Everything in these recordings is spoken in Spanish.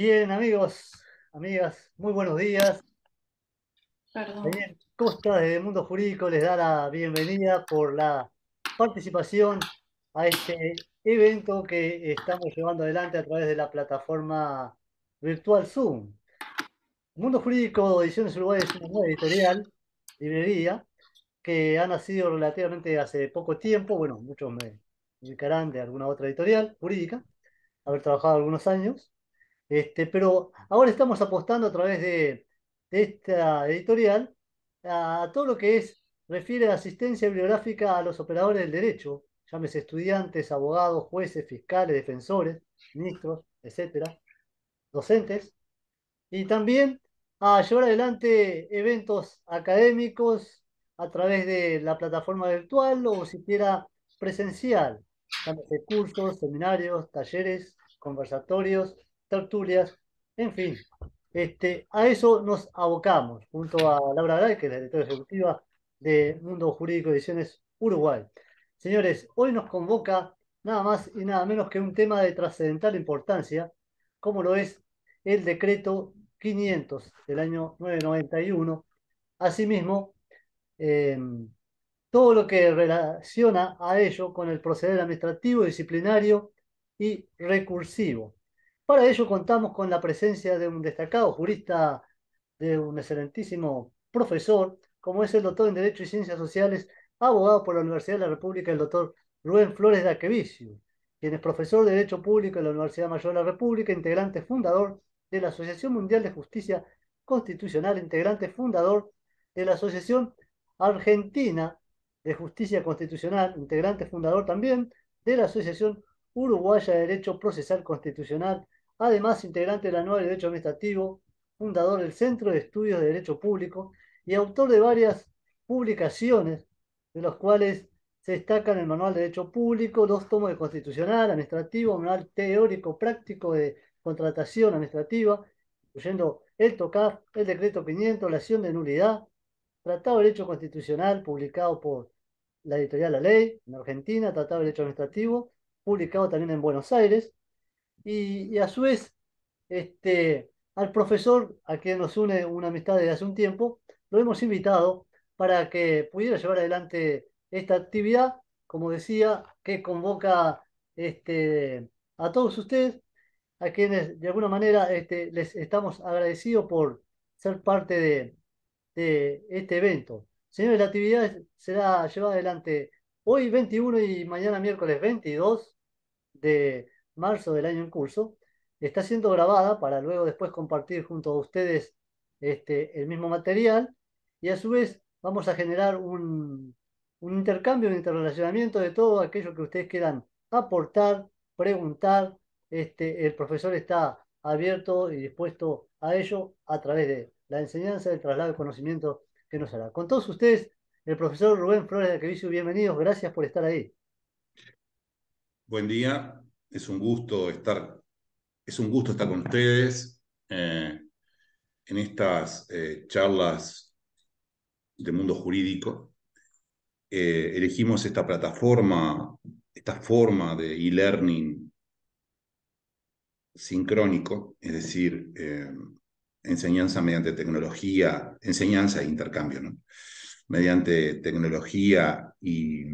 Bien, amigos, amigas, muy buenos días. Perdón. Daniel Costa, desde Mundo Jurídico, les da la bienvenida por la participación a este evento que estamos llevando adelante a través de la plataforma virtual Zoom. Mundo Jurídico, Ediciones Uruguay, es una nueva editorial, librería, que ha nacido relativamente hace poco tiempo. Bueno, muchos me ubicarán de alguna otra editorial jurídica, haber trabajado algunos años. Pero ahora estamos apostando a través de esta editorial a todo lo que refiere a asistencia bibliográfica a los operadores del derecho, llámese estudiantes, abogados, jueces, fiscales, defensores, ministros, etcétera, docentes, y también a llevar adelante eventos académicos a través de la plataforma virtual o siquiera presencial, llámese cursos, seminarios, talleres, conversatorios, tertulias, en fin. A eso nos abocamos, junto a Laura Gay, que es la directora ejecutiva de Mundo Jurídico Ediciones Uruguay. Señores, hoy nos convoca nada más y nada menos que un tema de trascendental importancia, como lo es el Decreto 500 del año 991. Asimismo, todo lo que relaciona a ello con el proceder administrativo, disciplinario y recursivo. Para ello contamos con la presencia de un destacado jurista, de un excelentísimo profesor, como es el doctor en Derecho y Ciencias Sociales, abogado por la Universidad de la República, el doctor Rubén Flores de Dapkevicius, quien es profesor de Derecho Público en la Universidad Mayor de la República, integrante fundador de la Asociación Mundial de Justicia Constitucional, integrante fundador de la Asociación Argentina de Justicia Constitucional, integrante fundador también de la Asociación Uruguaya de Derecho Procesal Constitucional, además integrante de la Nueva de Derecho Administrativo, fundador del Centro de Estudios de Derecho Público y autor de varias publicaciones, de los cuales se destacan el Manual de Derecho Público, 2 tomos de Constitucional, Administrativo, Manual Teórico Práctico de Contratación Administrativa, incluyendo el TOCAF, el Decreto 500, la acción de nulidad, Tratado de Derecho Constitucional, publicado por la Editorial La Ley en Argentina, Tratado de Derecho Administrativo, publicado también en Buenos Aires. Y a su vez, al profesor, a quien nos une una amistad desde hace un tiempo, lo hemos invitado para que pudiera llevar adelante esta actividad, como decía, que convoca a todos ustedes, a quienes de alguna manera les estamos agradecidos por ser parte de este evento. Señores, la actividad será llevada adelante hoy 21 y mañana miércoles 22 de marzo del año en curso. Está siendo grabada para luego después compartir junto a ustedes el mismo material, y a su vez vamos a generar un intercambio, un interrelacionamiento de todo aquello que ustedes quieran aportar, preguntar. El profesor está abierto y dispuesto a ello a través de la enseñanza, el traslado de conocimiento que nos hará. Con todos ustedes, el profesor Rubén Flores de Dapkevicius, bienvenidos, gracias por estar ahí. Buen día, es un gusto estar, con ustedes en estas charlas de Mundo Jurídico. Elegimos esta plataforma, esta forma de e-learning sincrónico, es decir, enseñanza mediante tecnología, enseñanza e intercambio, ¿no? Mediante tecnología y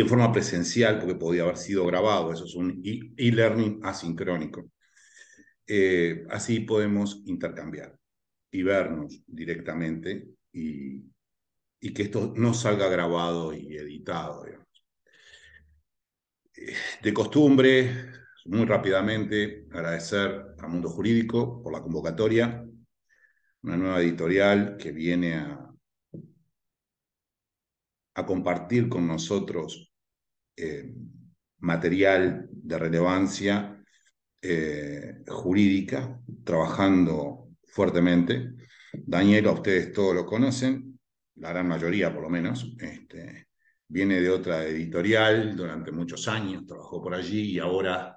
en forma presencial, porque podía haber sido grabado. Eso es un e-learning asincrónico. Así podemos intercambiar y vernos directamente y que esto no salga grabado y editado, digamos. De costumbre, muy rápidamente, agradecer a Mundo Jurídico por la convocatoria, una nueva editorial que viene a compartir con nosotros material de relevancia jurídica, trabajando fuertemente. Daniel, a ustedes todos lo conocen, la gran mayoría por lo menos. Viene de otra editorial, durante muchos años trabajó por allí y ahora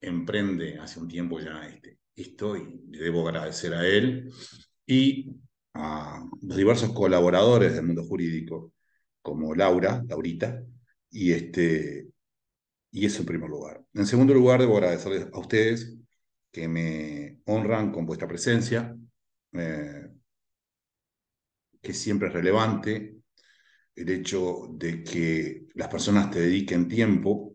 emprende hace un tiempo ya esto, y le debo agradecer a él y a los diversos colaboradores del Mundo Jurídico, como Laurita, y eso en primer lugar. En segundo lugar, debo agradecerles a ustedes, que me honran con vuestra presencia, que siempre es relevante el hecho de que las personas te dediquen tiempo.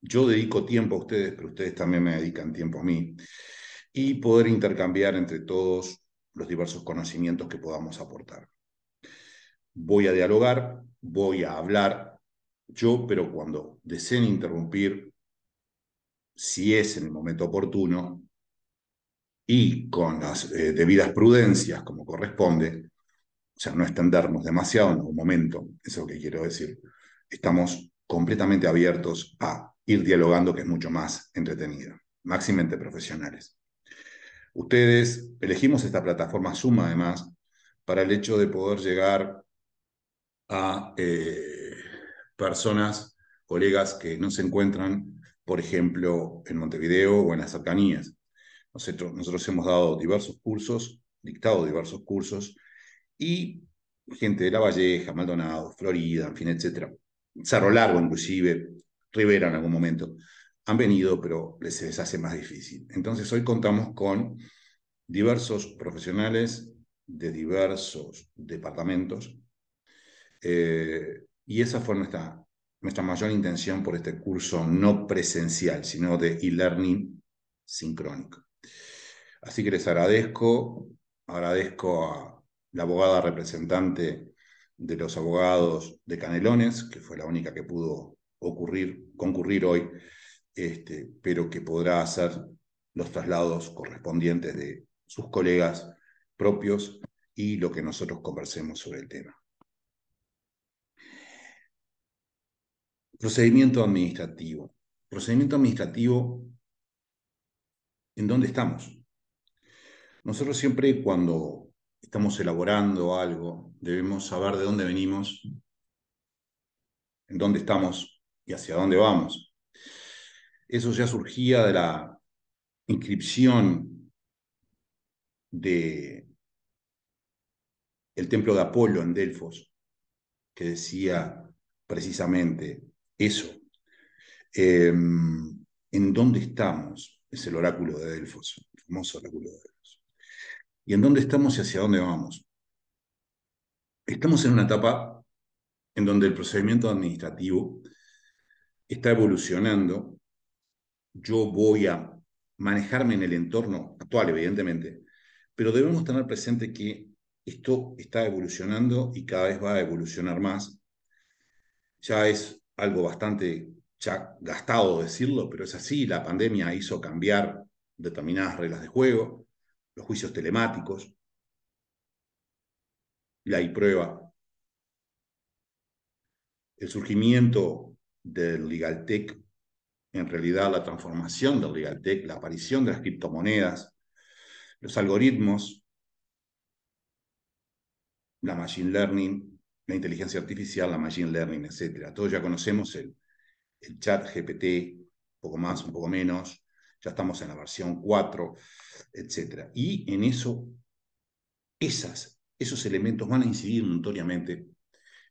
Yo dedico tiempo a ustedes, pero ustedes también me dedican tiempo a mí, y poder intercambiar entre todos los diversos conocimientos que podamos aportar. Voy a dialogar, voy a hablar yo, pero cuando deseen interrumpir, si es en el momento oportuno y con las debidas prudencias como corresponde, o sea, no extendernos demasiado en algún momento, eso es lo que quiero decir, estamos completamente abiertos a ir dialogando, que es mucho más entretenido, máxime entre profesionales. Ustedes, elegimos esta plataforma Zoom además para el hecho de poder llegar a personas, colegas que no se encuentran, por ejemplo, en Montevideo o en las cercanías. Nosotros hemos dado diversos cursos, dictado diversos cursos, y gente de La Valleja, Maldonado, Florida, en fin, etc. Cerro Largo, inclusive, Rivera en algún momento. Han venido, pero les hace más difícil. Entonces, hoy contamos con diversos profesionales de diversos departamentos, y esa fue nuestra mayor intención por este curso no presencial, sino de e-learning sincrónico. Así que les agradezco a la abogada representante de los abogados de Canelones, que fue la única que pudo concurrir hoy, pero que podrá hacer los traslados correspondientes de sus colegas propios y lo que nosotros conversemos sobre el tema. Procedimiento administrativo. Procedimiento administrativo, ¿en dónde estamos? Nosotros siempre, cuando estamos elaborando algo, debemos saber de dónde venimos, en dónde estamos y hacia dónde vamos. Eso ya surgía de la inscripción del templo de Apolo en Delfos, que decía precisamente eso. ¿En dónde estamos? Es el oráculo de Delfos, el famoso oráculo de Delfos. ¿Y en dónde estamos y hacia dónde vamos? Estamos en una etapa en donde el procedimiento administrativo está evolucionando. Yo voy a manejarme en el entorno actual, evidentemente, pero debemos tener presente que esto está evolucionando y cada vez va a evolucionar más. Ya es algo bastante gastado decirlo, pero es así. La pandemia hizo cambiar determinadas reglas de juego, los juicios telemáticos, la e-prueba, el surgimiento del LegalTech, en realidad la transformación del LegalTech, la aparición de las criptomonedas, los algoritmos, la Machine Learning, la inteligencia artificial, la Machine Learning, etc. Todos ya conocemos el ChatGPT, un poco más, un poco menos, ya estamos en la versión 4, etc. Y en eso, esos elementos van a incidir notoriamente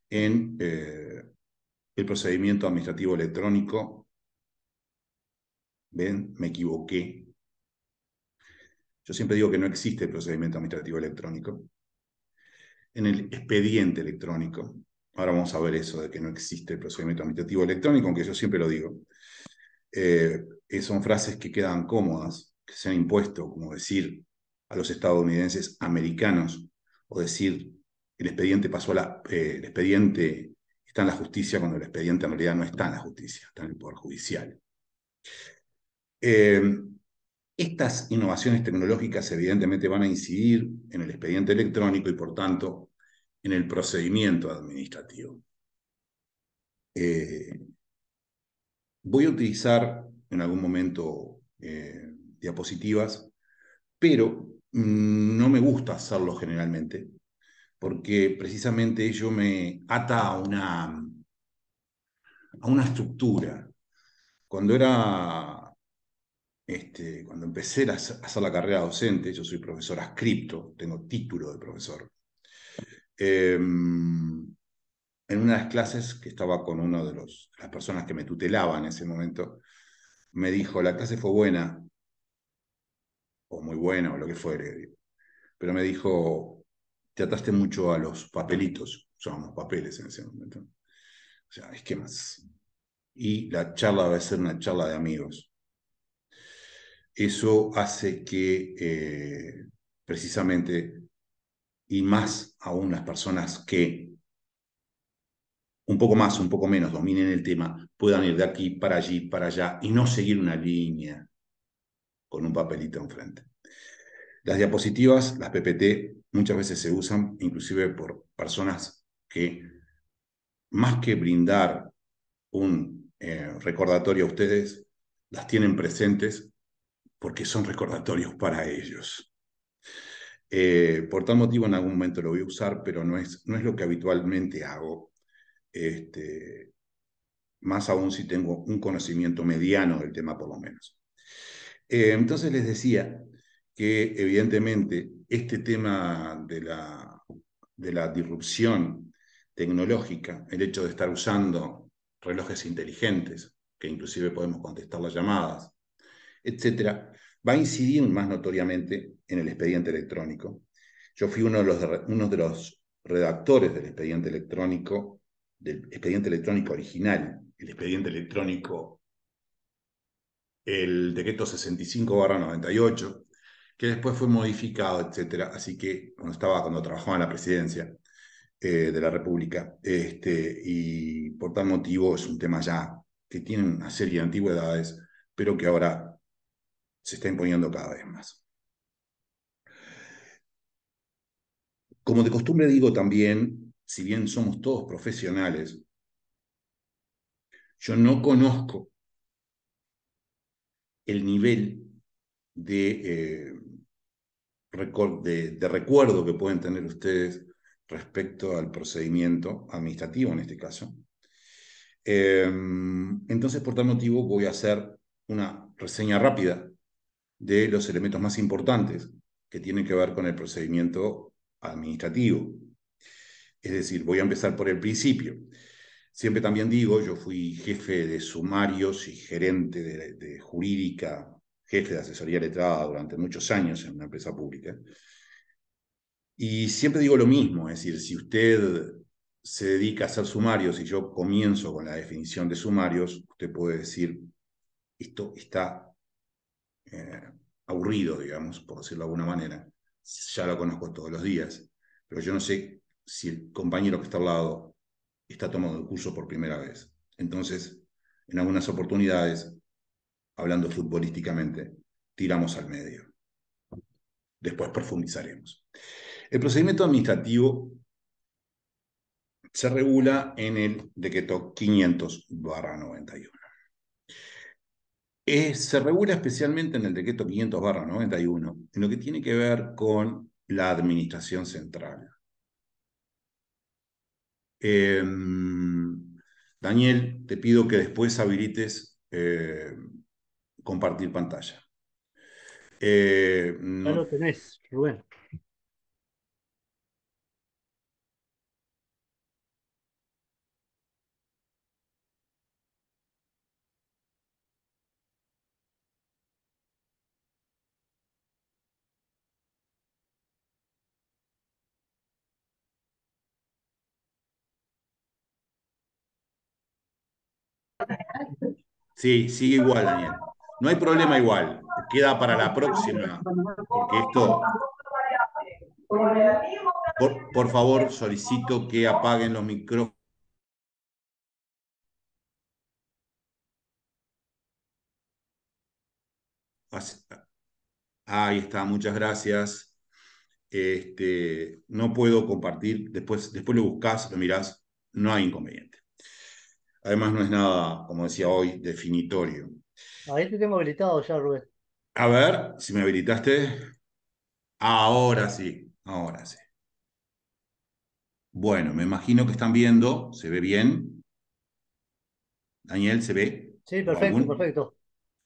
en el procedimiento administrativo electrónico. ¿Ven? Me equivoqué. Yo siempre digo que no existe el procedimiento administrativo electrónico. En el expediente electrónico. Ahora vamos a ver eso de que no existe el procedimiento administrativo electrónico, aunque yo siempre lo digo. Son frases que quedan cómodas, que se han impuesto, como decir a los estadounidenses americanos, o decir el expediente pasó a el expediente está en la justicia, cuando el expediente en realidad no está en la justicia, está en el Poder Judicial. Estas innovaciones tecnológicas evidentemente van a incidir en el expediente electrónico y por tanto en el procedimiento administrativo. Voy a utilizar en algún momento diapositivas, pero no me gusta hacerlo generalmente, porque precisamente ello me ata a una estructura. Cuando empecé a hacer la carrera docente, yo soy profesor adscripto, tengo título de profesor. En una de las clases que estaba con una de las personas que me tutelaba en ese momento, me dijo: la clase fue buena, o muy bueno, o lo que fuere, digo. Pero me dijo, te ataste mucho a los papelitos, usábamos papeles en ese momento. O sea, esquemas. Y la charla va a ser una charla de amigos. Eso hace que, precisamente, y más aún las personas que un poco más, un poco menos dominen el tema, puedan ir de aquí para allí, para allá, y no seguir una línea con un papelito enfrente. Las diapositivas, las PPT, muchas veces se usan inclusive por personas que, más que brindar un recordatorio a ustedes, las tienen presentes porque son recordatorios para ellos. Por tal motivo en algún momento lo voy a usar, pero no es lo que habitualmente hago. Más aún si tengo un conocimiento mediano del tema, por lo menos. Entonces les decía que evidentemente este tema de la disrupción tecnológica, el hecho de estar usando relojes inteligentes, que inclusive podemos contestar las llamadas, etcétera, va a incidir más notoriamente en el expediente electrónico. Yo fui uno de los redactores del expediente electrónico, original, el expediente electrónico, el decreto 65/98, que después fue modificado, etcétera. Así que cuando trabajaba en la presidencia de la República, y por tal motivo es un tema ya que tiene una serie de antigüedades, pero que ahora se está imponiendo cada vez más. Como de costumbre digo también, si bien somos todos profesionales, yo no conozco el nivel de recuerdo que pueden tener ustedes respecto al procedimiento administrativo, en este caso. Entonces, por tal motivo, voy a hacer una reseña rápida de los elementos más importantes que tienen que ver con el procedimiento administrativo. Es decir, voy a empezar por el principio. Siempre también digo, yo fui jefe de sumarios y gerente de jurídica, jefe de asesoría letrada durante muchos años en una empresa pública. Y siempre digo lo mismo, es decir, si usted se dedica a hacer sumarios y yo comienzo con la definición de sumarios, usted puede decir, esto está aburrido, digamos, por decirlo de alguna manera. Ya lo conozco todos los días, pero yo no sé si el compañero que está al lado está tomando el curso por primera vez. Entonces, en algunas oportunidades, hablando futbolísticamente, tiramos al medio. Después profundizaremos. El procedimiento administrativo se regula en el Decreto 500/91. Se regula especialmente en el Decreto 500/91, en lo que tiene que ver con la administración central. Daniel, te pido que después habilites... compartir pantalla. No lo tenés, Rubén. Sí, sigue igual, Daniel. No hay problema igual, queda para la próxima, porque esto... Por favor, solicito que apaguen los micrófonos. Ahí está, muchas gracias. No puedo compartir, después lo buscás, lo mirás, no hay inconveniente. Además no es nada, como decía hoy, definitorio. Ahí te tengo habilitado ya, Rubén. A ver, si me habilitaste. Ahora sí, ahora sí. Bueno, me imagino que están viendo. ¿Se ve bien? Daniel, ¿se ve? Sí, perfecto, perfecto.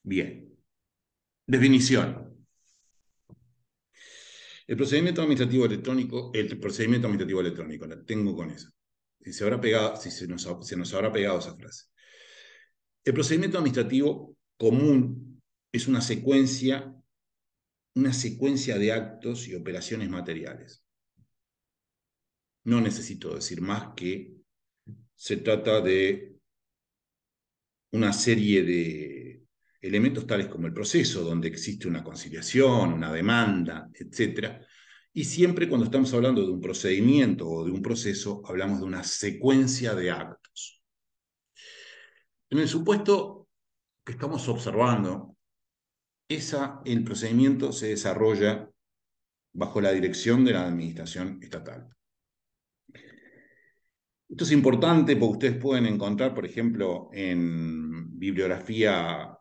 Bien. Definición. El procedimiento administrativo electrónico, la tengo con eso. Se nos habrá pegado esa frase. El procedimiento administrativo común es una secuencia una secuencia de actos y operaciones materiales. No necesito decir más que se trata de una serie de elementos tales como el proceso, donde existe una conciliación, una demanda, etc. Y siempre cuando estamos hablando de un procedimiento o de un proceso, hablamos de una secuencia de actos. En el supuesto que estamos observando, el procedimiento se desarrolla bajo la dirección de la administración estatal. Esto es importante porque ustedes pueden encontrar, por ejemplo, en bibliografía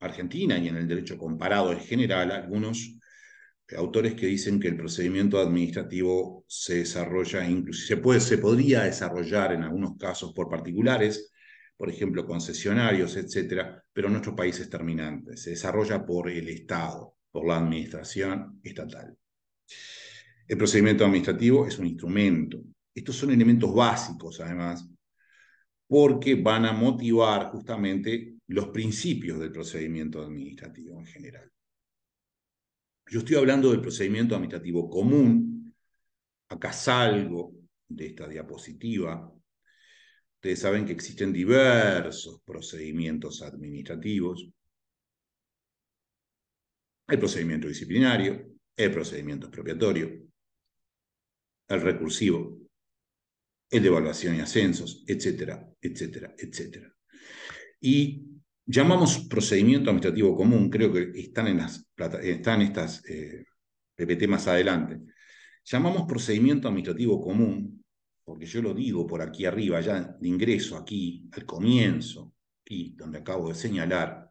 argentina y en el derecho comparado en general, algunos autores que dicen que el procedimiento administrativo se desarrolla, incluso se podría desarrollar en algunos casos por particulares, por ejemplo, concesionarios, etcétera, pero en nuestro país es terminante. Se desarrolla por el Estado, por la administración estatal. El procedimiento administrativo es un instrumento. Estos son elementos básicos, además, porque van a motivar justamente los principios del procedimiento administrativo en general. Yo estoy hablando del procedimiento administrativo común. Acá salgo de esta diapositiva. Ustedes saben que existen diversos procedimientos administrativos. El procedimiento disciplinario, el procedimiento expropiatorio, el recursivo, el de evaluación y ascensos, etcétera, etcétera, etcétera. Y llamamos procedimiento administrativo común, creo que están estas PPT más adelante. Llamamos procedimiento administrativo común porque yo lo digo por aquí arriba, ya de ingreso aquí, al comienzo, aquí, donde acabo de señalar,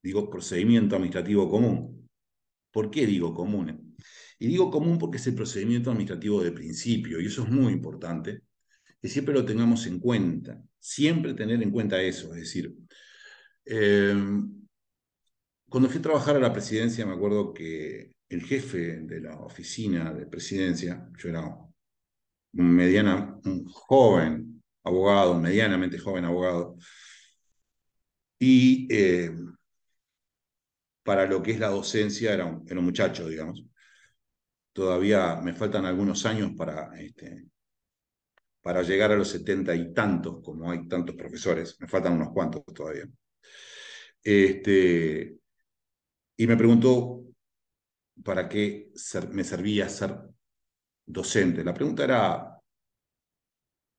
digo procedimiento administrativo común. ¿Por qué digo común? Y digo común porque es el procedimiento administrativo de principio, y eso es muy importante, que siempre lo tengamos en cuenta, siempre tener en cuenta eso. Es decir, cuando fui a trabajar a la presidencia, me acuerdo que el jefe de la oficina de presidencia, yo era un medianamente joven abogado, y para lo que es la docencia era un muchacho, digamos. Todavía me faltan algunos años para llegar a los 70 y tantos, como hay tantos profesores, me faltan unos cuantos todavía. Y me preguntó para qué me servía ser docente. La pregunta era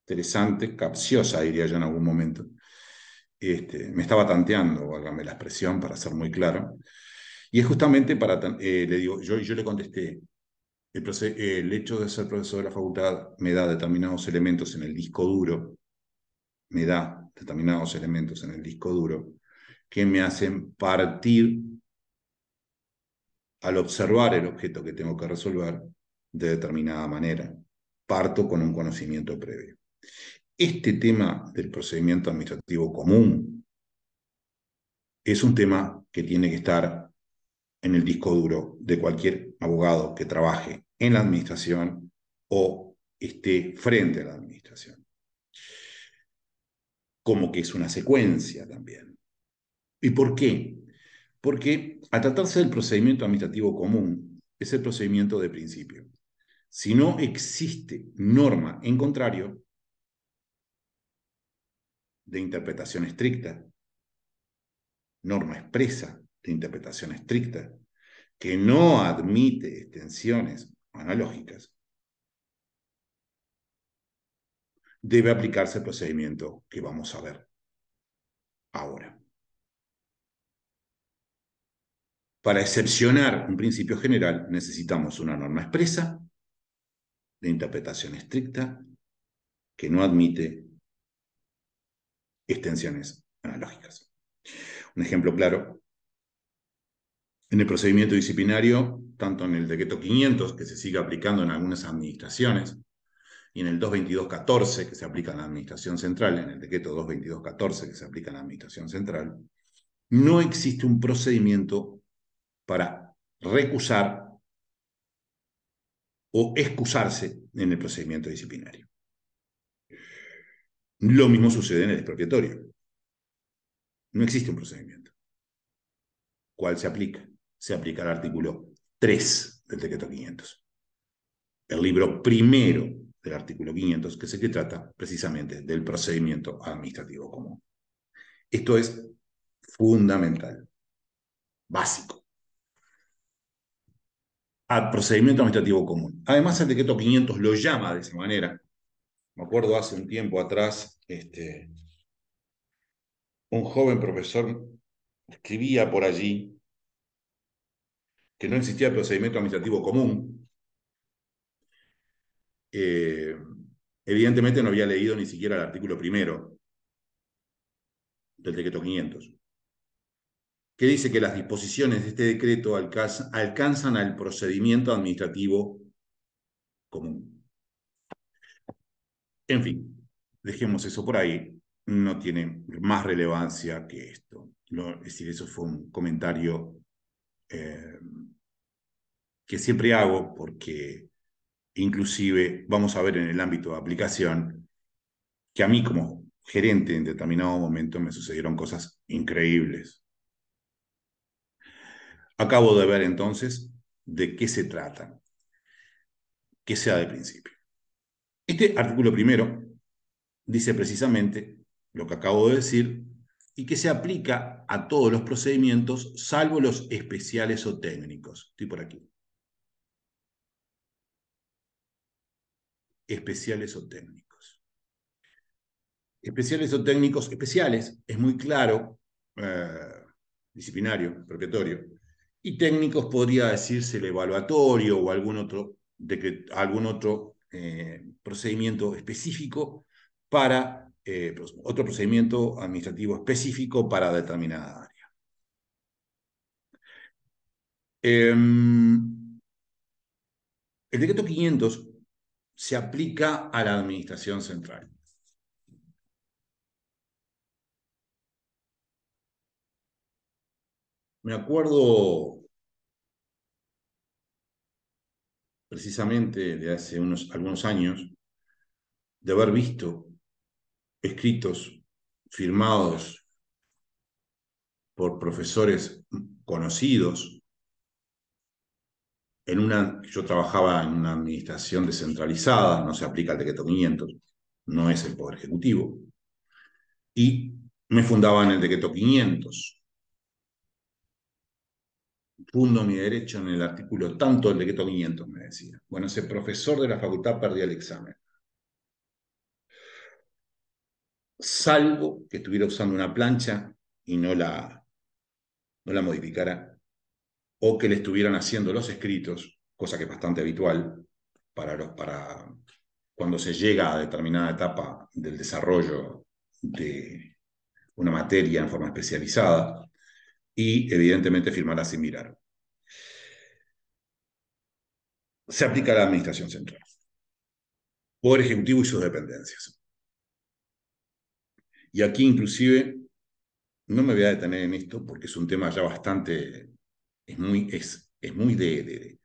interesante, capciosa, diría yo en algún momento. Me estaba tanteando, válgame la expresión, para ser muy claro. Y es justamente para... yo le contesté, el hecho de ser profesor de la facultad me da determinados elementos en el disco duro, que me hacen partir, al observar el objeto que tengo que resolver, de determinada manera. Parto con un conocimiento previo. Este tema del procedimiento administrativo común es un tema que tiene que estar en el disco duro de cualquier abogado que trabaje en la administración o esté frente a la administración. Como que es una secuencia también. ¿Y por qué? Porque al tratarse del procedimiento administrativo común, es el procedimiento de principio. Si no existe norma en contrario, de interpretación estricta, norma expresa de interpretación estricta, que no admite extensiones analógicas, debe aplicarse el procedimiento que vamos a ver ahora. Para excepcionar un principio general, necesitamos una norma expresa, de interpretación estricta, que no admite extensiones analógicas. Un ejemplo claro, en el procedimiento disciplinario, tanto en el Decreto 500, que se sigue aplicando en algunas administraciones, y en el 222-14, que se aplica en la Administración Central, en el Decreto 222-14, que se aplica en la Administración Central, no existe un procedimiento para recusar o excusarse en el procedimiento disciplinario. Lo mismo sucede en el expropiatorio. No existe un procedimiento. ¿Cuál se aplica? se aplica el artículo 3 del decreto 500. El libro primero del artículo 500, que es el que trata precisamente del procedimiento administrativo común. Esto es fundamental, básico. Al procedimiento administrativo común. Además, el decreto 500 lo llama de esa manera. Me acuerdo hace un tiempo atrás, un joven profesor escribía por allí que no existía el procedimiento administrativo común. Evidentemente no había leído ni siquiera el artículo primero del decreto 500, que dice que las disposiciones de este decreto alcanzan al procedimiento administrativo común. En fin, dejemos eso por ahí, no tiene más relevancia que esto. Es decir, eso fue un comentario que siempre hago, porque inclusive vamos a ver en el ámbito de aplicación que a mí como gerente en determinado momento me sucedieron cosas increíbles. Acabo de ver entonces de qué se trata, que sea de principio. Este artículo primero dice precisamente lo que acabo de decir y que se aplica a todos los procedimientos salvo los especiales o técnicos. Estoy por aquí. Especiales o técnicos. Especiales o técnicos, especiales, es muy claro, disciplinario, preparatorio. Y técnicos podría decirse el evaluatorio o algún otro, procedimiento específico para otro procedimiento administrativo específico para determinada área. El decreto 500 se aplica a la administración central. Me acuerdo precisamente de hace algunos años de haber visto escritos firmados por profesores conocidos en una... Yo trabajaba en una administración descentralizada, no se aplica el decreto 500, no es el Poder Ejecutivo, y me fundaban el decreto 500. Fundo mi derecho en el artículo tanto del decreto 500, me decía. Bueno, ese profesor de la facultad perdía el examen. Salvo que estuviera usando una plancha y no la modificara, o que le estuvieran haciendo los escritos, cosa que es bastante habitual para cuando se llega a determinada etapa del desarrollo de una materia en forma especializada. Y evidentemente firmará sin mirar. Se aplica a la administración central. Poder Ejecutivo y sus dependencias. Y aquí inclusive, no me voy a detener en esto porque es un tema ya bastante, es muy de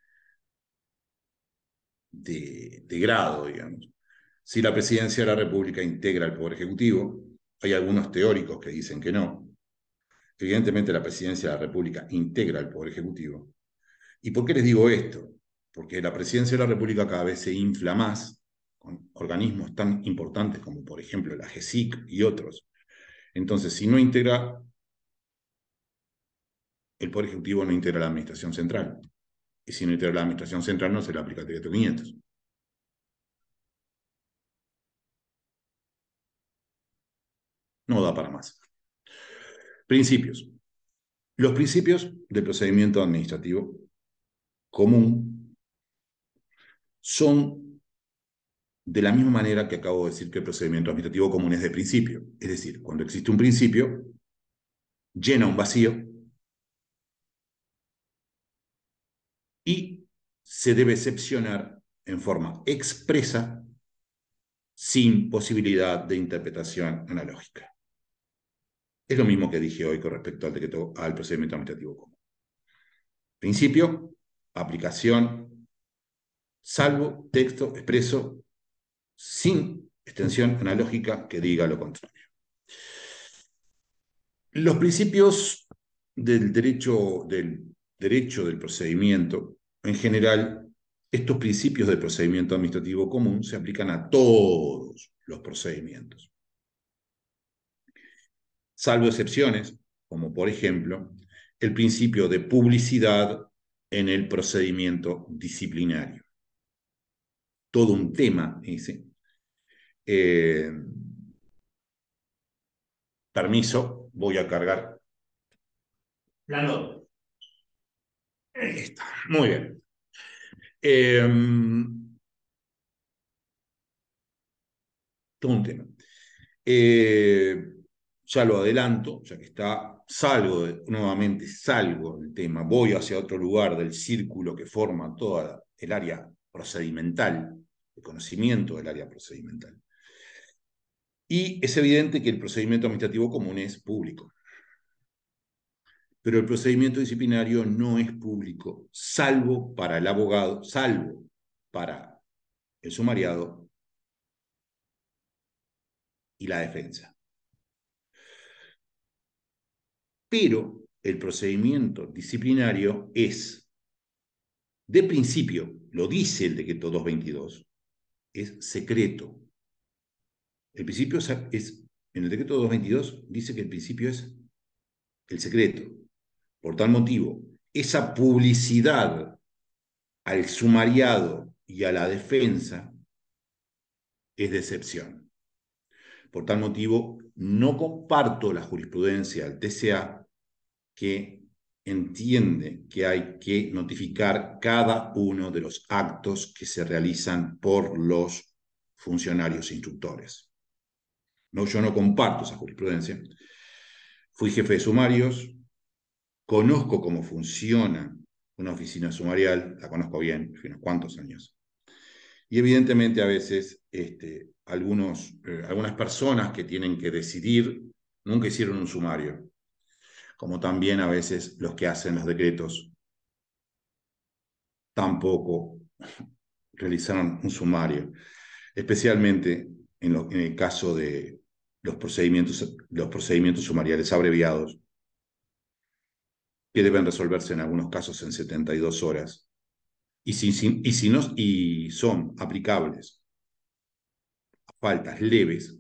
grado, digamos. Si la Presidencia de la República integra el Poder Ejecutivo, hay algunos teóricos que dicen que no. Evidentemente la Presidencia de la República integra el Poder Ejecutivo. ¿Y por qué les digo esto? Porque la Presidencia de la República cada vez se infla más con organismos tan importantes como por ejemplo la GESIC y otros. Entonces, si no integra el Poder Ejecutivo, no integra la Administración Central. Y si no integra la Administración Central, no se le aplica el decreto 500. No da para más. Principios. Los principios del procedimiento administrativo común son de la misma manera que acabo de decir que el procedimiento administrativo común es de principio. Es decir, cuando existe un principio, llena un vacío y se debe excepcionar en forma expresa sin posibilidad de interpretación analógica. Es lo mismo que dije hoy con respecto al procedimiento administrativo común. Principio, aplicación, salvo texto expreso, sin extensión analógica que diga lo contrario. Los principios del derecho, del derecho del procedimiento en general, estos principios de procedimiento administrativo común se aplican a todos los procedimientos, salvo excepciones, como por ejemplo el principio de publicidad en el procedimiento disciplinario. Todo un tema ese. Permiso, voy a cargar. Plano. Ahí está, muy bien. Todo un tema. Ya lo adelanto, ya que está, salgo del tema, voy hacia otro lugar del círculo que forma toda el área procedimental, el conocimiento del área procedimental. Y es evidente que el procedimiento administrativo común es público. Pero el procedimiento disciplinario no es público, salvo para el abogado, salvo para el sumariado y la defensa. Pero el procedimiento disciplinario es, de principio, lo dice el decreto 222, es secreto. El principio es, en el decreto 222 dice que el principio es el secreto. Por tal motivo, esa publicidad al sumariado y a la defensa es de excepción. Por tal motivo, no comparto la jurisprudencia del TCA que entiende que hay que notificar cada uno de los actos que se realizan por los funcionarios instructores. No, yo no comparto esa jurisprudencia. Fui jefe de sumarios, conozco cómo funciona una oficina sumarial, la conozco bien, hace unos cuantos años. Y evidentemente a veces algunas personas que tienen que decidir nunca hicieron un sumario, como también a veces los que hacen los decretos tampoco realizaron un sumario, especialmente en el caso de los procedimientos sumariales abreviados, que deben resolverse en algunos casos en 72 horas, y son aplicables a faltas leves,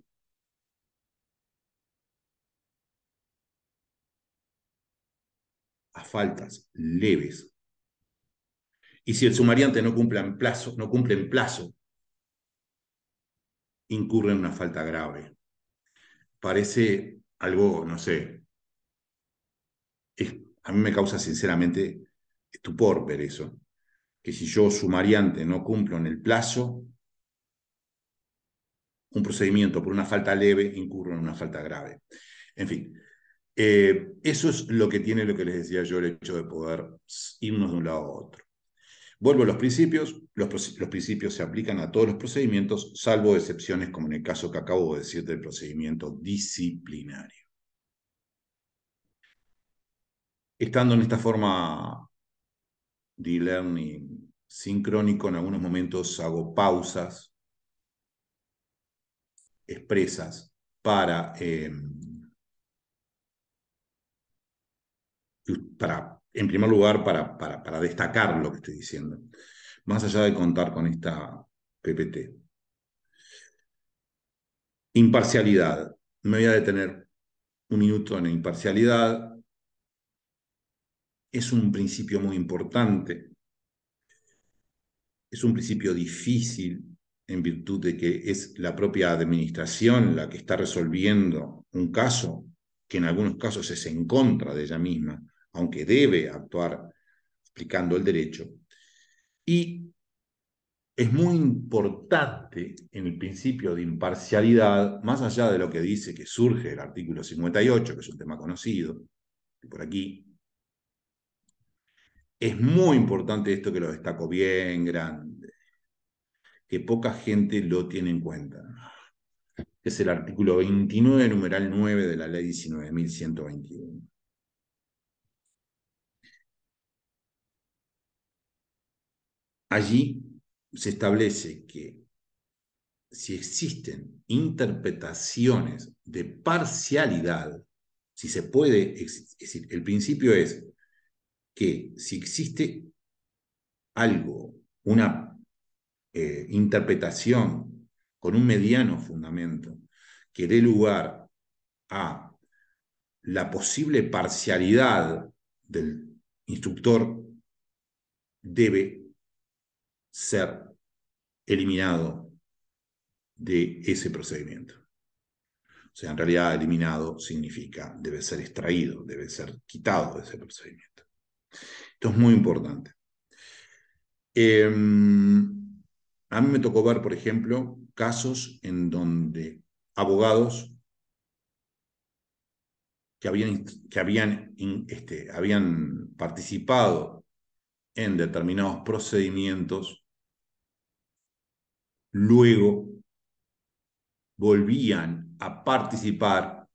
y si el sumariante no cumple en plazo, incurre en una falta grave. Parece algo, no sé, a mí me causa sinceramente estupor ver eso, que si yo sumariante no cumplo en el plazo, un procedimiento por una falta leve incurre en una falta grave. En fin, eso es lo que tiene lo que les decía yo, el hecho de poder irnos de un lado a otro. Vuelvo a los principios. Los principios se aplican a todos los procedimientos, salvo excepciones como en el caso que acabo de decir del procedimiento disciplinario. Estando en esta forma de e-learning sincrónico, en algunos momentos hago pausas expresas en primer lugar, para destacar lo que estoy diciendo, más allá de contar con esta PPT. Imparcialidad. Me voy a detener un minuto en la imparcialidad. Es un principio muy importante. Es un principio difícil en virtud de que es la propia administración la que está resolviendo un caso que en algunos casos es en contra de ella misma, aunque debe actuar aplicando el derecho. Y es muy importante en el principio de imparcialidad, más allá de lo que dice que surge el artículo 58, que es un tema conocido, y por aquí, es muy importante esto que lo destaco bien grande, que poca gente lo tiene en cuenta. Es el artículo 29, numeral 9 de la Ley 19.121. Allí se establece que si existen interpretaciones de parcialidad, si se puede, es decir, el principio es que si existe algo, una interpretación con un mediano fundamento que dé lugar a la posible parcialidad del instructor, debe ser eliminado de ese procedimiento. O sea, en realidad eliminado significa debe ser extraído, debe ser quitado de ese procedimiento. Esto es muy importante. A mí me tocó ver, por ejemplo, casos en donde abogados que habían participado en determinados procedimientos, luego volvían a participar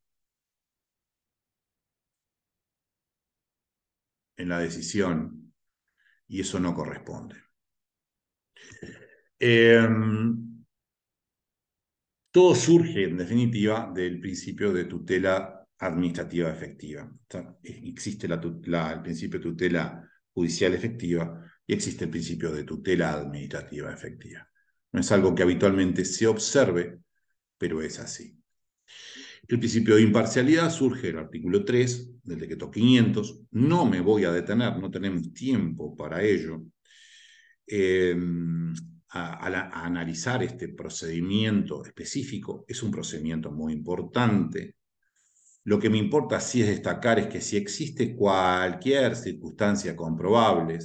en la decisión, y eso no corresponde. Todo surge, en definitiva, del principio de tutela administrativa efectiva. O sea, existe el principio de tutela judicial efectiva y existe el principio de tutela administrativa efectiva. No es algo que habitualmente se observe, pero es así. El principio de imparcialidad surge del artículo 3 del decreto 500. No me voy a detener, no tenemos tiempo para ello. A analizar este procedimiento específico. Es un procedimiento muy importante. Lo que me importa sí es destacar es que si existe cualquier circunstancia comprobable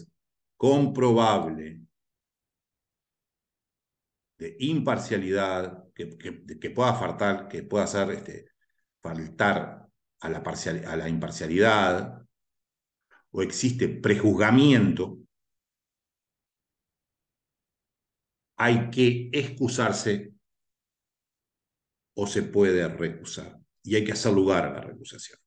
de imparcialidad que pueda faltar, que pueda hacer faltar a la imparcialidad, o existe prejuzgamiento, hay que excusarse o se puede recusar. Y hay que hacer lugar a la recusación.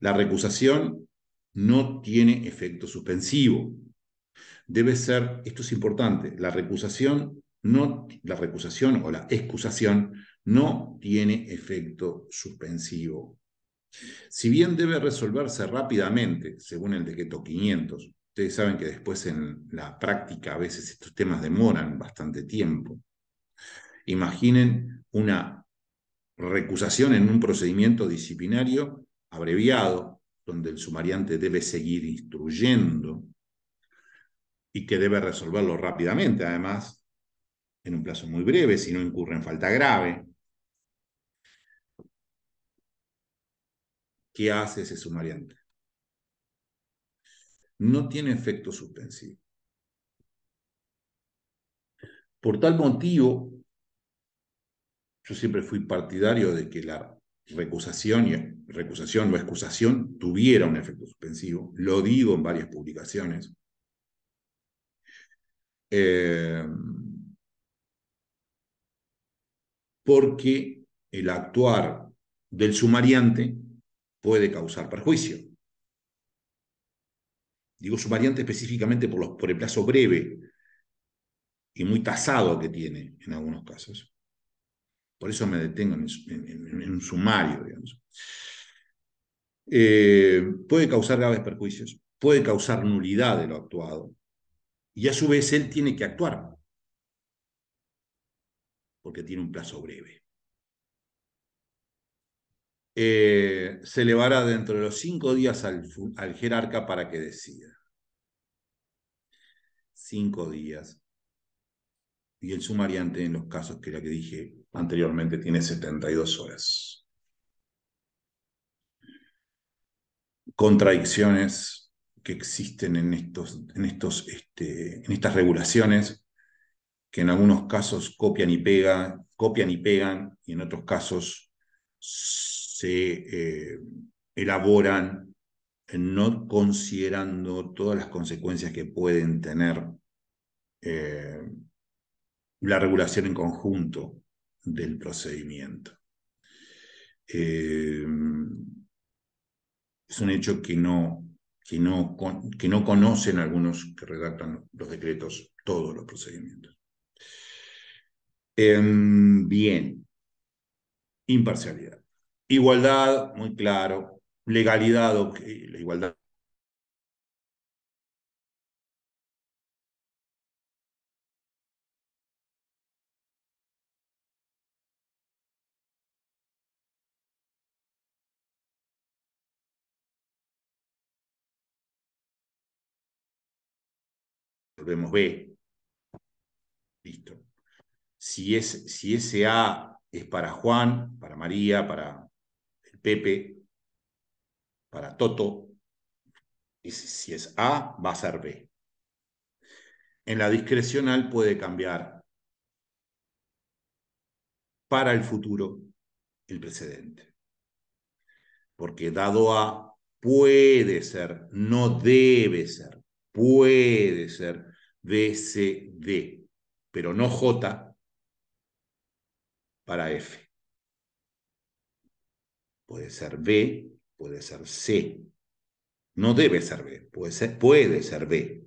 La recusación no tiene efecto suspensivo. Debe ser, esto es importante, la recusación o la excusación no tiene efecto suspensivo. Si bien debe resolverse rápidamente, según el decreto 500, ustedes saben que después en la práctica a veces estos temas demoran bastante tiempo. Imaginen una recusación en un procedimiento disciplinario abreviado, donde el sumariante debe seguir instruyendo y que debe resolverlo rápidamente, además, en un plazo muy breve, si no incurre en falta grave. ¿Qué hace ese sumariante? No tiene efecto suspensivo. Por tal motivo, yo siempre fui partidario de que la recusación o excusación tuviera un efecto suspensivo. Lo digo en varias publicaciones. Porque el actuar del sumariante puede causar perjuicio. Digo sumariante específicamente por el plazo breve y muy tasado que tiene en algunos casos. Por eso me detengo en un sumario, digamos. Puede causar graves perjuicios, puede causar nulidad de lo actuado, y a su vez él tiene que actuar, porque tiene un plazo breve. Se elevará dentro de los 5 días al jerarca para que decida. 5 días. Y el sumariante en los casos que era que dije anteriormente tiene 72 horas. Contradicciones que existen en estas regulaciones, que en algunos casos copian y pegan, y en otros casos se elaboran no considerando todas las consecuencias que pueden tener la regulación en conjunto del procedimiento. Es un hecho que no conocen algunos que redactan los decretos, todos los procedimientos. Bien, imparcialidad. Igualdad, muy claro. Legalidad, okay. La igualdad Volvemos B. Listo. Si ese A es para Juan, para María, para el Pepe, para Toto, si es A, va a ser B. En la discrecional puede cambiar para el futuro el precedente. Porque dado A puede ser, no debe ser, puede ser B, C, D, pero no J para F. Puede ser B, puede ser C. No debe ser B, puede ser B.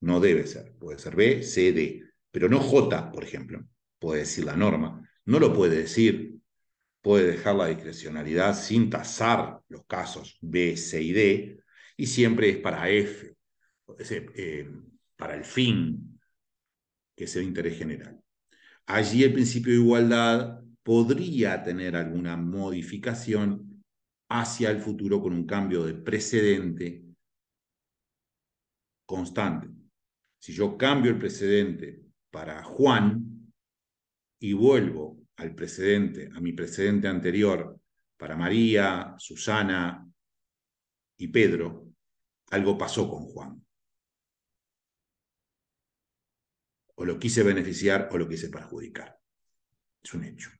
No debe ser. Puede ser B, C, D. Pero no J, por ejemplo. Puede decir la norma. No lo puede decir. Puede dejar la discrecionalidad sin tasar los casos B, C y D. Y siempre es para F. Para el fin. Que es el interés general. Allí el principio de igualdad podría tener alguna modificación hacia el futuro con un cambio de precedente constante. Si yo cambio el precedente para Juan y vuelvo al precedente, a mi precedente anterior, para María, Susana y Pedro, algo pasó con Juan. O lo quise beneficiar o lo quise perjudicar. Es un hecho.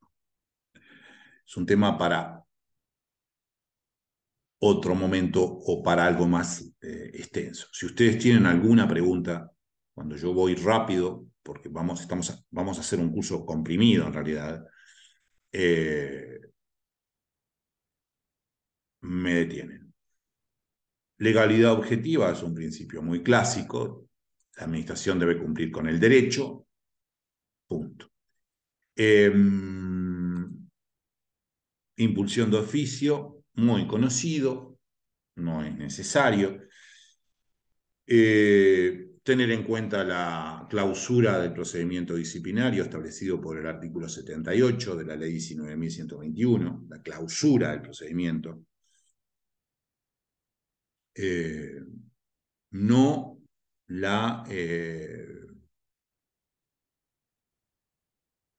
Es un tema para otro momento o para algo más extenso. Si ustedes tienen alguna pregunta, cuando yo voy rápido, porque vamos a hacer un curso comprimido en realidad, me detienen. Legalidad objetiva es un principio muy clásico. La administración debe cumplir con el derecho. Punto. Impulsión de oficio. Muy conocido, no es necesario. Tener en cuenta la clausura del procedimiento disciplinario establecido por el artículo 78 de la ley 19.121, la clausura del procedimiento. No la,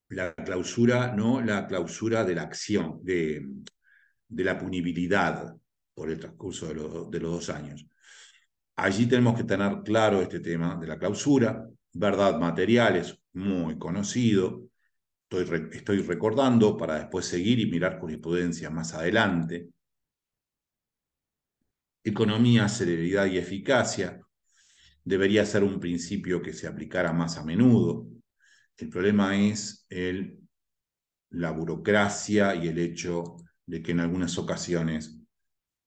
la clausura de la acción, de la punibilidad por el transcurso de los 2 años. Allí tenemos que tener claro este tema de la clausura. Verdad material es muy conocido. Estoy recordando para después seguir y mirar jurisprudencia más adelante. Economía, celeridad y eficacia. Debería ser un principio que se aplicara más a menudo. El problema es la burocracia y el hecho de que en algunas ocasiones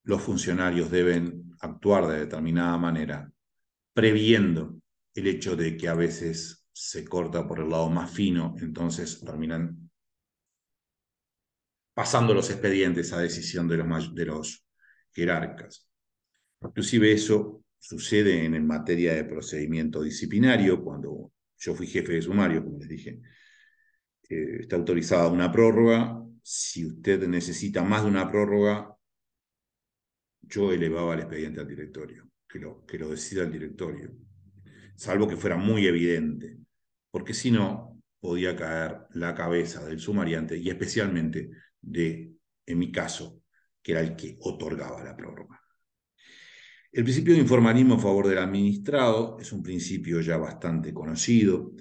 los funcionarios deben actuar de determinada manera, previendo el hecho de que a veces se corta por el lado más fino, entonces terminan pasando los expedientes a decisión de los jerarcas. Inclusive eso sucede en materia de procedimiento disciplinario, cuando yo fui jefe de sumario, como les dije, está autorizada una prórroga. Si usted necesita más de una prórroga, yo elevaba el expediente al directorio, que lo decida el directorio, salvo que fuera muy evidente, porque si no, podía caer la cabeza del sumariante y especialmente en mi caso, que era el que otorgaba la prórroga. El principio de informalismo a favor del administrado es un principio ya bastante conocido,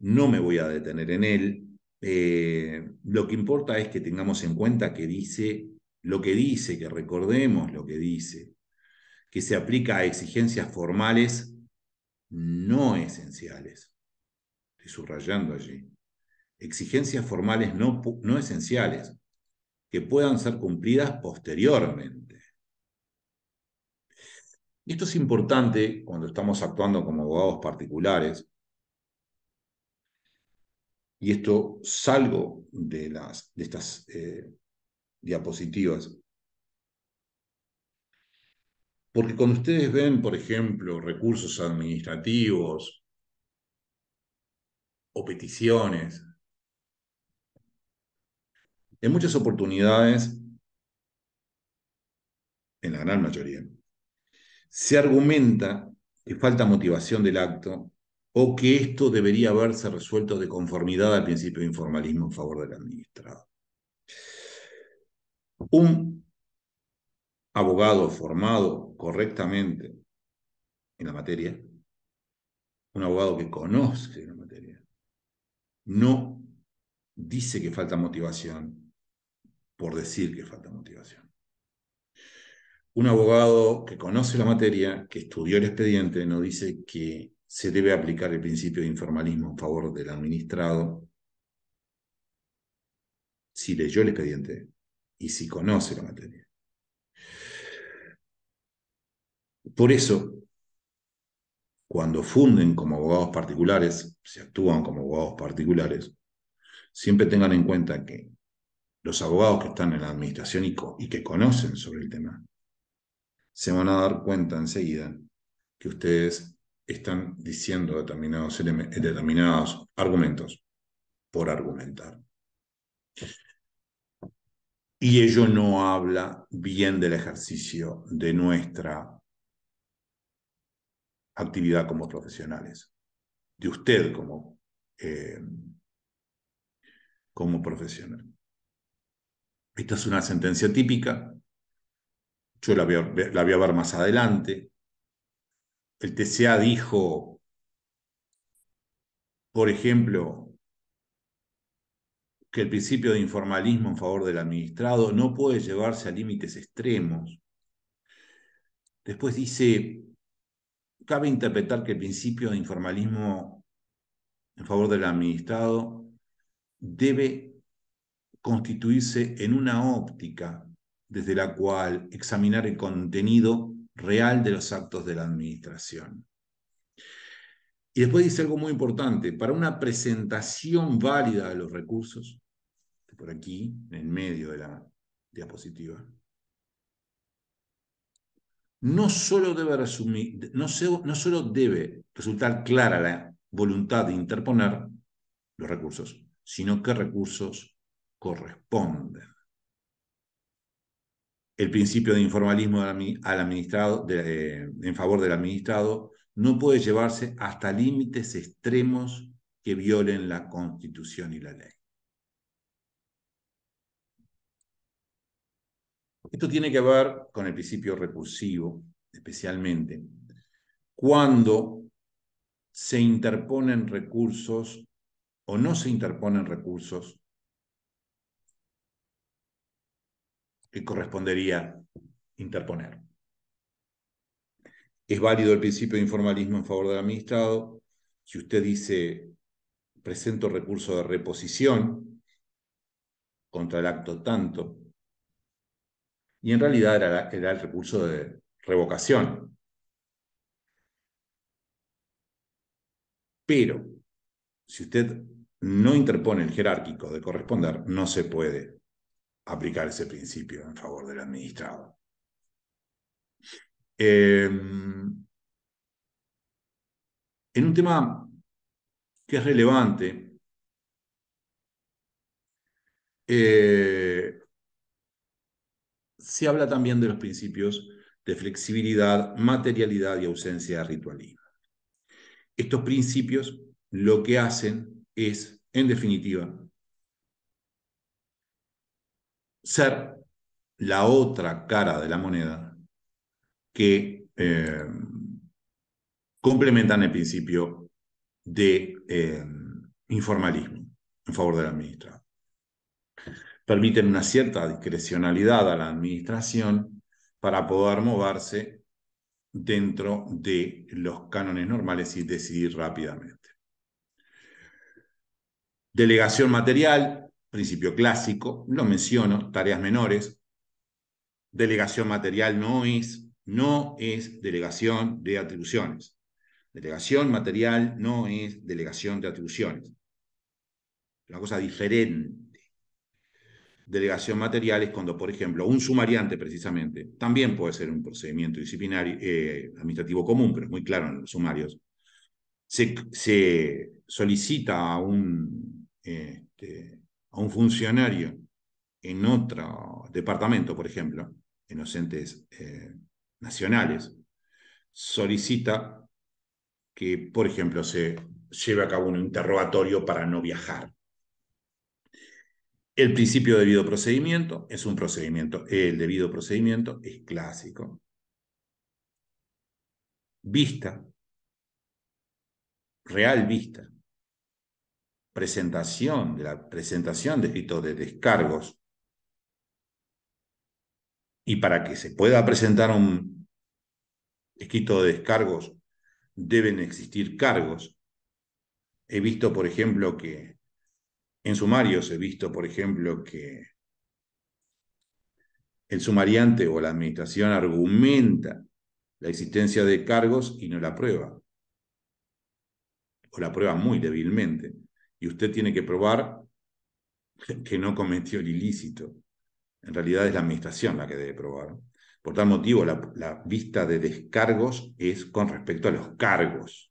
no me voy a detener en él. Lo que importa es que tengamos en cuenta que dice lo que dice, que recordemos lo que dice, que se aplica a exigencias formales no esenciales. Estoy subrayando allí. Exigencias formales no esenciales que puedan ser cumplidas posteriormente. Y esto es importante cuando estamos actuando como abogados particulares. Y esto salgo de estas diapositivas. Porque cuando ustedes ven, por ejemplo, recursos administrativos o peticiones, en muchas oportunidades, en la gran mayoría, se argumenta que falta motivación del acto o que esto debería haberse resuelto de conformidad al principio de informalismo en favor del administrado. Un abogado formado correctamente en la materia, un abogado que conoce la materia, no dice que falta motivación por decir que falta motivación. Un abogado que conoce la materia, que estudió el expediente, no dice que se debe aplicar el principio de informalismo en favor del administrado si leyó el expediente y si conoce la materia. Por eso, cuando funden como abogados particulares, se actúan como abogados particulares, siempre tengan en cuenta que los abogados que están en la administración y que conocen sobre el tema, se van a dar cuenta enseguida que ustedes están diciendo determinados argumentos por argumentar. Y ello no habla bien del ejercicio de nuestra actividad como profesionales, de usted como, como profesional. Esta es una sentencia típica, yo la voy a ver más adelante. El TCA dijo, por ejemplo, que el principio de informalismo en favor del administrado no puede llevarse a límites extremos. Después dice, cabe interpretar que el principio de informalismo en favor del administrado debe constituirse en una óptica desde la cual examinar el contenido real de los actos de la administración. Y después dice algo muy importante, para una presentación válida de los recursos, por aquí, en el medio de la diapositiva, no solo debe resultar clara la voluntad de interponer los recursos, sino qué recursos corresponden. El principio de informalismo al administrado, en favor del administrado no puede llevarse hasta límites extremos que violen la Constitución y la ley. Esto tiene que ver con el principio recursivo, especialmente, cuando se interponen recursos o no se interponen recursos que correspondería interponer. Es válido el principio de informalismo en favor del administrado si usted dice, presento recurso de reposición contra el acto tanto, y en realidad era el recurso de revocación. Pero, si usted no interpone el jerárquico de corresponder, no se puede aplicar ese principio en favor del administrado. En un tema que es relevante, se habla también de los principios de flexibilidad, materialidad y ausencia de ritualismo. Estos principios lo que hacen es, en definitiva, ser la otra cara de la moneda que complementan el principio de informalismo en favor del administrado. Permiten una cierta discrecionalidad a la administración para poder moverse dentro de los cánones normales y decidir rápidamente. Delegación material, principio clásico, lo menciono, tareas menores. Delegación material no es delegación de atribuciones. Delegación material no es delegación de atribuciones. Una cosa diferente. Delegación material es cuando, por ejemplo, un sumariante, precisamente, también puede ser un procedimiento disciplinario, administrativo común, pero es muy claro en los sumarios, se solicita a un a un funcionario en otro departamento, por ejemplo, en los entes nacionales, solicita que, por ejemplo, se lleve a cabo un interrogatorio para no viajar. El principio de debido procedimiento es un procedimiento. El debido procedimiento es clásico. Vista. Real vista. Presentación. La presentación de escritos de descargos. Y para que se pueda presentar un escrito de descargos, deben existir cargos. He visto, por ejemplo, que en sumarios he visto, por ejemplo, que el sumariante o la administración argumenta la existencia de cargos y no la prueba. O la prueba muy débilmente. Y usted tiene que probar que no cometió el ilícito. En realidad es la administración la que debe probar. Por tal motivo, la vista de descargos es con respecto a los cargos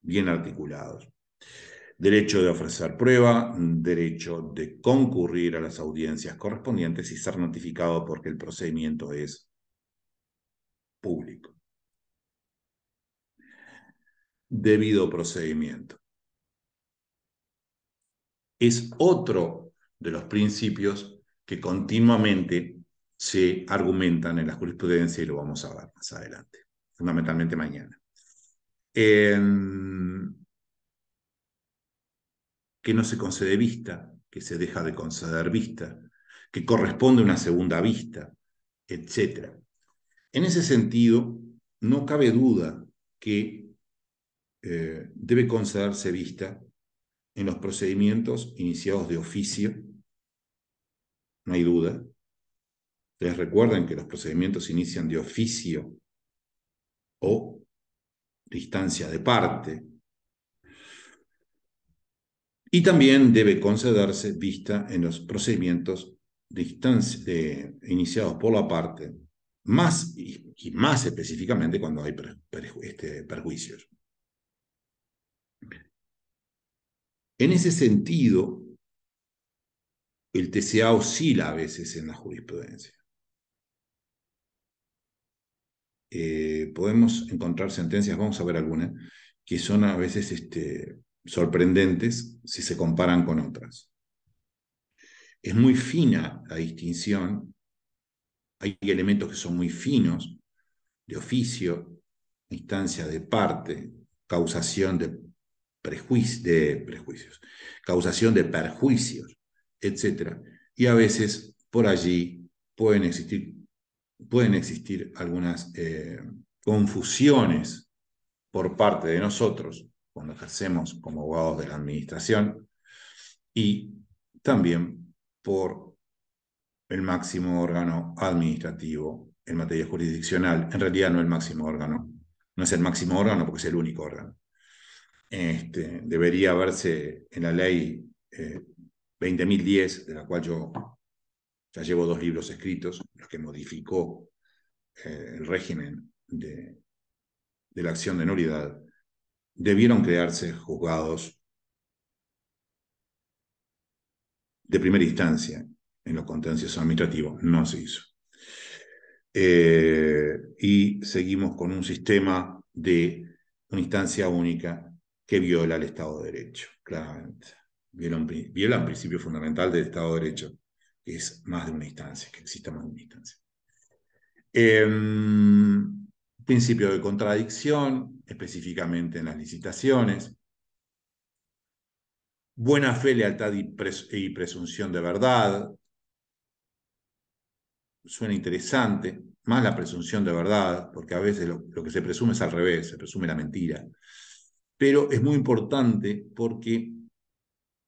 bien articulados. Derecho de ofrecer prueba, derecho de concurrir a las audiencias correspondientes y ser notificado porque el procedimiento es público. Debido procedimiento. Es otro de los principios que continuamente se argumentan en la jurisprudencia y lo vamos a ver más adelante, fundamentalmente mañana. Que no se concede vista, que se deja de conceder vista, que corresponde una segunda vista, etc. En ese sentido, no cabe duda que debe concederse vista en los procedimientos iniciados de oficio. No hay duda. Ustedes recuerden que los procedimientos inician de oficio o de instancia de parte. Y también debe concederse vista en los procedimientos de instancia, iniciados por la parte, más específicamente cuando hay perjuicios. En ese sentido, el TCA oscila a veces en la jurisprudencia. Podemos encontrar sentencias, vamos a ver algunas, que son a veces sorprendentes si se comparan con otras. Es muy fina la distinción, hay elementos que son muy finos, de oficio, instancia de parte, causación de perjuicios, etc. Y a veces por allí pueden existir algunas confusiones por parte de nosotros cuando ejercemos como abogados de la administración, y también por el máximo órgano administrativo en materia jurisdiccional. En realidad no es el máximo órgano, no es el máximo órgano porque es el único órgano. Debería verse en la ley 20.010, de la cual yo ya llevo 2 libros escritos, los que modificó el régimen de la acción de nulidad. Debieron crearse juzgados de primera instancia en los contenciosos administrativos. No se hizo. Y seguimos con un sistema de una instancia única que viola el Estado de Derecho, claramente. Viola un principio fundamental del Estado de Derecho, que es más de una instancia, que exista más de una instancia. Principio de contradicción, específicamente en las licitaciones. Buena fe, lealtad y presunción de verdad. Suena interesante, más la presunción de verdad, porque a veces lo que se presume es al revés, se presume la mentira. Pero es muy importante porque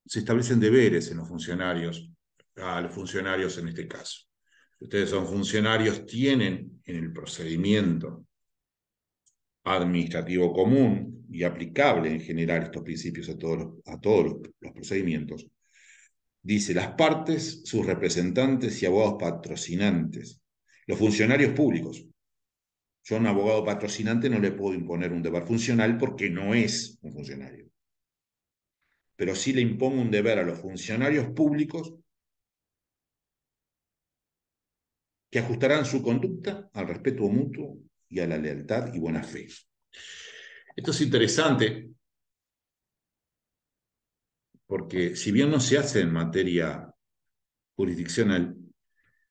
se establecen deberes en los funcionarios, a los funcionarios en este caso. Si ustedes son funcionarios, tienen en el procedimiento administrativo común y aplicable en general estos principios a todos los procedimientos. Dice, las partes, sus representantes y abogados patrocinantes. Los funcionarios públicos. Yo a un abogado patrocinante no le puedo imponer un deber funcional porque no es un funcionario. Pero sí le impongo un deber a los funcionarios públicos que ajustarán su conducta al respeto mutuo y a la lealtad y buena fe. Esto es interesante porque si bien no se hace en materia jurisdiccional,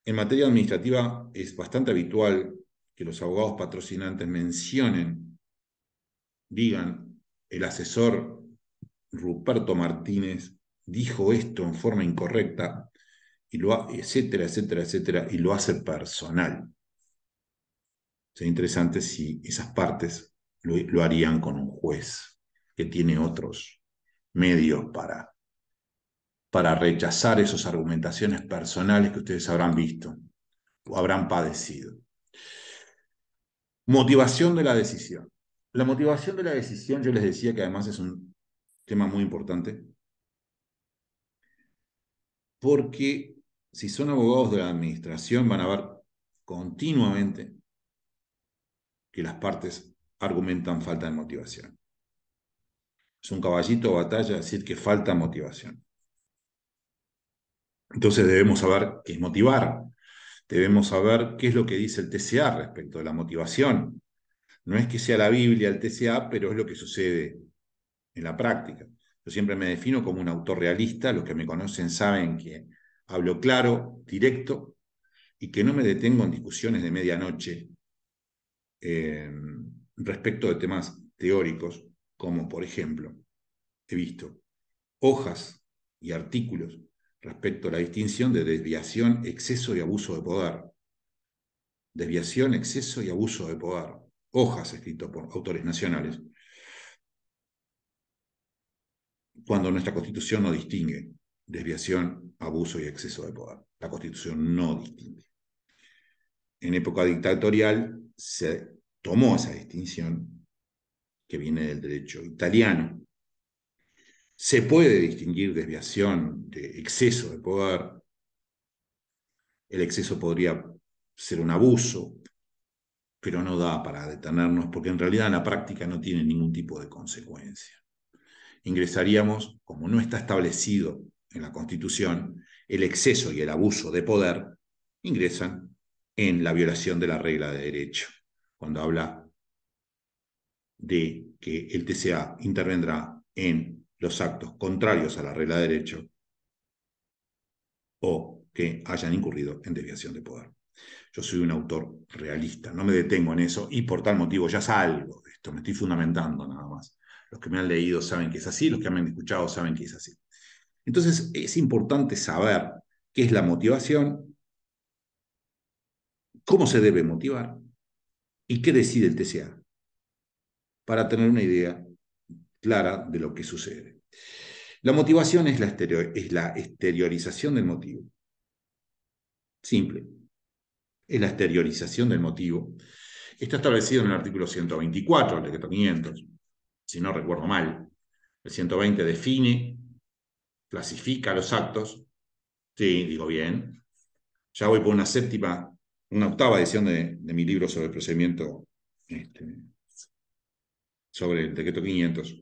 en materia administrativa es bastante habitual que los abogados patrocinantes mencionen, digan, el asesor Ruperto Martínez dijo esto en forma incorrecta, y lo, etcétera, etcétera, etcétera, y lo hace personal. Sería interesante si esas partes lo harían con un juez que tiene otros medios para rechazar esas argumentaciones personales que ustedes habrán visto o habrán padecido. Motivación de la decisión. La motivación de la decisión, yo les decía que además es un tema muy importante, porque si son abogados de la administración van a ver continuamente que las partes argumentan falta de motivación. Es un caballito de batalla decir que falta motivación. Entonces debemos saber qué es motivar, debemos saber qué es lo que dice el TCA respecto de la motivación. No es que sea la Biblia el TCA, pero es lo que sucede en la práctica. Yo siempre me defino como un autor realista, los que me conocen saben que hablo claro, directo, y que no me detengo en discusiones de medianoche respecto de temas teóricos, como por ejemplo, he visto hojas y artículos respecto a la distinción de desviación, exceso y abuso de poder. Desviación, exceso y abuso de poder. Hojas escritas por autores nacionales. Cuando nuestra Constitución no distingue desviación, abuso y exceso de poder. La Constitución no distingue. En época dictatorial se tomó esa distinción que viene del derecho italiano. Se puede distinguir desviación de exceso de poder. El exceso podría ser un abuso, pero no da para detenernos, porque en realidad en la práctica no tiene ningún tipo de consecuencia. Ingresaríamos, como no está establecido en la Constitución, el exceso y el abuso de poder ingresan en la violación de la regla de derecho, cuando habla de que el TCA intervendrá en los actos contrarios a la regla de derecho o que hayan incurrido en desviación de poder. Yo soy un autor realista, no me detengo en eso y por tal motivo ya salgo de esto, me estoy fundamentando nada más. Los que me han leído saben que es así, los que me han escuchado saben que es así. Entonces es importante saber qué es la motivación, cómo se debe motivar y qué decide el TCA para tener una idea clara de lo que sucede. La motivación es la exteriorización del motivo. Simple. Es la exteriorización del motivo. Está establecido en el artículo 124 del decreto 500, si no recuerdo mal. El 120 define, clasifica los actos. Sí, digo bien. Ya voy por una octava edición de mi libro sobre el procedimiento, sobre el decreto 500.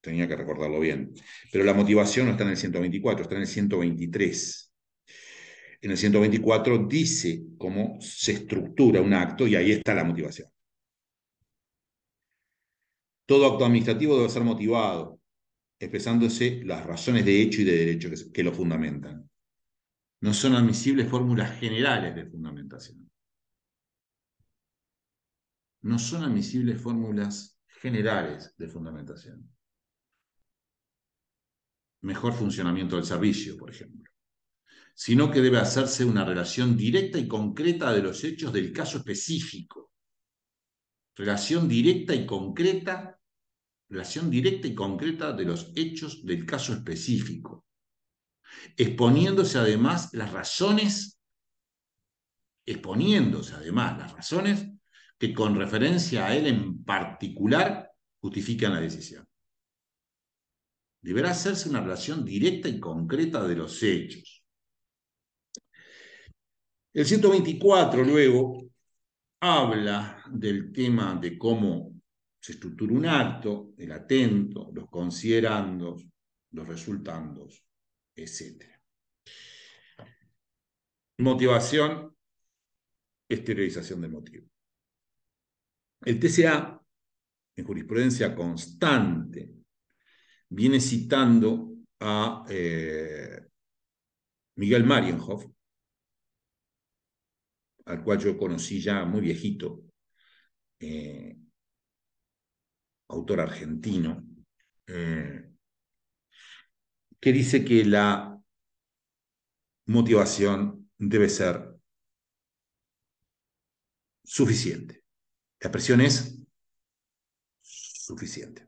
Tenía que recordarlo bien. Pero la motivación no está en el 124, está en el 123. En el 124 dice cómo se estructura un acto y ahí está la motivación. Todo acto administrativo debe ser motivado, expresándose las razones de hecho y de derecho que lo fundamentan. No son admisibles fórmulas generales de fundamentación. No son admisibles fórmulas generales de fundamentación. Mejor funcionamiento del servicio, por ejemplo, sino que debe hacerse una relación directa y concreta de los hechos del caso específico. Relación directa y concreta de los hechos del caso específico, exponiéndose además las razones que con referencia a él en particular justifican la decisión. Deberá hacerse una relación directa y concreta de los hechos. El 124 luego habla del tema de cómo se estructura un acto, el atento, los considerandos, los resultandos, etc. Motivación, exteriorización del motivo. El TCA en jurisprudencia constante, viene citando a Miguel Marienhoff, al cual yo conocí ya muy viejito, autor argentino, que dice que la motivación debe ser suficiente. La presión es suficiente.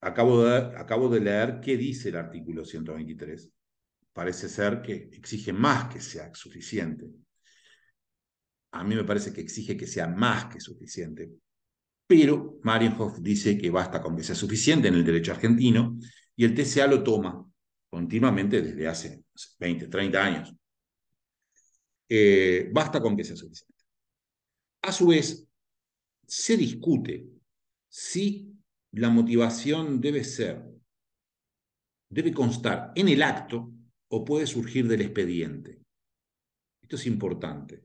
Acabo de leer qué dice el artículo 123. Parece ser que exige más que sea suficiente. A mí me parece que exige que sea más que suficiente. Pero Marienhoff dice que basta con que sea suficiente en el derecho argentino, y el TCA lo toma continuamente desde hace 20, 30 años. Basta con que sea suficiente. A su vez, se discute si la motivación debe constar en el acto o puede surgir del expediente. Esto es importante.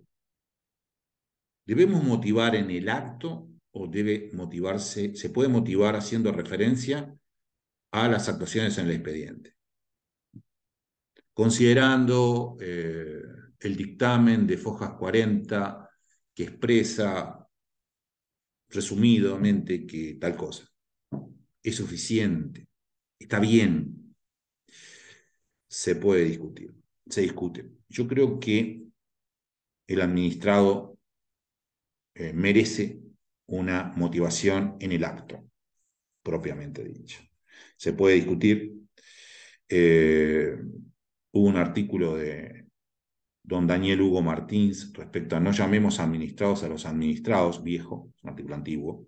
¿Debemos motivar en el acto o debe motivarse? Se puede motivar haciendo referencia a las actuaciones en el expediente. Considerando el dictamen de Fojas 40 que expresa resumidamente que tal cosa es suficiente, está bien, se puede discutir, se discute. Yo creo que el administrado merece una motivación en el acto, propiamente dicho. Se puede discutir. Hubo un artículo de don Daniel Hugo Martins respecto a no llamemos administrados a los administrados, viejo, un artículo antiguo.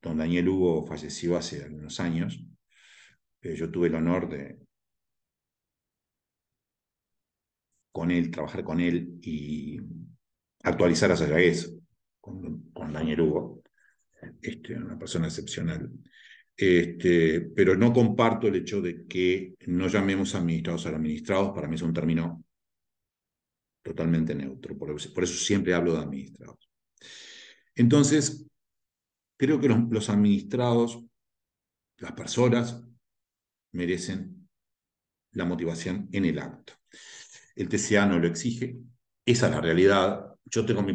Don Daniel Hugo falleció hace algunos años. Yo tuve el honor de trabajar con él y actualizar hacia eso con Daniel Hugo, una persona excepcional. Pero no comparto el hecho de que no llamemos administrados a los administrados. Para mí es un término totalmente neutro, por eso siempre hablo de administrados. Entonces, creo que los administrados, las personas, merecen la motivación en el acto. El TCA no lo exige, esa es la realidad. Yo tengo mi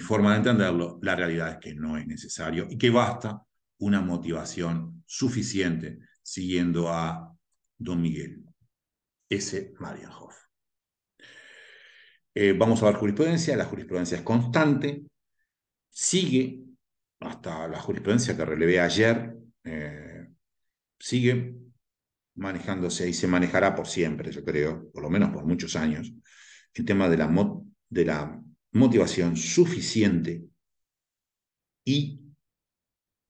forma de entenderlo. La realidad es que no es necesario y que basta una motivación suficiente, siguiendo a don Miguel S. Marienhoff. Vamos a ver jurisprudencia. La jurisprudencia es constante, sigue hasta la jurisprudencia que relevé ayer, sigue manejándose y se manejará por siempre, yo creo, por lo menos por muchos años, el tema de la motivación suficiente y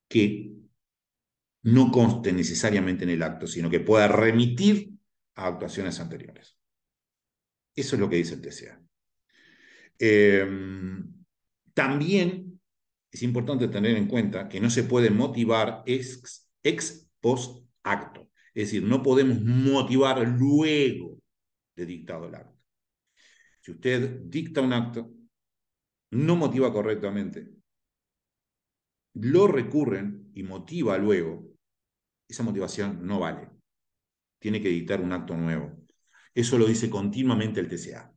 que no conste necesariamente en el acto, sino que pueda remitir a actuaciones anteriores. Eso es lo que dice el TCA. También es importante tener en cuenta que no se puede motivar ex post acto. Es decir, no podemos motivar luego de dictado el acto. Si usted dicta un acto, no motiva correctamente, lo recurren y motiva luego, esa motivación no vale. Tiene que dictar un acto nuevo. Eso lo dice continuamente el TCA.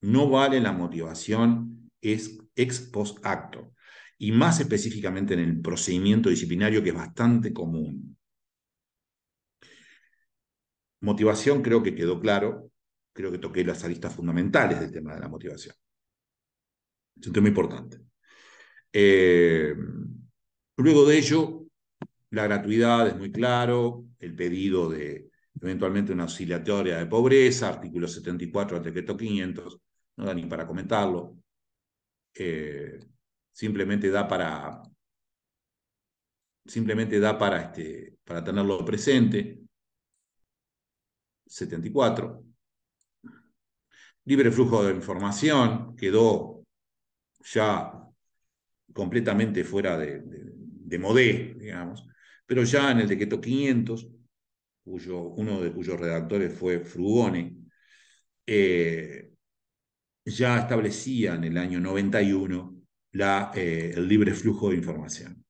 No vale la motivación ex post acto, y más específicamente en el procedimiento disciplinario, que es bastante común. Motivación, creo que quedó claro. Creo que toqué las aristas fundamentales del tema de la motivación. Es un tema importante. Luego de ello, la gratuidad es muy claro, el pedido de eventualmente una auxiliatoria de pobreza, artículo 74 del decreto 500, no da ni para comentarlo. Simplemente da para tenerlo presente. 74. Libre flujo de información, quedó ya completamente fuera de modé, digamos, pero ya en el decreto 500, uno de cuyos redactores fue Frugone, ya establecía en el año 91 el libre flujo de información.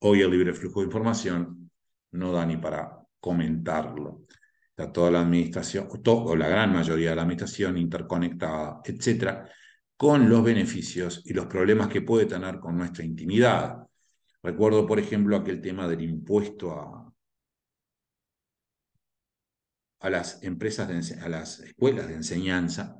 Hoy el libre flujo de información no da ni para comentarlo. Está toda la administración, o la gran mayoría de la administración interconectada, etcétera, con los beneficios y los problemas que puede tener con nuestra intimidad. Recuerdo, por ejemplo, aquel tema del impuesto a las empresas, a las escuelas de enseñanza,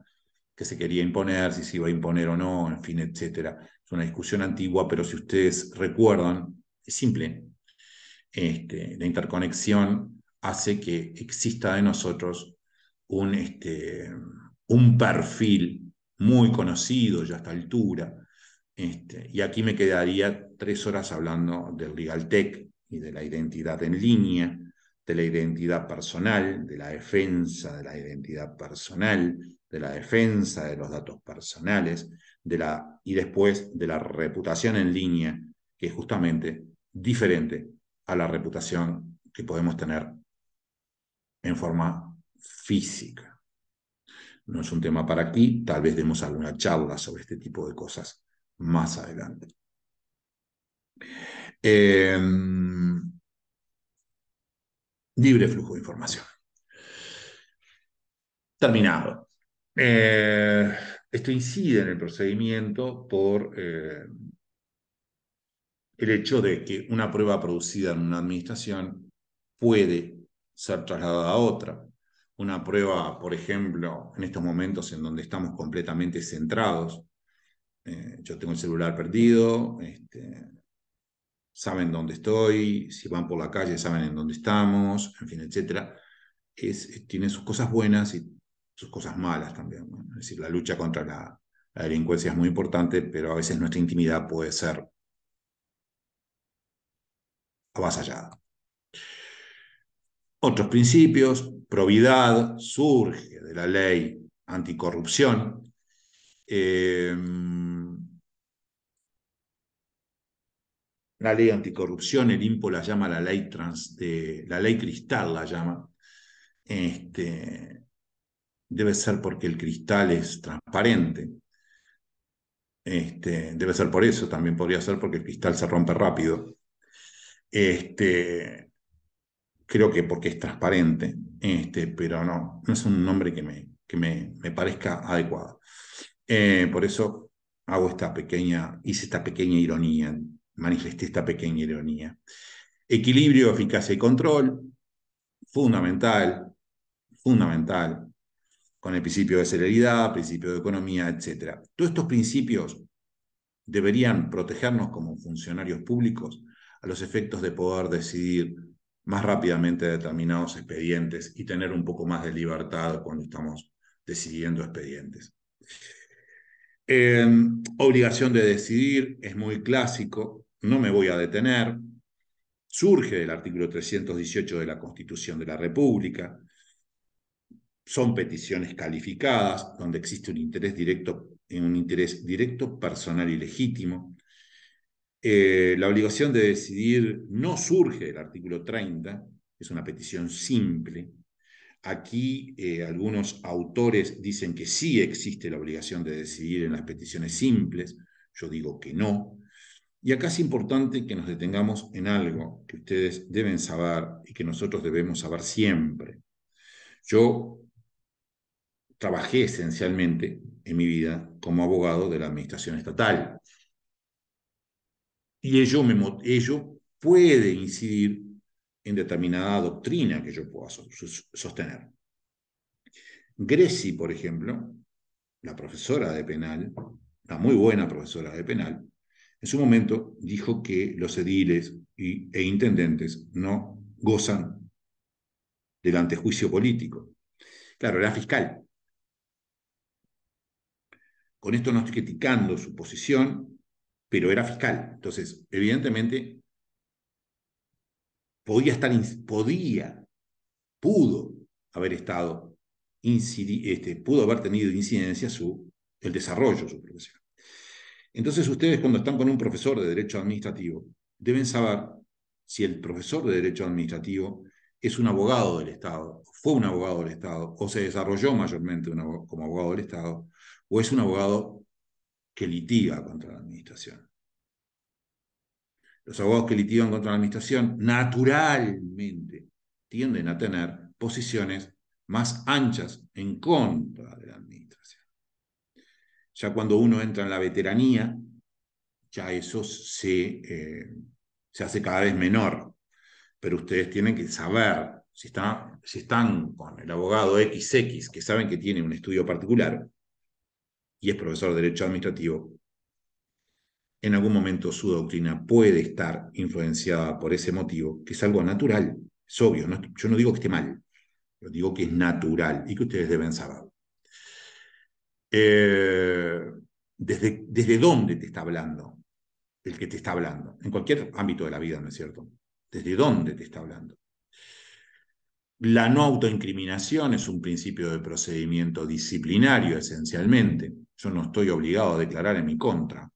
que se quería imponer, si se iba a imponer o no, en fin, etcétera. Es una discusión antigua, pero si ustedes recuerdan, es simple. La interconexión hace que exista de nosotros un perfil muy conocido ya a esta altura. Y aquí me quedaría 3 horas hablando del LegalTech y de la identidad en línea, de la identidad personal, de la defensa de la identidad personal, de la defensa de los datos personales, y después de la reputación en línea, que es justamente diferente a la reputación que podemos tener en forma física. No es un tema para aquí, tal vez demos alguna charla sobre este tipo de cosas más adelante. Libre flujo de información. Terminado. Esto incide en el procedimiento por el hecho de que una prueba producida en una administración puede ser trasladada a otra. Una prueba, por ejemplo, en estos momentos en donde estamos completamente centrados, yo tengo el celular perdido, saben dónde estoy, si van por la calle saben en dónde estamos, en fin, etc. Tiene sus cosas buenas y sus cosas malas también, ¿no? Es decir, la lucha contra la delincuencia es muy importante, pero a veces nuestra intimidad puede ser avasallada. Otros principios, probidad, surge de la ley anticorrupción. La ley anticorrupción, el INPO la llama la ley cristal la llama. Debe ser porque el cristal es transparente. Debe ser por eso, también podría ser porque el cristal se rompe rápido. Creo que porque es transparente, pero no es un nombre que me parezca adecuado. Por eso hice esta pequeña ironía. Manifesté esta pequeña ironía. Equilibrio, eficacia y control, fundamental, con el principio de celeridad, principio de economía, etc. Todos estos principios deberían protegernos como funcionarios públicos a los efectos de poder decidir más rápidamente determinados expedientes y tener un poco más de libertad cuando estamos decidiendo expedientes. Obligación de decidir, es muy clásico, no me voy a detener, surge del artículo 318 de la Constitución de la República, son peticiones calificadas, donde existe un interés directo, personal y legítimo. La obligación de decidir no surge del artículo 30, es una petición simple. Aquí algunos autores dicen que sí existe la obligación de decidir en las peticiones simples, yo digo que no. Y acá es importante que nos detengamos en algo que ustedes deben saber y que nosotros debemos saber siempre. Yo trabajé esencialmente en mi vida como abogado de la administración estatal. Y ello puede incidir en determinada doctrina que yo pueda sostener. Greci, por ejemplo, la profesora de penal, una muy buena profesora de penal, en su momento dijo que los ediles e intendentes no gozan del antejuicio político. Claro, era fiscal. Con esto no estoy criticando su posición, pero era fiscal. Entonces, evidentemente, pudo haber tenido incidencia el desarrollo de su profesión. Entonces ustedes cuando están con un profesor de Derecho Administrativo, deben saber si el profesor de Derecho Administrativo es un abogado del Estado, fue un abogado del Estado, o se desarrolló mayormente como abogado del Estado, o es un abogado que litiga contra la administración. Los abogados que litigan contra la administración naturalmente tienden a tener posiciones más anchas en contra de la administración. Ya cuando uno entra en la veteranía, ya eso se hace cada vez menor. Pero ustedes tienen que saber, si están con el abogado XX, que saben que tiene un estudio particular, y es profesor de Derecho Administrativo, en algún momento su doctrina puede estar influenciada por ese motivo, que es algo natural, es obvio. No, yo no digo que esté mal, yo digo que es natural y que ustedes deben saber. ¿Desde dónde te está hablando el que te está hablando? En cualquier ámbito de la vida, ¿no es cierto? ¿Desde dónde te está hablando? La no autoincriminación es un principio de procedimiento disciplinario, esencialmente. Yo no estoy obligado a declarar en mi contra.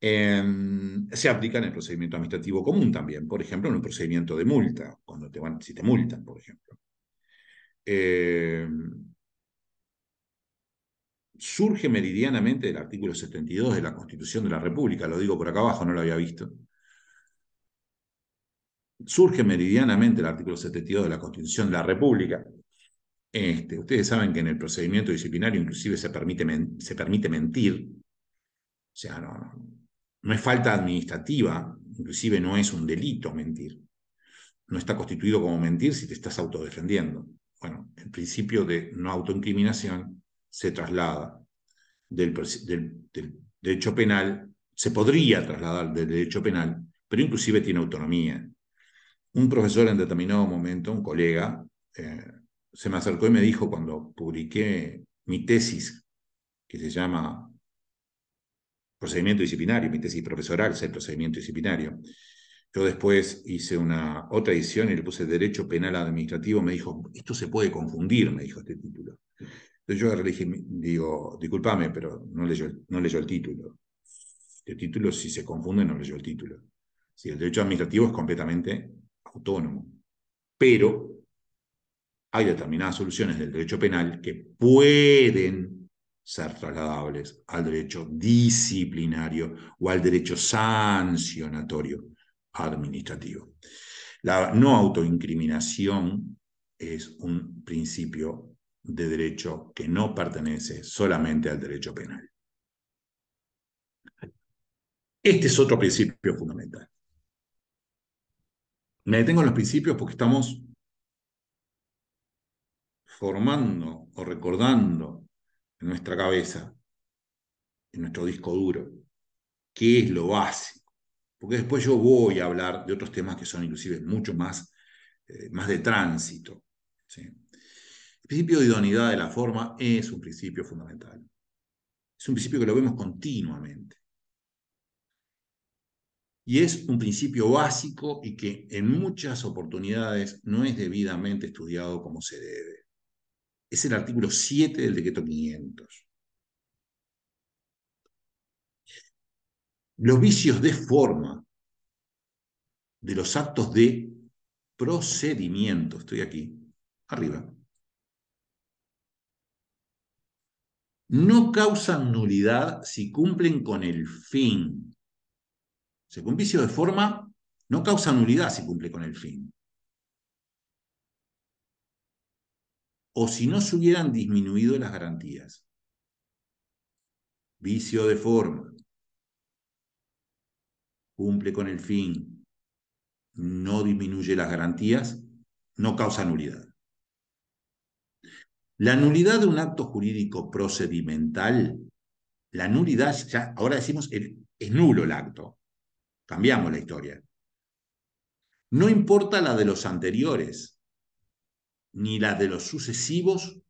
Se aplica en el procedimiento administrativo común también, por ejemplo, en un procedimiento de multa, cuando si te multan, por ejemplo. Surge meridianamente del artículo 72 de la Constitución de la República, lo digo por acá abajo, no lo había visto. Surge meridianamente el artículo 72 de la Constitución de la República. Ustedes saben que en el procedimiento disciplinario inclusive se permite mentir. O sea, no es falta administrativa, inclusive no es un delito mentir. No está constituido como mentir si te estás autodefendiendo. Bueno, el principio de no autoincriminación se traslada del derecho penal, se podría trasladar del derecho penal, pero inclusive tiene autonomía. Un profesor en determinado momento, un colega, se me acercó y me dijo cuando publiqué mi tesis, que se llama Procedimiento Disciplinario, mi tesis profesoral es el Procedimiento Disciplinario. Yo después hice otra edición y le puse Derecho Penal Administrativo, me dijo, esto se puede confundir, me dijo este título. Entonces yo le dije, digo, discúlpame, pero no leyó el título. El título, si se confunde, no leyó el título. Si el derecho administrativo es completamente autónomo, pero hay determinadas soluciones del derecho penal que pueden ser trasladables al derecho disciplinario o al derecho sancionatorio administrativo. La no autoincriminación es un principio de derecho que no pertenece solamente al derecho penal. Este es otro principio fundamental. Me detengo en los principios porque estamos formando o recordando en nuestra cabeza, en nuestro disco duro, qué es lo básico. Porque después yo voy a hablar de otros temas que son inclusive mucho más de tránsito, ¿sí? El principio de idoneidad de la forma es un principio fundamental. Es un principio que lo vemos continuamente. Y es un principio básico y que en muchas oportunidades no es debidamente estudiado como se debe. Es el artículo 7 del Decreto 500. Los vicios de forma de los actos de procedimiento, estoy aquí, arriba, no causan nulidad si cumplen con el fin. O sea, un vicio de forma no causa nulidad si cumple con el fin. O si no se hubieran disminuido las garantías. Vicio de forma. Cumple con el fin. No disminuye las garantías. No causa nulidad. La nulidad de un acto jurídico procedimental. La nulidad, ya ahora decimos, es nulo el acto. Cambiamos la historia. No importa la de los anteriores, ni la de los sucesivos,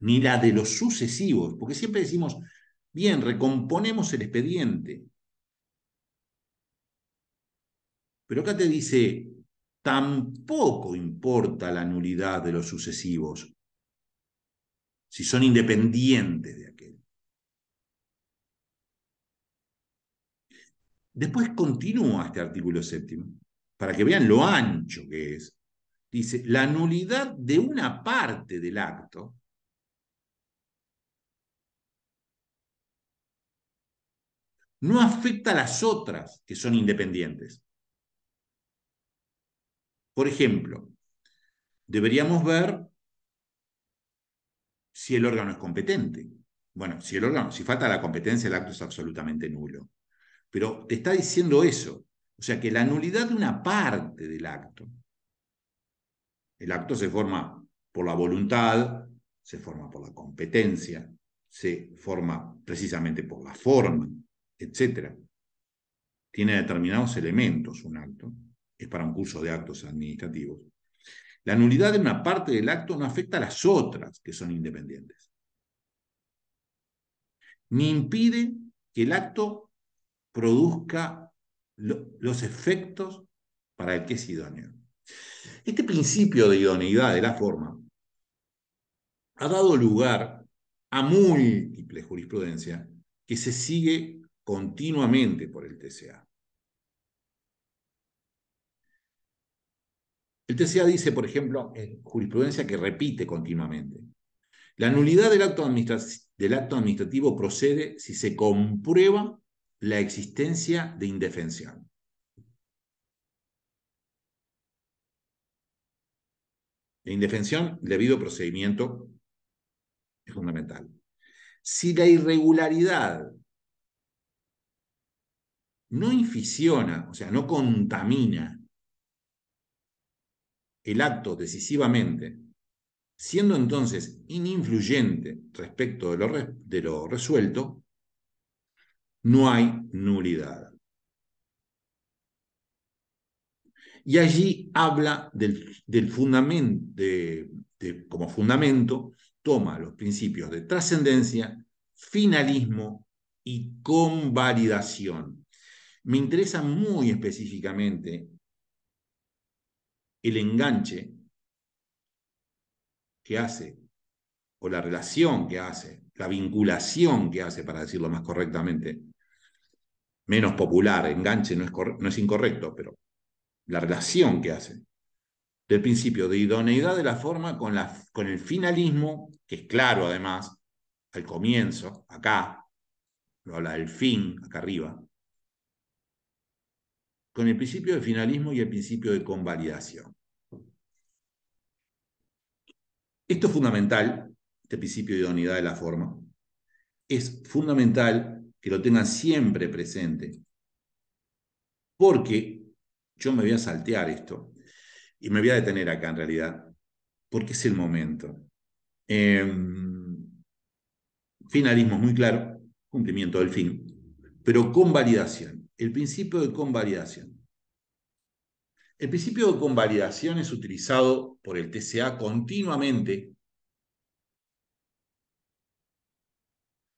porque siempre decimos, bien, recomponemos el expediente. Pero acá te dice, tampoco importa la nulidad de los sucesivos, si son independientes de aquel. Después continúa este artículo 7º. para que vean lo ancho que es, dice, la nulidad de una parte del acto no afecta a las otras que son independientes. Por ejemplo, deberíamos ver si el órgano es competente. Bueno, si falta la competencia, el acto es absolutamente nulo. Pero te está diciendo eso. O sea, que la nulidad de una parte del acto. El acto se forma por la voluntad, se forma por la competencia, se forma precisamente por la forma, etc. Tiene determinados elementos un acto. Es para un curso de actos administrativos. La nulidad de una parte del acto no afecta a las otras que son independientes. Ni impide que el acto produzca los efectos para el que es idóneo. Este principio de idoneidad de la forma ha dado lugar a múltiple jurisprudencia que se sigue continuamente por el TCA. El TCA dice, por ejemplo, en jurisprudencia que repite continuamente, la nulidad del acto administrativo procede si se comprueba la existencia de indefensión. La indefensión, debido procedimiento, es fundamental. Si la irregularidad no inficiona, o sea, no contamina el acto decisivamente, siendo entonces ininfluyente respecto de lo resuelto, no hay nulidad. Y allí habla del fundamento, como fundamento, toma los principios de trascendencia, finalismo y convalidación. Me interesa muy específicamente el enganche que hace, o la relación que hace, la vinculación que hace, para decirlo más correctamente, menos popular, enganche no es incorrecto, pero la relación que hace del principio de idoneidad de la forma con el finalismo, que es claro además, al comienzo, acá, lo habla del fin, acá arriba, con el principio de finalismo y el principio de convalidación. Esto es fundamental, este principio de idoneidad de la forma, es fundamental que lo tengan siempre presente, porque yo me voy a saltear esto y me voy a detener acá en realidad, porque es el momento. Finalismo es muy claro, cumplimiento del fin, pero convalidación, el principio de convalidación. El principio de convalidación es utilizado por el TCA continuamente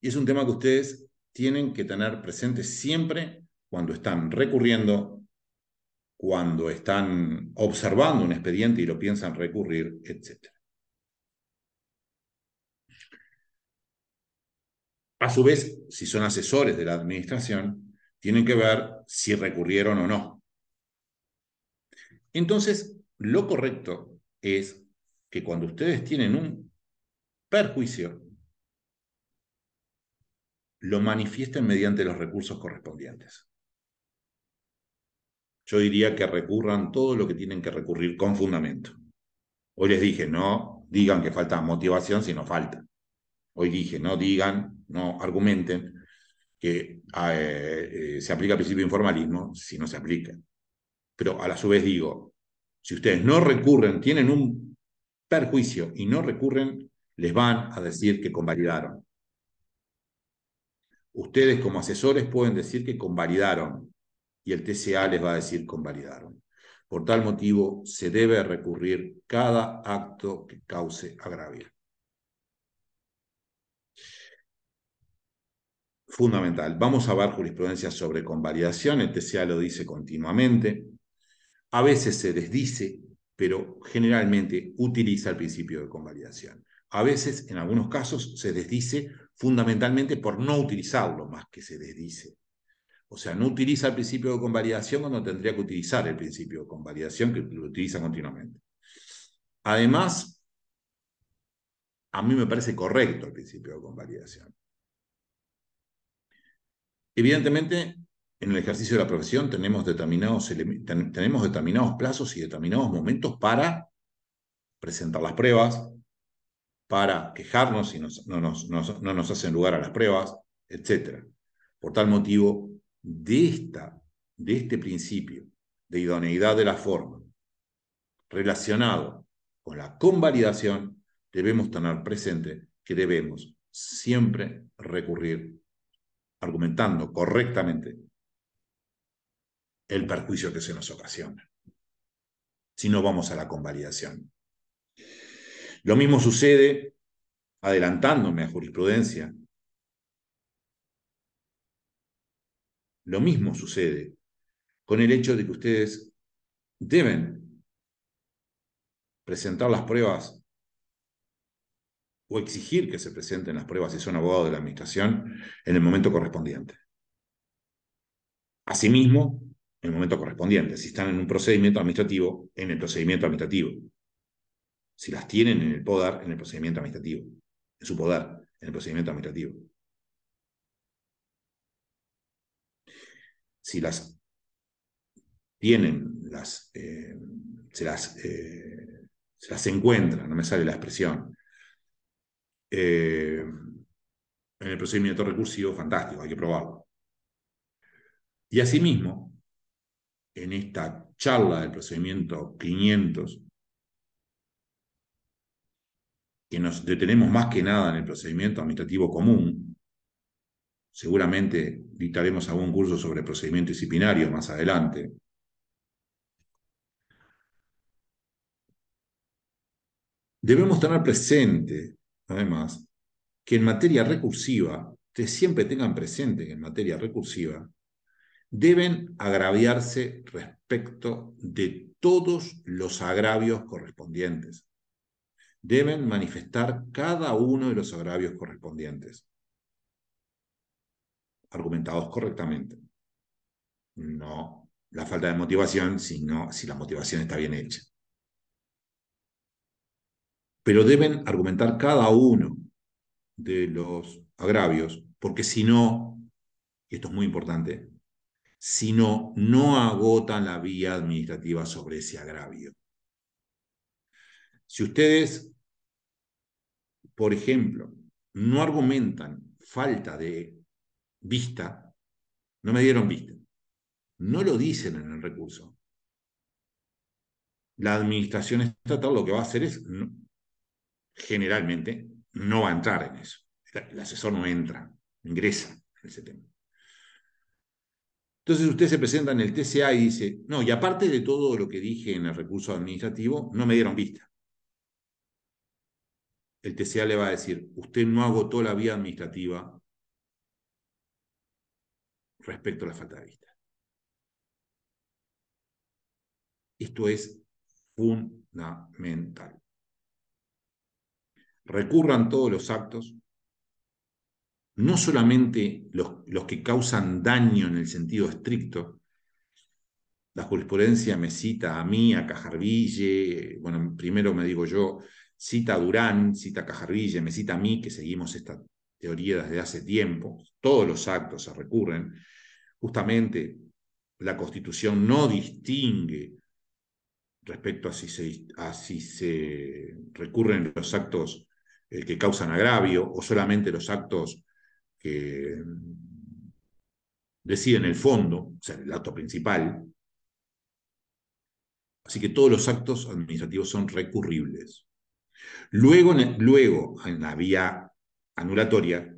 y es un tema que ustedes tienen que tener presente siempre cuando están recurriendo, cuando están observando un expediente y lo piensan recurrir, etc. A su vez, si son asesores de la administración, tienen que ver si recurrieron o no. Entonces, lo correcto es que cuando ustedes tienen un perjuicio, lo manifiesten mediante los recursos correspondientes. Yo diría que recurran todo lo que tienen que recurrir con fundamento. Hoy les dije, no digan que falta motivación si no falta. Hoy dije, no digan, no argumenten que se aplica el principio de informalismo si no se aplica. Pero a la su vez digo, si ustedes no recurren, tienen un perjuicio y no recurren, les van a decir que convalidaron. Ustedes como asesores pueden decir que convalidaron, y el TCA les va a decir convalidaron. Por tal motivo, se debe recurrir cada acto que cause agravio. Fundamental. Vamos a ver jurisprudencia sobre convalidación. El TCA lo dice continuamente. A veces se desdice, pero generalmente utiliza el principio de convalidación. A veces, en algunos casos, se desdice fundamentalmente por no utilizarlo más que se desdice. O sea, no utiliza el principio de convalidación cuando tendría que utilizar el principio de convalidación, que lo utiliza continuamente. Además, a mí me parece correcto el principio de convalidación. Evidentemente, en el ejercicio de la profesión tenemos determinados plazos y determinados momentos para presentar las pruebas, para quejarnos si no nos hacen lugar a las pruebas, etc. Por tal motivo, de este principio de idoneidad de la forma relacionado con la convalidación, debemos tener presente que debemos siempre recurrir, argumentando correctamente, el perjuicio que se nos ocasiona. Si no, vamos a la convalidación. Lo mismo sucede, adelantándome a jurisprudencia, lo mismo sucede con el hecho de que ustedes deben presentar las pruebas o exigir que se presenten las pruebas si son abogados de la administración en el momento correspondiente. Asimismo, en el momento correspondiente. Si están en un procedimiento administrativo, en el procedimiento administrativo. Si las tienen en el poder, en el procedimiento administrativo. En su poder, en el procedimiento administrativo. Si las tienen, se las encuentra, no me sale la expresión, en el procedimiento recursivo, fantástico, hay que probarlo. Y asimismo, en esta charla del procedimiento 500, que nos detenemos más que nada en el procedimiento administrativo común, seguramente dictaremos algún curso sobre procedimiento disciplinario más adelante, debemos tener presente, además, que en materia recursiva, ustedes siempre tengan presente que en materia recursiva, deben agraviarse respecto de todos los agravios correspondientes. Deben manifestar cada uno de los agravios correspondientes, argumentados correctamente. No la falta de motivación, sino si la motivación está bien hecha. Pero deben argumentar cada uno de los agravios, porque si no, y esto es muy importante, sino no agotan la vía administrativa sobre ese agravio. Si ustedes, por ejemplo, no argumentan falta de vista, no me dieron vista, no lo dicen en el recurso, la administración estatal lo que va a hacer es, generalmente, no va a entrar en eso. El asesor no entra, ingresa en ese tema. Entonces usted se presenta en el TCA y dice, no, y aparte de todo lo que dije en el recurso administrativo, no me dieron vista. El TCA le va a decir, usted no agotó la vía administrativa respecto a la falta de vista. Esto es fundamental. Recurran todos los actos, no solamente los que causan daño en el sentido estricto. La jurisprudencia me cita a mí, a Cajarville, bueno, primero me digo yo, cita a Durán, cita a Cajarville, me cita a mí, que seguimos esta teoría desde hace tiempo, todos los actos se recurren. Justamente la Constitución no distingue respecto a si se recurren los actos que causan agravio o solamente los actos que deciden el fondo, o sea, el acto principal. Así que todos los actos administrativos son recurribles. Luego en la vía anulatoria,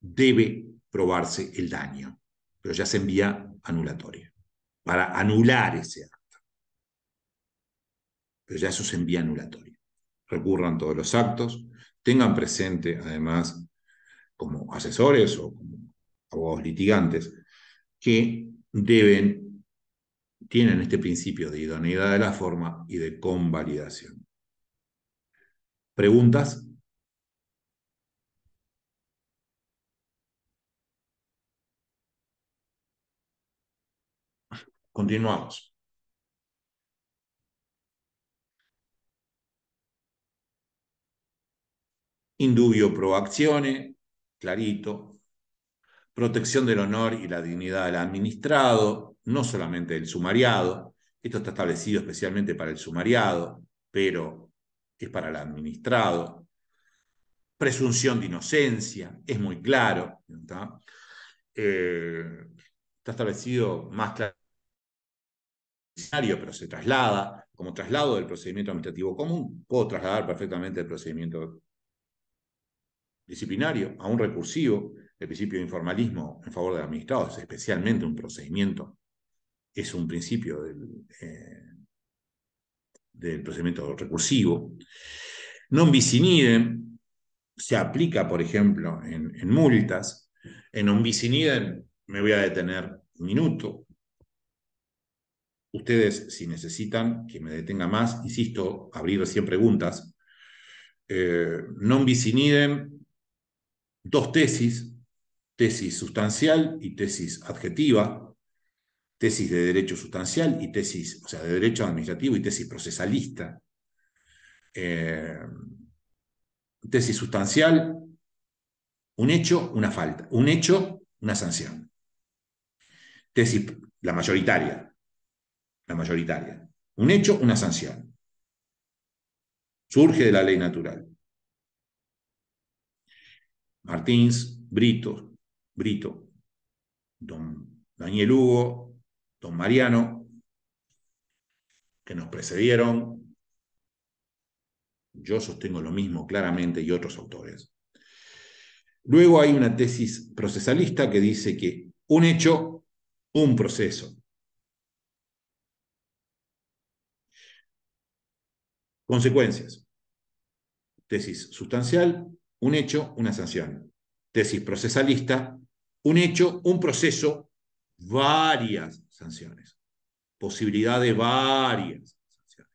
debe probarse el daño, pero ya se envía anulatoria, para anular ese acto. Pero ya eso se envía anulatoria. Recurran todos los actos, tengan presente, además, como asesores o como abogados litigantes, que tienen este principio de idoneidad de la forma y de convalidación. ¿Preguntas? Continuamos. Indubio pro actione, clarito. Protección del honor y la dignidad del administrado, no solamente del sumariado. Esto está establecido especialmente para el sumariado, pero es para el administrado. Presunción de inocencia, es muy claro. Está establecido más claro, pero se traslada, como traslado del procedimiento administrativo común, puedo trasladar perfectamente el procedimiento disciplinario a un recursivo. El principio de informalismo en favor del administrado es especialmente un procedimiento, es un principio del procedimiento recursivo. Non bis in idem se aplica, por ejemplo, en multas. En non bis in idem me voy a detener un minuto. Ustedes, si necesitan que me detenga más, insisto, abrir recién preguntas. Non bis in idem, dos tesis. Tesis sustancial y tesis adjetiva, tesis de derecho sustancial y tesis, o sea, de derecho administrativo y tesis procesalista. Tesis sustancial, un hecho, una falta, un hecho, una sanción. Tesis, la mayoritaria, un hecho, una sanción. Surge de la ley natural. Martins, Brito, don Daniel Hugo, don Mariano, que nos precedieron. Yo sostengo lo mismo claramente y otros autores. Luego hay una tesis procesalista que dice que un hecho, un proceso. Consecuencias. Tesis sustancial, un hecho, una sanción. Tesis procesalista, un hecho, un proceso, varias sanciones. Posibilidad de varias sanciones.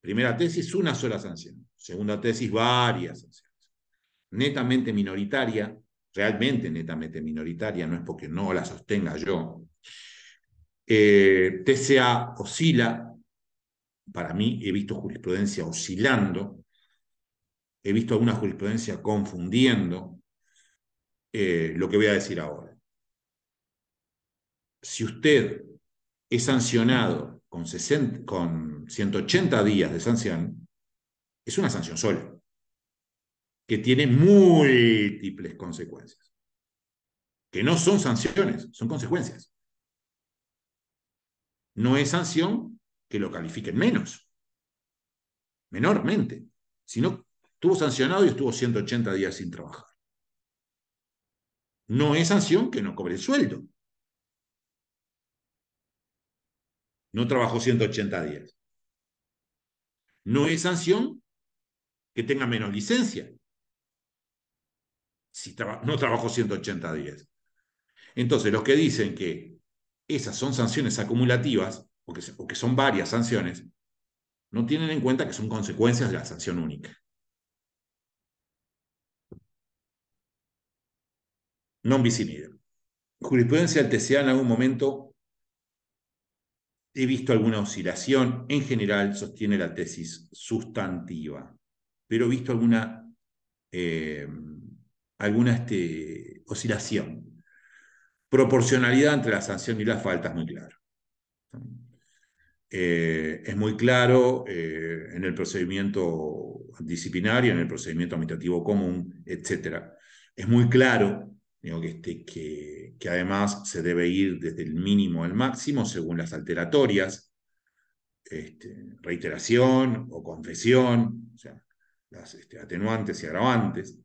Primera tesis, una sola sanción. Segunda tesis, varias sanciones. Netamente minoritaria, realmente netamente minoritaria, no es porque no la sostenga yo. TCA oscila, para mí he visto jurisprudencia oscilando. He visto alguna jurisprudencia confundiendo lo que voy a decir ahora. Si usted es sancionado con 180 días de sanción, es una sanción sola, que tiene múltiples consecuencias, que no son sanciones, son consecuencias. No es sanción que lo califiquen menormente, sino estuvo sancionado y estuvo 180 días sin trabajar. No es sanción que no cobre el sueldo. No trabajó 180 días. No es sanción que tenga menos licencia. Si no trabajó 180 días. Entonces, los que dicen que esas son sanciones acumulativas, o que son varias sanciones, no tienen en cuenta que son consecuencias de la sanción única. Non bis in idem. Jurisprudencia del TCA en algún momento he visto alguna oscilación. En general sostiene la tesis sustantiva, pero he visto alguna oscilación. Proporcionalidad entre la sanción y la falta es muy claro. Es muy claro en el procedimiento disciplinario, en el procedimiento administrativo común, etc. Es muy claro. Digo que además se debe ir desde el mínimo al máximo según las alteratorias, reiteración o confesión, o sea, las atenuantes y agravantes,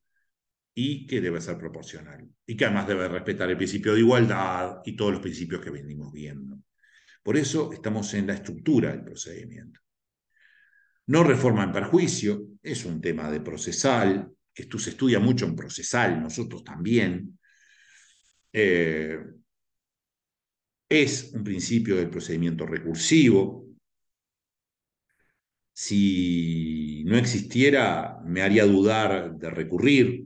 y que debe ser proporcional. Y que además debe respetar el principio de igualdad y todos los principios que venimos viendo. Por eso estamos en la estructura del procedimiento. No reforma en perjuicio, es un tema de procesal, que se estudia mucho en procesal, nosotros también. Es un principio del procedimiento recursivo. Si no existiera, me haría dudar de recurrir.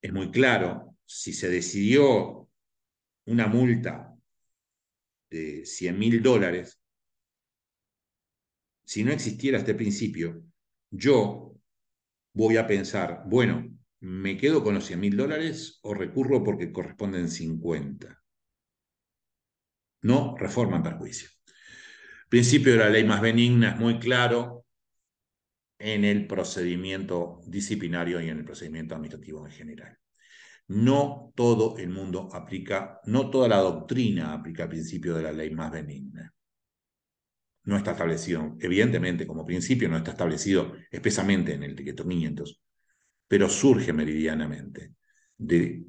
Es muy claro, si se decidió una multa de $100.000, si no existiera este principio, yo voy a pensar, bueno, ¿me quedo con los $100.000 o recurro porque corresponden 50? No reforma en perjuicio. El principio de la ley más benigna es muy claro en el procedimiento disciplinario y en el procedimiento administrativo en general. No todo el mundo aplica, no toda la doctrina aplica el principio de la ley más benigna. No está establecido, evidentemente, como principio, no está establecido expresamente en el Decreto 500, pero surge meridianamente de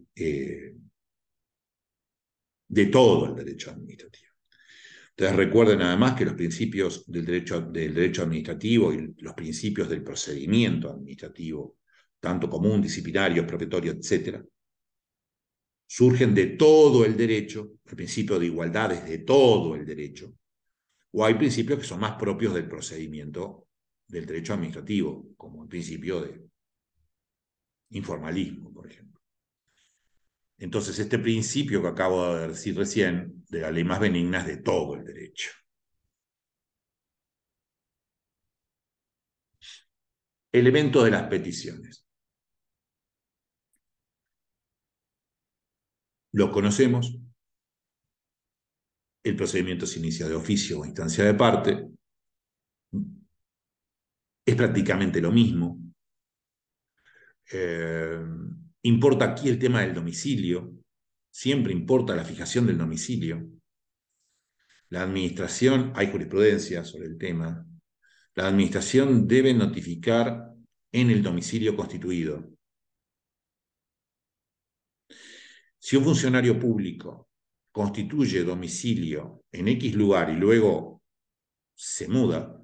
todo el derecho administrativo. Entonces recuerden además que los principios del derecho administrativo y los principios del procedimiento administrativo, tanto común, disciplinario, expropiatorio, etc., surgen de todo el derecho. El principio de igualdad es de todo el derecho. O hay principios que son más propios del procedimiento del derecho administrativo, como el principio de informalismo, por ejemplo. Entonces, este principio que acabo de decir recién, de la ley más benigna, es de todo el derecho. Elemento de las peticiones. Lo conocemos. El procedimiento se inicia de oficio o instancia de parte. Es prácticamente lo mismo. Importa aquí el tema del domicilio. Siempre importa la fijación del domicilio. La administración, hay jurisprudencia sobre el tema, la administración debe notificar en el domicilio constituido. Si un funcionario público constituye domicilio en X lugar y luego se muda,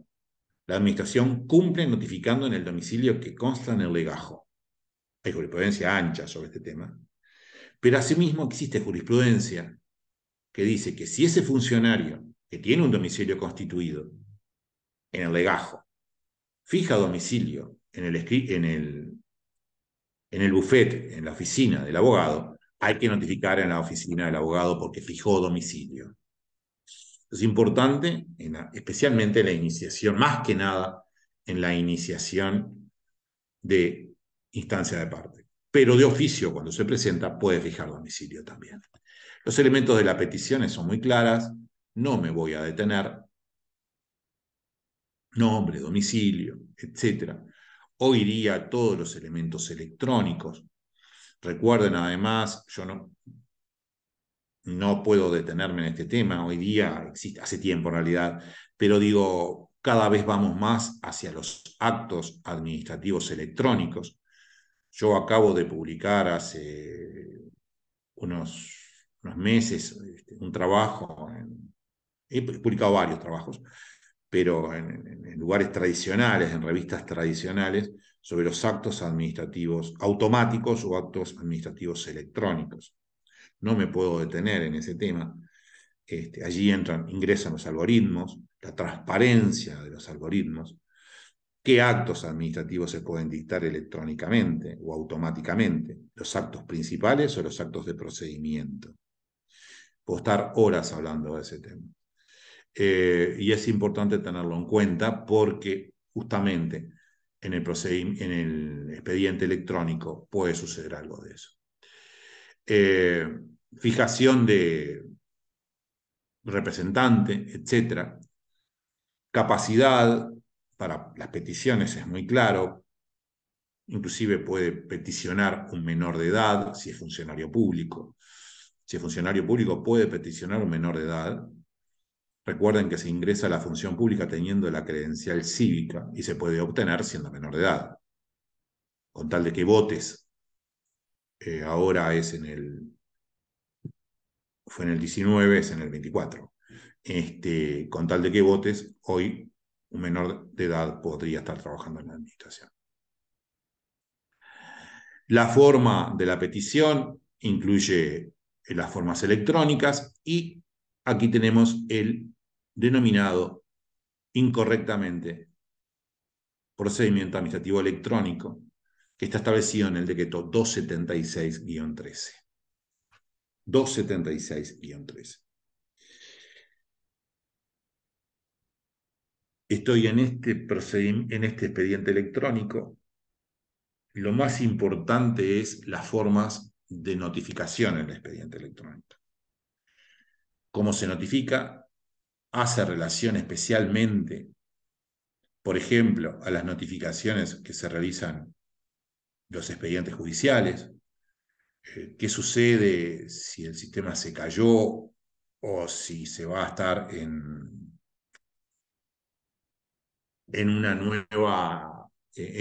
la administración cumple notificando en el domicilio que consta en el legajo. Hay jurisprudencia ancha sobre este tema, pero asimismo existe jurisprudencia que dice que si ese funcionario que tiene un domicilio constituido en el legajo fija domicilio en el bufete, en la oficina del abogado, hay que notificar en la oficina del abogado porque fijó domicilio. Es importante, especialmente en la iniciación, más que nada en la iniciación de instancia de parte, pero de oficio cuando se presenta puede fijar domicilio también. Los elementos de las peticiones son muy claras, no me voy a detener, nombre, domicilio, etc. Hoy iría a todos los elementos electrónicos. Recuerden además, yo no puedo detenerme en este tema, hoy día existe, hace tiempo en realidad, pero digo, cada vez vamos más hacia los actos administrativos electrónicos. Yo acabo de publicar hace unos meses un trabajo, he publicado varios trabajos, pero en lugares tradicionales, en revistas tradicionales, sobre los actos administrativos automáticos o actos administrativos electrónicos. No me puedo detener en ese tema. Allí ingresan los algoritmos, la transparencia de los algoritmos, qué actos administrativos se pueden dictar electrónicamente o automáticamente, los actos principales o los actos de procedimiento. Puedo estar horas hablando de ese tema. Y es importante tenerlo en cuenta porque justamente en el expediente electrónico puede suceder algo de eso. Fijación de representante, etc. Capacidad para las peticiones es muy claro, inclusive puede peticionar un menor de edad si es funcionario público. Si es funcionario público puede peticionar un menor de edad. Recuerden que se ingresa a la función pública teniendo la credencial cívica y se puede obtener siendo menor de edad. Con tal de que votes, ahora es fue en el 19, es en el 24. Con tal de que votes, hoy un menor de edad podría estar trabajando en la administración. La forma de la petición incluye las formas electrónicas y aquí tenemos el denominado incorrectamente procedimiento administrativo electrónico que está establecido en el decreto 276-13. estoy en este expediente electrónico. Lo más importante es las formas de notificación en el expediente electrónico. ¿Cómo se notifica? Hace relación especialmente, por ejemplo, a las notificaciones que se realizan los expedientes judiciales. ¿Qué sucede si el sistema se cayó o si se va a estar en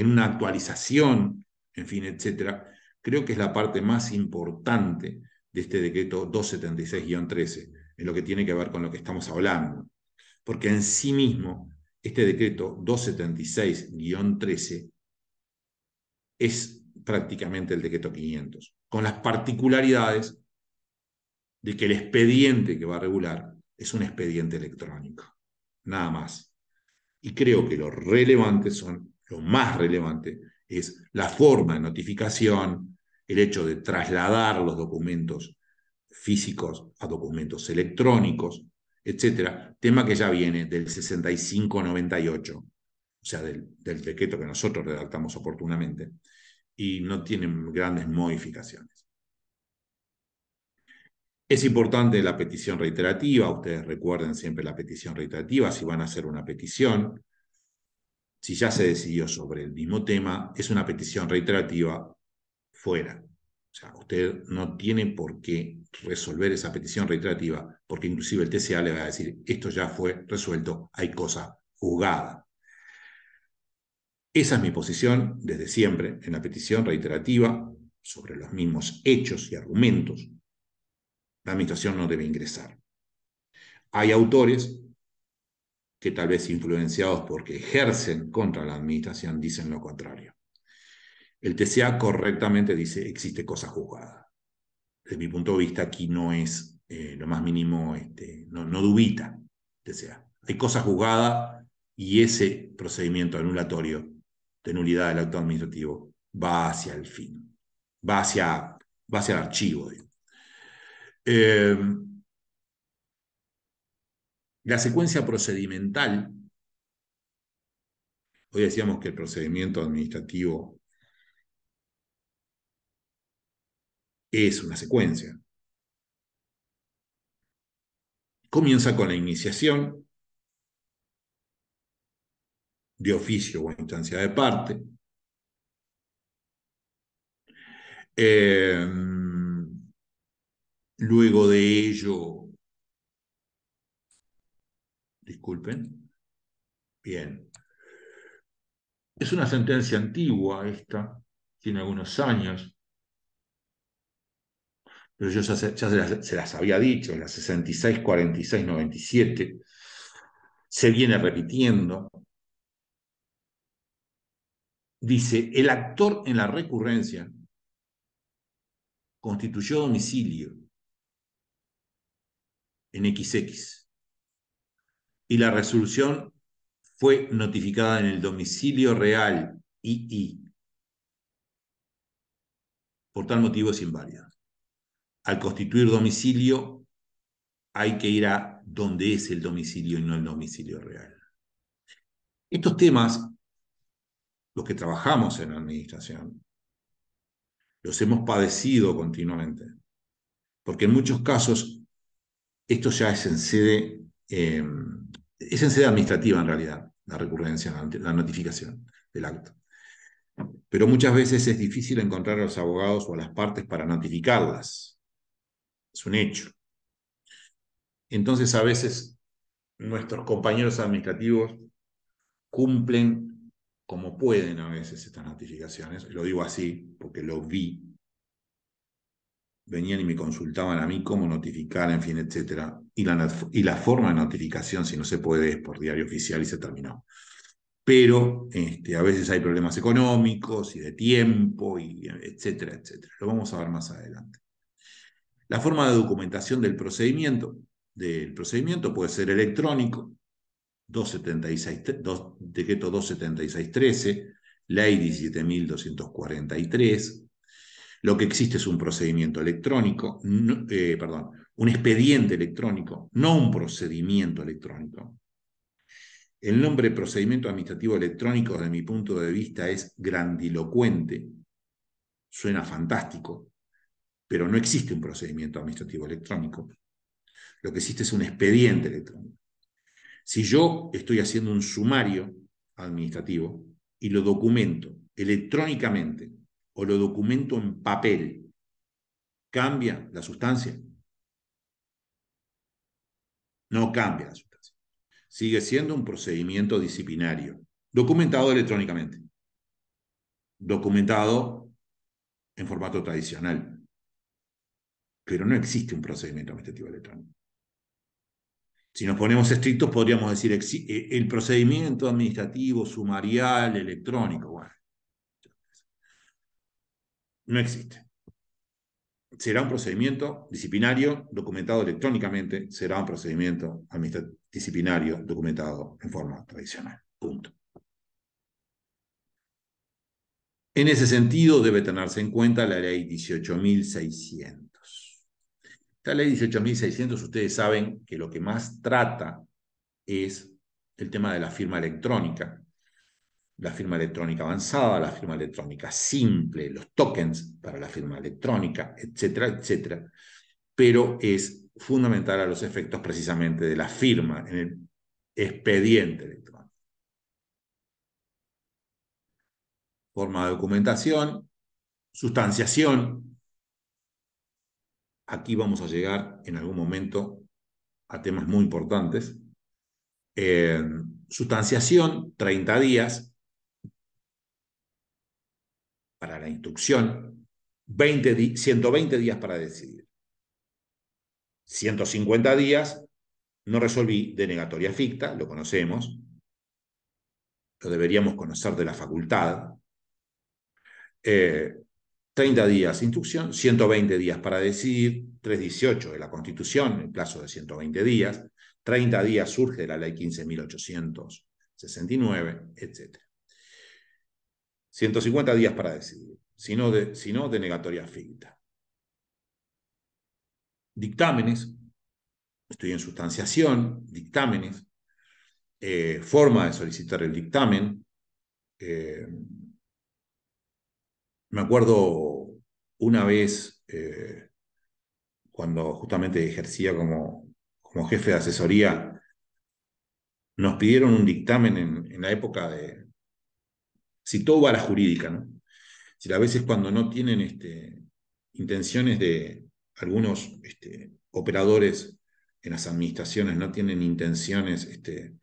una actualización, en fin, etcétera? Creo que es la parte más importante de este decreto 276-13, en lo que tiene que ver con lo que estamos hablando. Porque en sí mismo, este decreto 276-13 es prácticamente el decreto 500, con las particularidades de que el expediente que va a regular es un expediente electrónico, nada más. Y creo que lo relevante es la forma de notificación, el hecho de trasladar los documentos físicos a documentos electrónicos, etc. Tema que ya viene del 6598, o sea, del decreto que nosotros redactamos oportunamente, y no tienen grandes modificaciones. Es importante la petición reiterativa. Ustedes recuerden siempre la petición reiterativa, si van a hacer una petición. Si ya se decidió sobre el mismo tema, es una petición reiterativa, fuera. O sea, usted no tiene por qué resolver esa petición reiterativa, porque inclusive el TCA le va a decir, esto ya fue resuelto, hay cosa juzgada. Esa es mi posición desde siempre en la petición reiterativa sobre los mismos hechos y argumentos. La administración no debe ingresar. Hay autores que tal vez influenciados porque ejercen contra la administración, dicen lo contrario. El TCA correctamente dice, existe cosa juzgada. Desde mi punto de vista, aquí no es lo más mínimo, no dubita el TCA. Hay cosa juzgada y ese procedimiento anulatorio de nulidad del acto administrativo va hacia el fin, va hacia el archivo. La secuencia procedimental, hoy decíamos que el procedimiento administrativo es una secuencia. Comienza con la iniciación de oficio o instancia de parte. Luego de ello, disculpen. Bien. Es una sentencia antigua esta, tiene algunos años, pero yo ya se las había dicho, la 66-46-97, se viene repitiendo. Dice, el actor en la recurrencia constituyó domicilio en XX. Y la resolución fue notificada en el domicilio real, II. Por tal motivo es inválida. Al constituir domicilio, hay que ir a donde es el domicilio y no el domicilio real. Estos temas, los que trabajamos en la administración, los hemos padecido continuamente. Porque en muchos casos, esto ya es en sede... es en sede administrativa en realidad, la recurrencia, la notificación del acto. Pero muchas veces es difícil encontrar a los abogados o a las partes para notificarlas. Es un hecho. Entonces a veces nuestros compañeros administrativos cumplen como pueden a veces estas notificaciones. Lo digo así porque lo vi. Venían y me consultaban a mí cómo notificar, en fin, etcétera. Y la forma de notificación, si no se puede, es por diario oficial y se terminó. Pero a veces hay problemas económicos y de tiempo, y etcétera, etcétera. Lo vamos a ver más adelante. La forma de documentación del procedimiento. Puede ser electrónico, decreto 276-13, ley 17.243. Lo que existe es un procedimiento electrónico, un expediente electrónico, no un procedimiento electrónico. El nombre procedimiento administrativo electrónico, desde mi punto de vista, es grandilocuente, suena fantástico, pero no existe un procedimiento administrativo electrónico. Lo que existe es un expediente electrónico. Si yo estoy haciendo un sumario administrativo y lo documento electrónicamente o lo documento en papel, ¿cambia la sustancia? No cambia la sustancia. Sigue siendo un procedimiento disciplinario, documentado electrónicamente, documentado en formato tradicional. Pero no existe un procedimiento administrativo electrónico. Si nos ponemos estrictos, podríamos decir el procedimiento administrativo sumarial electrónico. Bueno, no existe. Será un procedimiento disciplinario documentado electrónicamente, será un procedimiento disciplinario documentado en forma tradicional. Punto. En ese sentido, debe tenerse en cuenta la ley 18.600. Esta ley 18.600, ustedes saben que lo que más trata es el tema de la firma electrónica avanzada, la firma electrónica simple, los tokens para la firma electrónica, etcétera, etcétera. Pero es fundamental a los efectos precisamente de la firma en el expediente electrónico. Forma de documentación, sustanciación. Aquí vamos a llegar en algún momento a temas muy importantes. Sustanciación, 30 días. Para la instrucción, 120 días para decidir. 150 días, no resolví, denegatoria ficta, lo conocemos, lo deberíamos conocer de la facultad. 30 días instrucción, 120 días para decidir, 318 de la Constitución, el plazo de 120 días, 30 días surge de la Ley 15.869, etc. 150 días para decidir, si no denegatoria ficta. Dictámenes, estoy en sustanciación, dictámenes, forma de solicitar el dictamen. Me acuerdo una vez, cuando justamente ejercía como jefe de asesoría, nos pidieron un dictamen en la época de... Citó vara jurídica, ¿no? A veces cuando no tienen intenciones de algunos operadores en las administraciones, no tienen intenciones de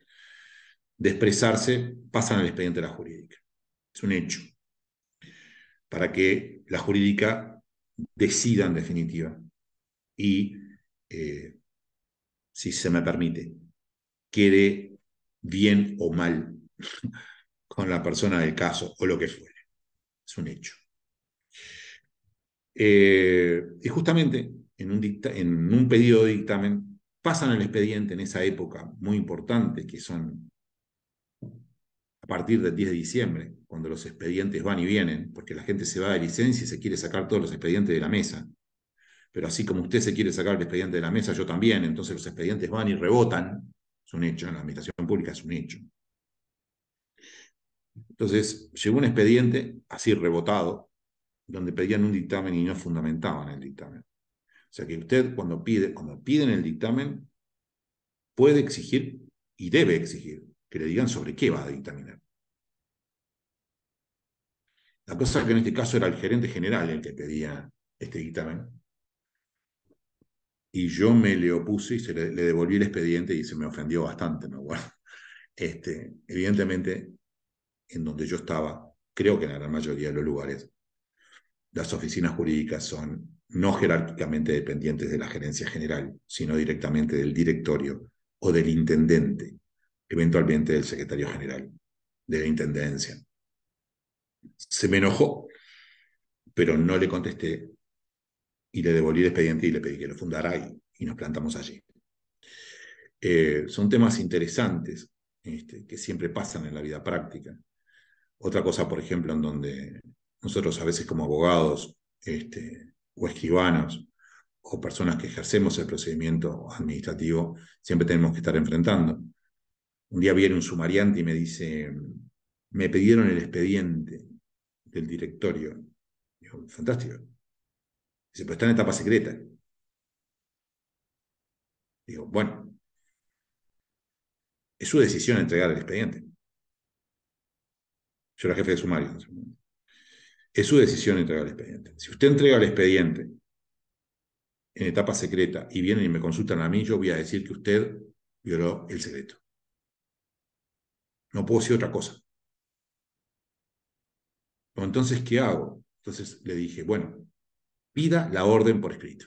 expresarse, pasan al expediente de la jurídica. Es un hecho. Para que la jurídica decida en definitiva. Y, si se me permite, quede bien o mal con la persona del caso, o lo que fuere. Es un hecho. Y justamente en un pedido de dictamen, pasan el expediente en esa época muy importante, que son a partir del 10 de diciembre, cuando los expedientes van y vienen, porque la gente se va de licencia y se quiere sacar todos los expedientes de la mesa. Pero así como usted se quiere sacar el expediente de la mesa, yo también, entonces los expedientes van y rebotan. Es un hecho, en la administración pública es un hecho. Entonces, llegó un expediente así rebotado, donde pedían un dictamen y no fundamentaban el dictamen. O sea que usted, cuando piden el dictamen, puede exigir y debe exigir que le digan sobre qué va a dictaminar. La cosa es que en este caso era el gerente general el que pedía este dictamen. Y yo me le opuse y le devolví el expediente y se me ofendió bastante, me acuerdo. Evidentemente... en donde yo estaba, creo que en la gran mayoría de los lugares, las oficinas jurídicas son no jerárquicamente dependientes de la gerencia general, sino directamente del directorio o del intendente, eventualmente del secretario general, de la intendencia. Se me enojó, pero no le contesté y le devolví el expediente y le pedí que lo fundara y nos plantamos allí. Son temas interesantes que siempre pasan en la vida práctica. Otra cosa, por ejemplo, en donde nosotros a veces como abogados o escribanos o personas que ejercemos el procedimiento administrativo siempre tenemos que estar enfrentando Un día viene un sumariante y me dice, me pidieron el expediente del directorio. Digo, fantástico. Dice, pero está en etapa secreta. Digo, bueno, es su decisión entregar el expediente. Yo era jefe de sumario. Es su decisión entregar el expediente. Si usted entrega el expediente en etapa secreta y vienen y me consultan a mí, yo voy a decir que usted violó el secreto. No puedo decir otra cosa. Pero entonces, ¿qué hago? Entonces le dije, bueno, pida la orden por escrito.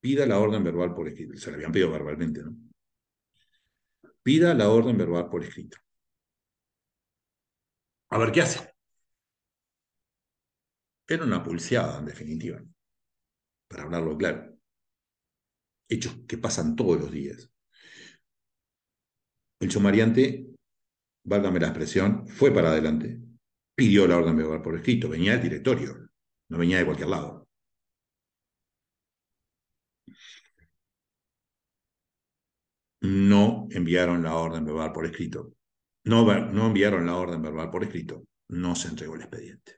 Pida la orden verbal por escrito. Se la habían pedido verbalmente, ¿no? Pida la orden verbal por escrito. A ver qué hace. Era una pulseada, en definitiva. Para hablarlo claro. Hechos que pasan todos los días. El sumariante, válgame la expresión, fue para adelante. Pidió la orden verbal por escrito. Venía del directorio. No venía de cualquier lado. No enviaron la orden verbal por escrito. No enviaron la orden verbal por escrito. No se entregó el expediente.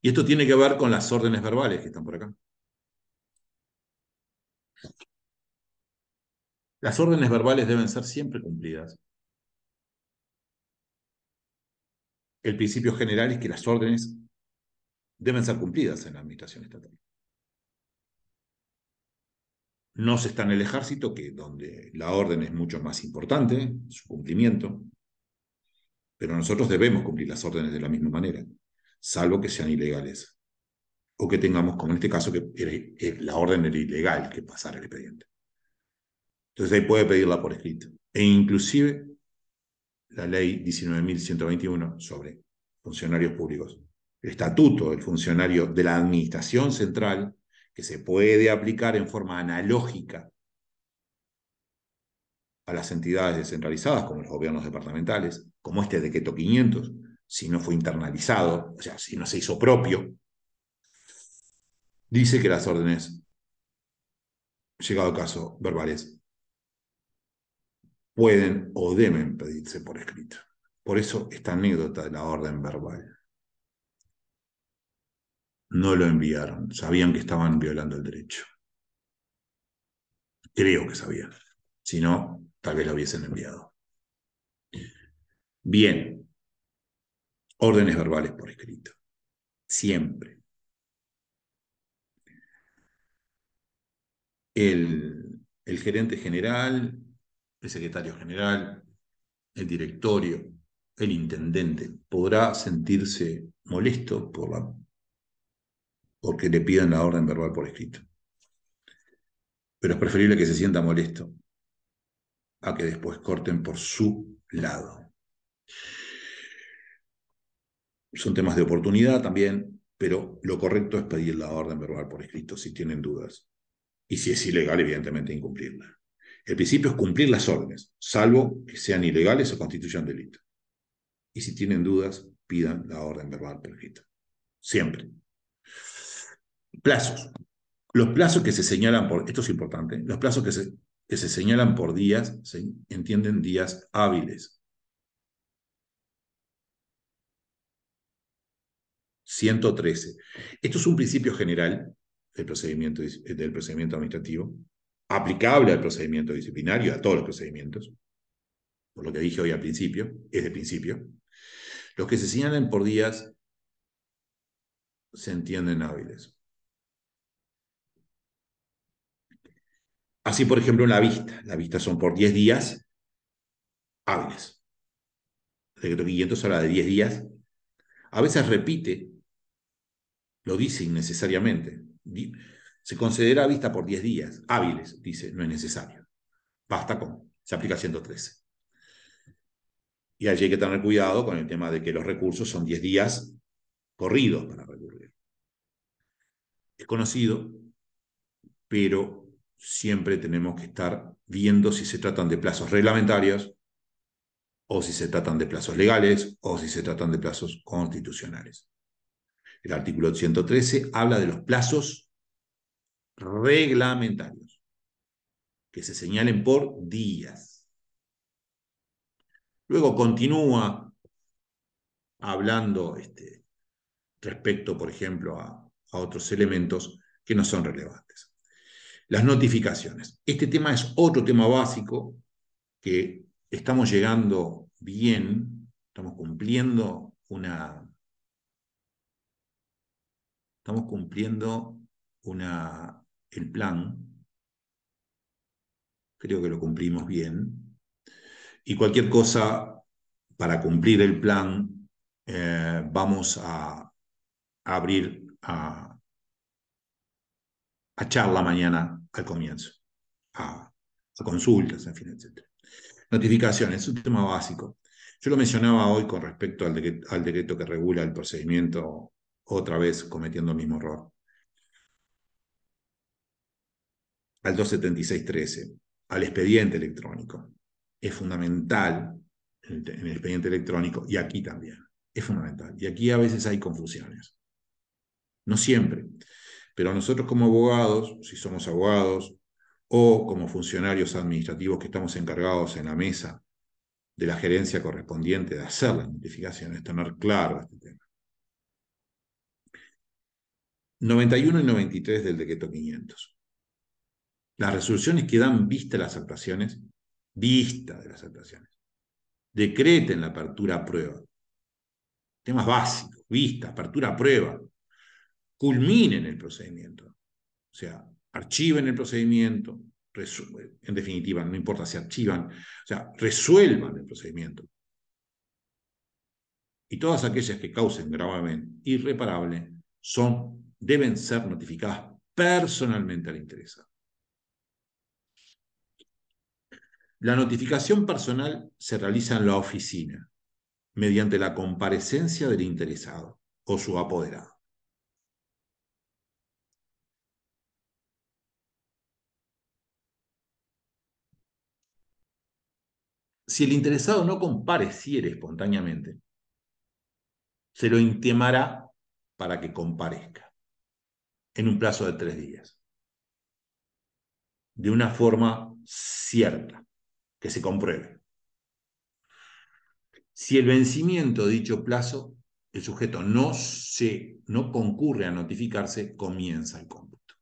Y esto tiene que ver con las órdenes verbales que están por acá. Las órdenes verbales deben ser siempre cumplidas. El principio general es que las órdenes deben ser cumplidas en la administración estatal. NOS está en el ejército, que donde la orden es mucho más importante, su cumplimiento, pero nosotros debemos cumplir las órdenes de la misma manera, salvo que sean ilegales, o que tengamos, como en este caso, que la orden era ilegal, que pasara el expediente. Entonces ahí puede pedirla por escrito. E inclusive la ley 19.121 sobre funcionarios públicos, el estatuto del funcionario de la administración central, que se puede aplicar en forma analógica a las entidades descentralizadas, como los gobiernos departamentales, como este decreto 500, si no fue internalizado, o sea, si no se hizo propio, dice que las órdenes, llegado el caso, verbales, pueden o deben pedirse por escrito. Por eso esta anécdota de la orden verbal. No lo enviaron. Sabían que estaban violando el derecho. Creo que sabían. Si no, tal vez lo hubiesen enviado. Bien. Órdenes verbales por escrito. Siempre. El gerente general, el secretario general, el directorio, el intendente, podrá sentirse molesto por la porque le pidan la orden verbal por escrito. Pero es preferible que se sienta molesto a que después corten por su lado. Son temas de oportunidad también, pero lo correcto es pedir la orden verbal por escrito si tienen dudas. Y si es ilegal, evidentemente, incumplirla. El principio es cumplir las órdenes, salvo que sean ilegales o constituyan delito. Y si tienen dudas, pidan la orden verbal por escrito. Siempre. Plazos. Los plazos que se señalan por... Esto es importante. Los plazos que se señalan por días, se entienden días hábiles. 113. Esto es un principio general del procedimiento administrativo, aplicable al procedimiento disciplinario, a todos los procedimientos. Por lo que dije hoy al principio, es de principio. Los que se señalan por días se entienden hábiles. Así, por ejemplo, en la vista. La vista son por 10 días hábiles. El decreto 500 habla de 10 días. A veces repite, lo dice innecesariamente. Se concederá vista por 10 días hábiles, dice, no es necesario. Basta con, se aplica 113. Y allí hay que tener cuidado con el tema de que los recursos son 10 días corridos para recurrir. Es conocido, pero siempre tenemos que estar viendo si se tratan de plazos reglamentarios o si se tratan de plazos legales o si se tratan de plazos constitucionales. El artículo 113 habla de los plazos reglamentarios. que se señalen por días. Luego continúa hablando respecto, por ejemplo, a otros elementos que no son relevantes. Las notificaciones. Este tema es otro tema básico que estamos llegando bien, estamos cumpliendo el plan. Creo que lo cumplimos bien. Y cualquier cosa para cumplir el plan vamos a abrir a charla mañana al comienzo, a consultas, en fin, etc. Notificaciones, es un tema básico. Yo lo mencionaba hoy con respecto al decreto que regula el procedimiento, otra vez cometiendo el mismo error. Al 276-13, al expediente electrónico. Es fundamental en el expediente electrónico, y aquí también, es fundamental. Y aquí a veces hay confusiones. No siempre. Pero nosotros como abogados, si somos abogados, o como funcionarios administrativos que estamos encargados en la mesa de la gerencia correspondiente de hacer las notificaciones, tener claro este tema. 91 y 93 del decreto 500. Las resoluciones que dan vista a las actuaciones, decreten la apertura a prueba. Temas básicos, vista, apertura a prueba. Culminen el procedimiento. O sea, archiven el procedimiento, en definitiva, no importa si archivan, o sea, resuelvan el procedimiento. Y todas aquellas que causen gravamen irreparable deben ser notificadas personalmente al interesado. La notificación personal se realiza en la oficina, mediante la comparecencia del interesado o su apoderado. Si el interesado no compareciere espontáneamente, se lo intimará para que comparezca en un plazo de 3 días. De una forma cierta, que se compruebe. Si el vencimiento de dicho plazo, el sujeto no concurre a notificarse, comienza el cómputo.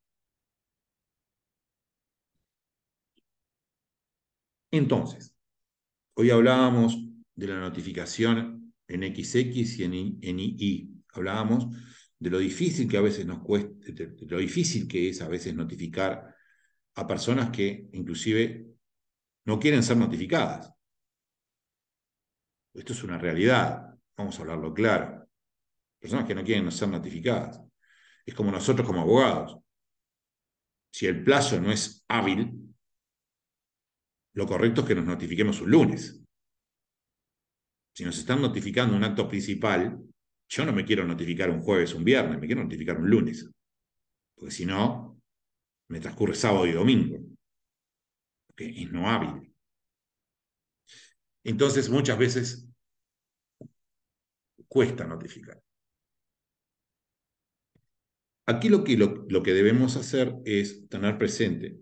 Entonces, hoy hablábamos de la notificación en XX y en II. Hablábamos de lo difícil que a veces nos cuesta, de lo difícil que es a veces notificar a personas que inclusive no quieren ser notificadas. Esto es una realidad, vamos a hablarlo claro. Personas que no quieren ser notificadas. Es como nosotros como abogados. Si el plazo no es hábil, lo correcto es que nos notifiquemos un lunes. Si nos están notificando un acto principal, yo no me quiero notificar un jueves, un viernes, me quiero notificar un lunes. Porque si no, me transcurre sábado y domingo. Porque es no hábil. Entonces, muchas veces cuesta notificar. Aquí lo que debemos hacer es tener presente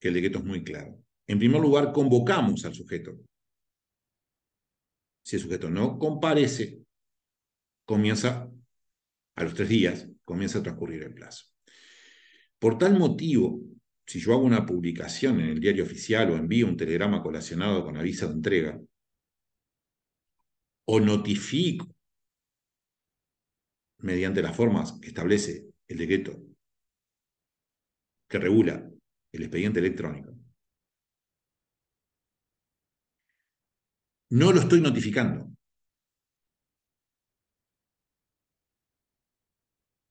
que el decreto es muy claro. En primer lugar, convocamos al sujeto. Si el sujeto no comparece, comienza a los 3 días, comienza a transcurrir el plazo. Por tal motivo, si yo hago una publicación en el diario oficial o envío un telegrama colacionado con aviso de entrega, o notifico mediante las formas que establece el decreto que regula el expediente electrónico, no lo estoy notificando.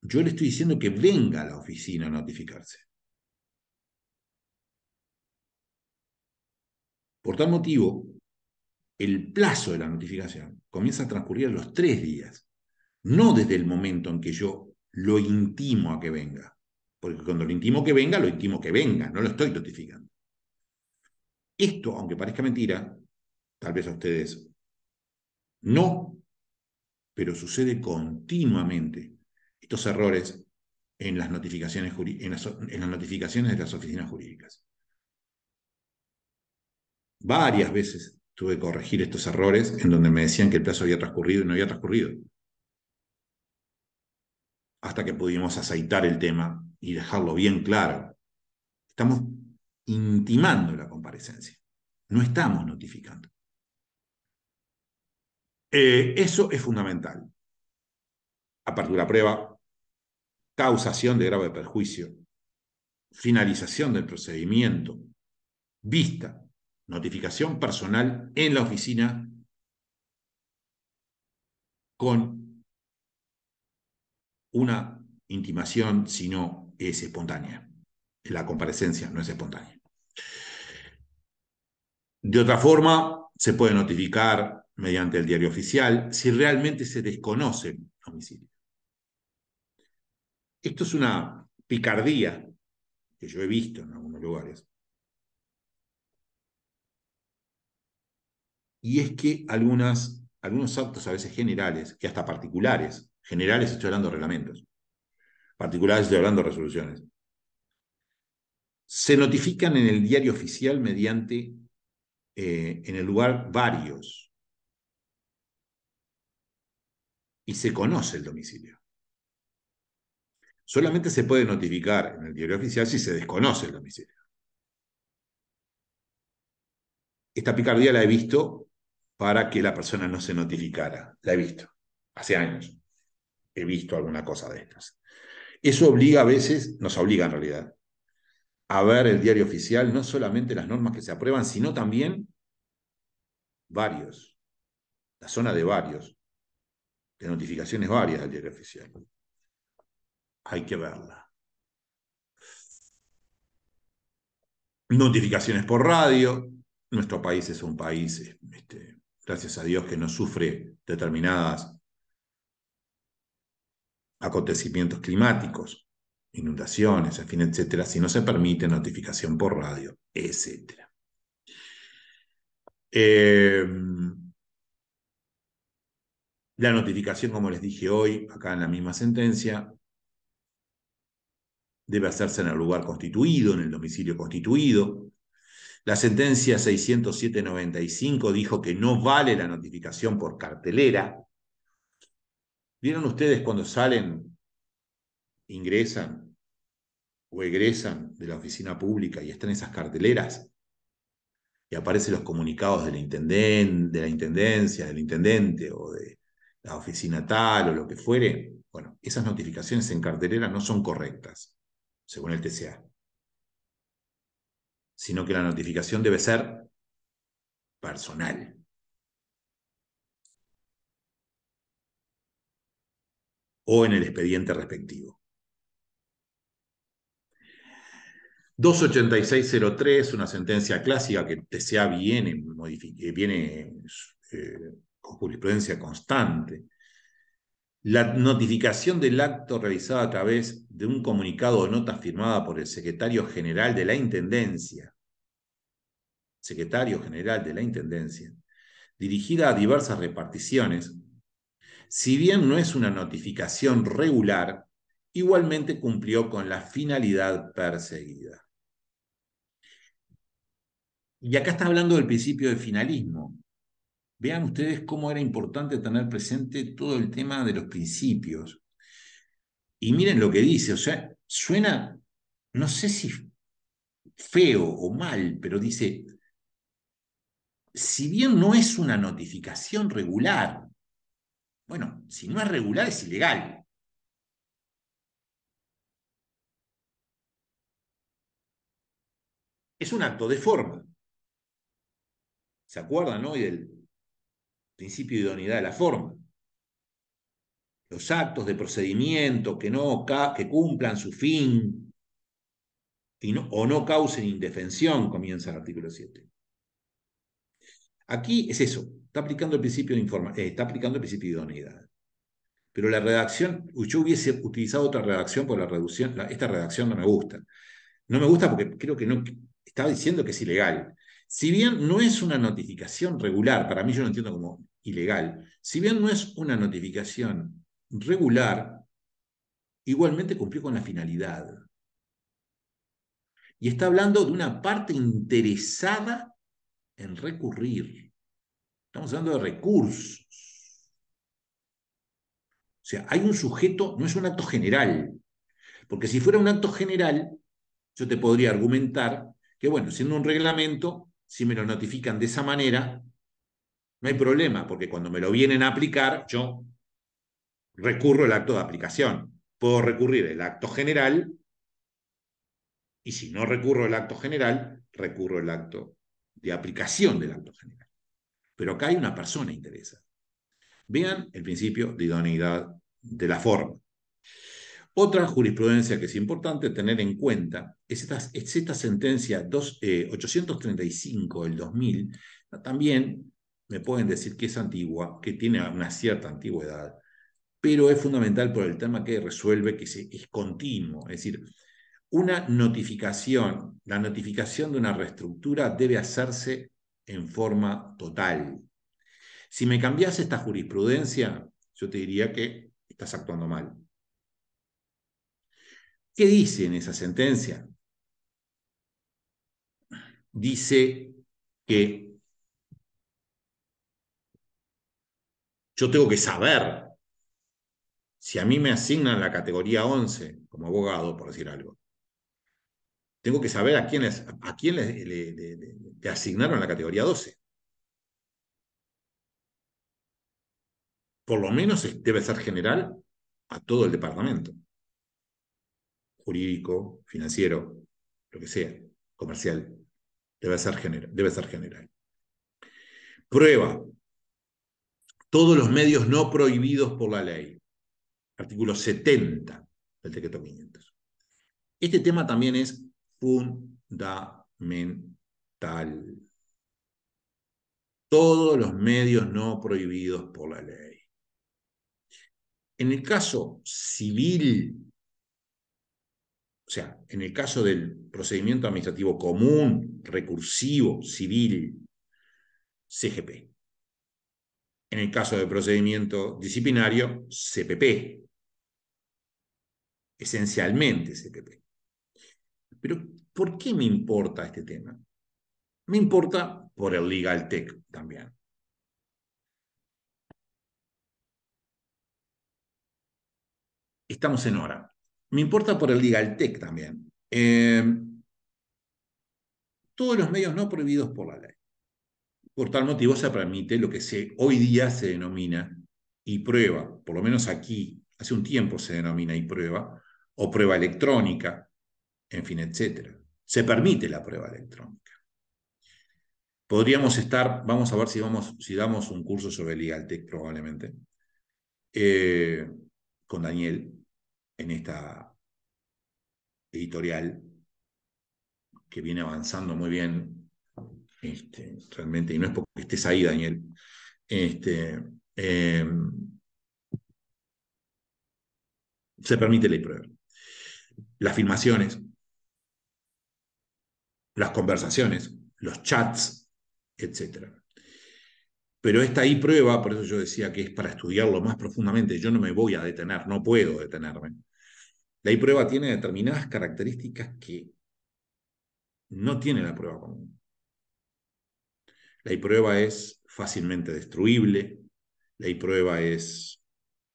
Yo le estoy diciendo que venga a la oficina a notificarse. Por tal motivo, el plazo de la notificación comienza a transcurrir a los 3 días. No desde el momento en que yo lo intimo a que venga. Porque cuando lo intimo que venga, no lo estoy notificando. Esto, aunque parezca mentira, tal vez a ustedes no, pero sucede continuamente estos errores en las notificaciones de las oficinas jurídicas. Varias veces tuve que corregir estos errores en donde me decían que el plazo había transcurrido y no había transcurrido. Hasta que pudimos aceitar el tema y dejarlo bien claro. Estamos intimando la comparecencia. No estamos notificando. Eso es fundamental. Apertura prueba, causación de grave perjuicio, finalización del procedimiento, vista, notificación personal en la oficina con una intimación, si no es espontánea. La comparecencia no es espontánea. De otra forma, se puede notificar mediante el diario oficial si realmente se desconoce el homicidio. Esto es una picardía que yo he visto en algunos lugares. Y es que algunos actos a veces generales, que hasta particulares, generales estoy hablando de reglamentos, particulares estoy hablando de resoluciones, se notifican en el diario oficial mediante, en el lugar, varios. Y se conoce el domicilio. Solamente se puede notificar en el diario oficial si se desconoce el domicilio. Esta picardía la he visto para que la persona no se notificara. La he visto. Hace años he visto alguna cosa de estas. Eso obliga a veces, nos obliga en realidad, a ver el diario oficial, no solamente las normas que se aprueban, sino también varios. La zona de varios. De notificaciones varias del diario oficial. Hay que verla. Notificaciones por radio. Nuestro país es un país... gracias a Dios que no sufre determinadas acontecimientos climáticos, inundaciones, en fin, etcétera, si no se permite notificación por radio, etcétera. La notificación, como les dije hoy, acá en la misma sentencia, debe hacerse en el lugar constituido, en el domicilio constituido. La sentencia 607/95 dijo que no vale la notificación por cartelera. ¿Vieron ustedes cuando salen, ingresan o egresan de la oficina pública y están esas carteleras? Y aparecen los comunicados de la intendencia, del intendente o de la oficina tal o lo que fuere. Bueno, esas notificaciones en cartelera no son correctas, según el TCA. Sino que la notificación debe ser personal. O en el expediente respectivo. 286-03, una sentencia clásica que el TCA viene con jurisprudencia constante. La notificación del acto realizada a través de un comunicado o nota firmada por el Secretario General de la Intendencia, dirigida a diversas reparticiones, si bien no es una notificación regular, igualmente cumplió con la finalidad perseguida. Y acá está hablando del principio de finalismo. Vean ustedes cómo era importante tener presente todo el tema de los principios. Y miren lo que dice, o sea, suena, no sé si feo o mal, pero dice, si bien no es una notificación regular, bueno, si no es regular es ilegal. Es un acto de forma. ¿Se acuerdan hoy del principio de idoneidad de la forma? Los actos de procedimiento que cumplan su fin y no causen indefensión, comienza el artículo 7. Aquí es eso, está aplicando el principio de idoneidad. Pero la redacción, yo hubiese utilizado otra redacción por la reducción, esta redacción no me gusta. No me gusta porque creo que no está diciendo que es ilegal. Si bien no es una notificación regular, para mí yo lo entiendo como ilegal, si bien no es una notificación regular, igualmente cumplió con la finalidad. Y está hablando de una parte interesada en recurrir. Estamos hablando de recursos. O sea, hay un sujeto, no es un acto general. Porque si fuera un acto general, yo te podría argumentar que, bueno, siendo un reglamento, si me lo notifican de esa manera, no hay problema, porque cuando me lo vienen a aplicar, yo recurro el acto de aplicación. Puedo recurrir el acto general, y si no recurro el acto general, recurro el acto de aplicación del acto general. Pero acá hay una persona interesada. Vean el principio de idoneidad de la forma. Otra jurisprudencia que es importante tener en cuenta es esta sentencia 835 del 2000. También me pueden decir que es antigua, que tiene una cierta antigüedad, pero es fundamental por el tema que resuelve, que es continuo. Es decir, una notificación, la notificación de una reestructura debe hacerse en forma total. Si me cambiase esta jurisprudencia, yo te diría que estás actuando mal. ¿Qué dice en esa sentencia? Dice que yo tengo que saber si a mí me asignan la categoría 11 como abogado, por decir algo. Tengo que saber a quién le asignaron la categoría 12. Por lo menos debe ser general a todo el departamento. Jurídico, financiero, lo que sea, comercial, debe ser general. Prueba. Todos los medios no prohibidos por la ley. Artículo 70 del Decreto 500. Este tema también es fundamental. Todos los medios no prohibidos por la ley. En el caso civil, o sea, en el caso del procedimiento administrativo común, recursivo, civil, CGP. En el caso del procedimiento disciplinario, CPP. Esencialmente CPP. Pero, ¿por qué me importa este tema? Me importa por el LegalTech también. Estamos en hora. Me importa por el LegalTech también. Todos los medios no prohibidos por la ley. Por tal motivo se permite lo que hoy día se denomina y prueba, por lo menos aquí, hace un tiempo se denomina y prueba, o prueba electrónica, en fin, etc. Se permite la prueba electrónica. Podríamos estar, vamos a ver si damos un curso sobre LegalTech probablemente, con Daniel, en esta editorial que viene avanzando muy bien, realmente, y no es porque estés ahí, Daniel, se permite la prueba. Las filmaciones, las conversaciones, los chats, etc. Pero esta e-prueba, por eso yo decía que es para estudiarlo más profundamente, yo no me voy a detener, no puedo detenerme. La e-prueba tiene determinadas características que no tiene la prueba común. La e-prueba es fácilmente destruible, la e-prueba es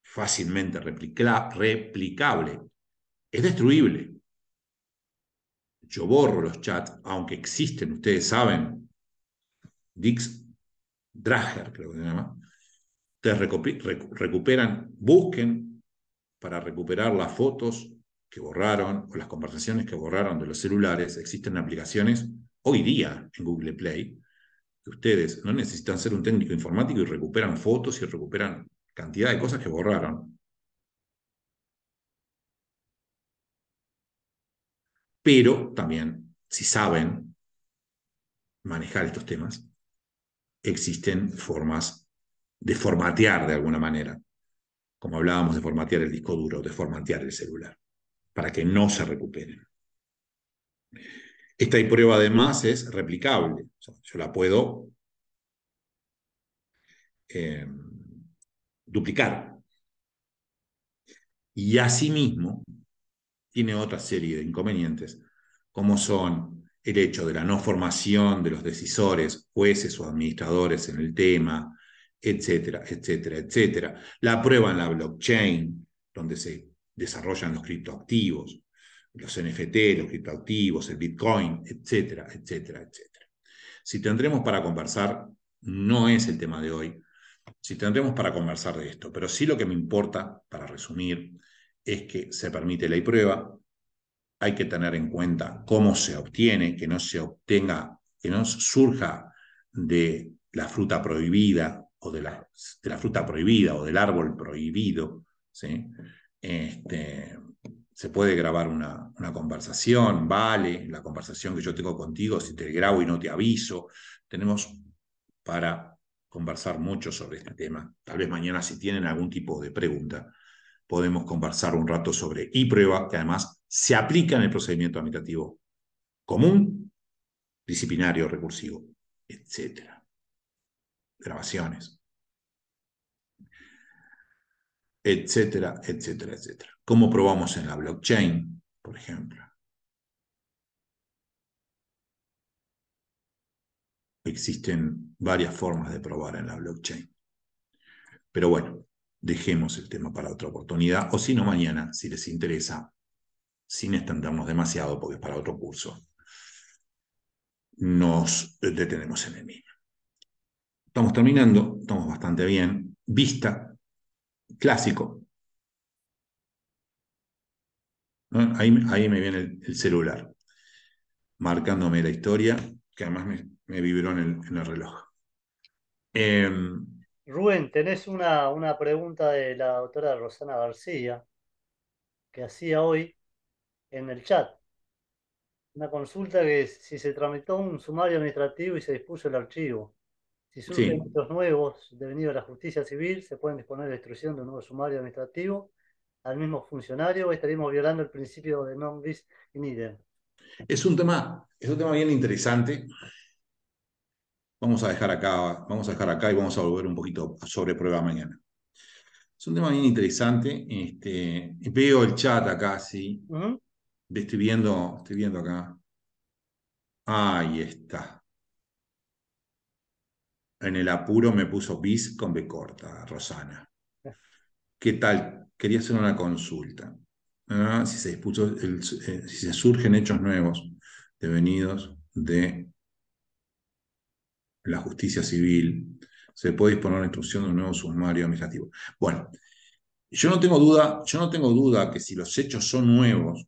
fácilmente replicable, es destruible. Yo borro los chats, aunque existen, ustedes saben, Dix Drager, creo que se llama, ustedes recuperan, busquen para recuperar las fotos que borraron o las conversaciones que borraron de los celulares. Existen aplicaciones hoy día en Google Play que ustedes no necesitan ser un técnico informático y recuperan fotos y recuperan cantidad de cosas que borraron. Pero también, si saben manejar estos temas, existen formas de formatear de alguna manera, como hablábamos de formatear el disco duro, de formatear el celular, para que no se recuperen. Esta prueba además es replicable. O sea, yo la puedo duplicar. Y asimismo, tiene otra serie de inconvenientes, como son el hecho de la no formación de los decisores, jueces o administradores en el tema, etcétera, etcétera, etcétera. La prueba en la blockchain, donde se desarrollan los criptoactivos, los NFT, los criptoactivos, el Bitcoin, etcétera, etcétera, etcétera. Si tendremos para conversar, no es el tema de hoy, si tendremos para conversar de esto, pero sí lo que me importa, para resumir, es que se permite ley prueba. Hay que tener en cuenta cómo se obtiene, que no se obtenga, que no surja de la fruta prohibida o de la fruta prohibida o del árbol prohibido, ¿sí? Se puede grabar una conversación, vale, la conversación que yo tengo contigo, si te grabo y no te aviso. Tenemos para conversar mucho sobre este tema. Tal vez mañana, si tienen algún tipo de pregunta, podemos conversar un rato sobre e-prueba, que además se aplica en el procedimiento administrativo común, disciplinario, recursivo, etc. Grabaciones, etcétera, etcétera, etcétera. ¿Cómo probamos en la blockchain, por ejemplo? Existen varias formas de probar en la blockchain. Pero bueno, dejemos el tema para otra oportunidad, o si no, mañana, si les interesa, sin extendernos demasiado, porque es para otro curso, nos detenemos en el mismo. Estamos terminando, estamos bastante bien. Vista, clásico. ¿No? Ahí me viene el celular, marcándome la historia, que además me vibró en el reloj. Rubén, tenés una pregunta de la doctora Rosana García que hacía hoy en el chat. Una consulta que es si se tramitó un sumario administrativo y se dispuso el archivo. Si surgen hechos nuevos devenidos de la justicia civil, ¿se pueden disponer de la instrucción de un nuevo sumario administrativo al mismo funcionario o estaríamos violando el principio de non bis in idem? Es un tema bien interesante. Vamos a dejar acá y vamos a volver un poquito sobre prueba mañana. Es un tema bien interesante. Veo el chat acá, sí. Uh-huh. Estoy viendo acá. Ahí está. En el apuro me puso bis con B corta, Rosana. ¿Qué tal? Quería hacer una consulta. Si surgen hechos nuevos devenidos de la justicia civil, se puede disponer la instrucción de un nuevo sumario administrativo. Bueno, yo no tengo duda que si los hechos son nuevos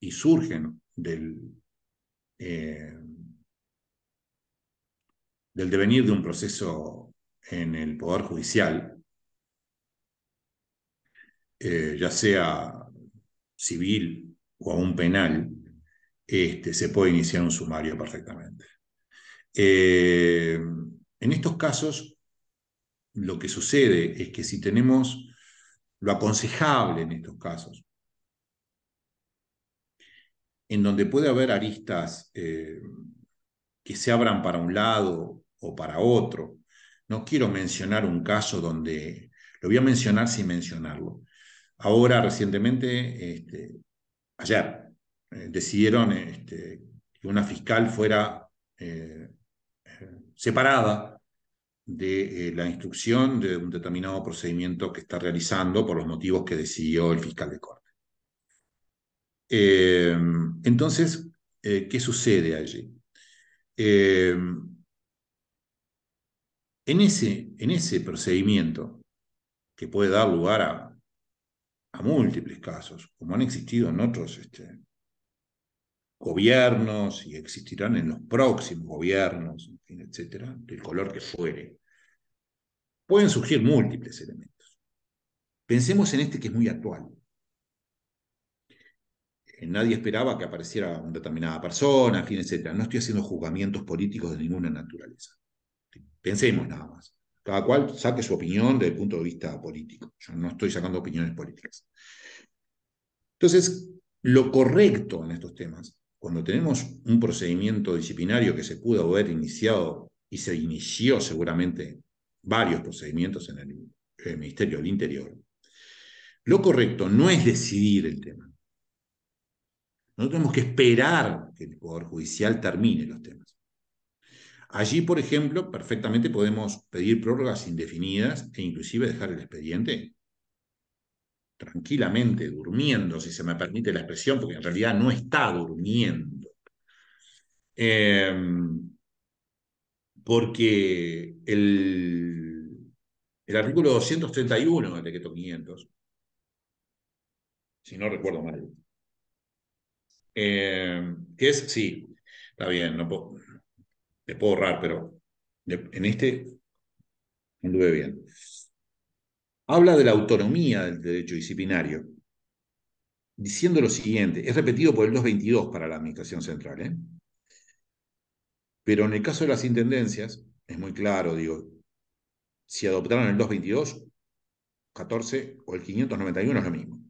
y surgen del devenir de un proceso en el Poder Judicial, ya sea civil o aún penal, se puede iniciar un sumario perfectamente. En estos casos, lo que sucede es que si tenemos lo aconsejable en estos casos, en donde puede haber aristas que se abran para un lado o para otro, no quiero mencionar un caso donde, lo voy a mencionar sin mencionarlo. Ahora, recientemente, ayer, decidieron que una fiscal fuera separada de la instrucción de un determinado procedimiento que está realizando por los motivos que decidió el fiscal de corte. Entonces, ¿qué sucede allí? En ese procedimiento, que puede dar lugar a múltiples casos, como han existido en otros gobiernos y existirán en los próximos gobiernos, en fin, etcétera, del color que fuere, pueden surgir múltiples elementos. Pensemos en que es muy actual. Nadie esperaba que apareciera una determinada persona, en fin, etcétera. No estoy haciendo juzgamientos políticos de ninguna naturaleza. Pensemos nada más. Cada cual saque su opinión desde el punto de vista político. Yo no estoy sacando opiniones políticas. Entonces, lo correcto en estos temas, cuando tenemos un procedimiento disciplinario que se pudo haber iniciado, y se inició seguramente varios procedimientos en el Ministerio del Interior, lo correcto no es decidir el tema. No tenemos que esperar que el Poder Judicial termine los temas. Allí, por ejemplo, perfectamente podemos pedir prórrogas indefinidas e inclusive dejar el expediente tranquilamente durmiendo, si se me permite la expresión, porque en realidad no está durmiendo. Porque el artículo 231 del Decreto 500, si no recuerdo mal, que es, sí, está bien, no puedo, le puedo ahorrar, pero en este anduve bien. Habla de la autonomía del derecho disciplinario, diciendo lo siguiente, es repetido por el 222 para la Administración Central, ¿eh? Pero en el caso de las intendencias, es muy claro, digo, si adoptaron el 222, 14 o el 591 es lo mismo.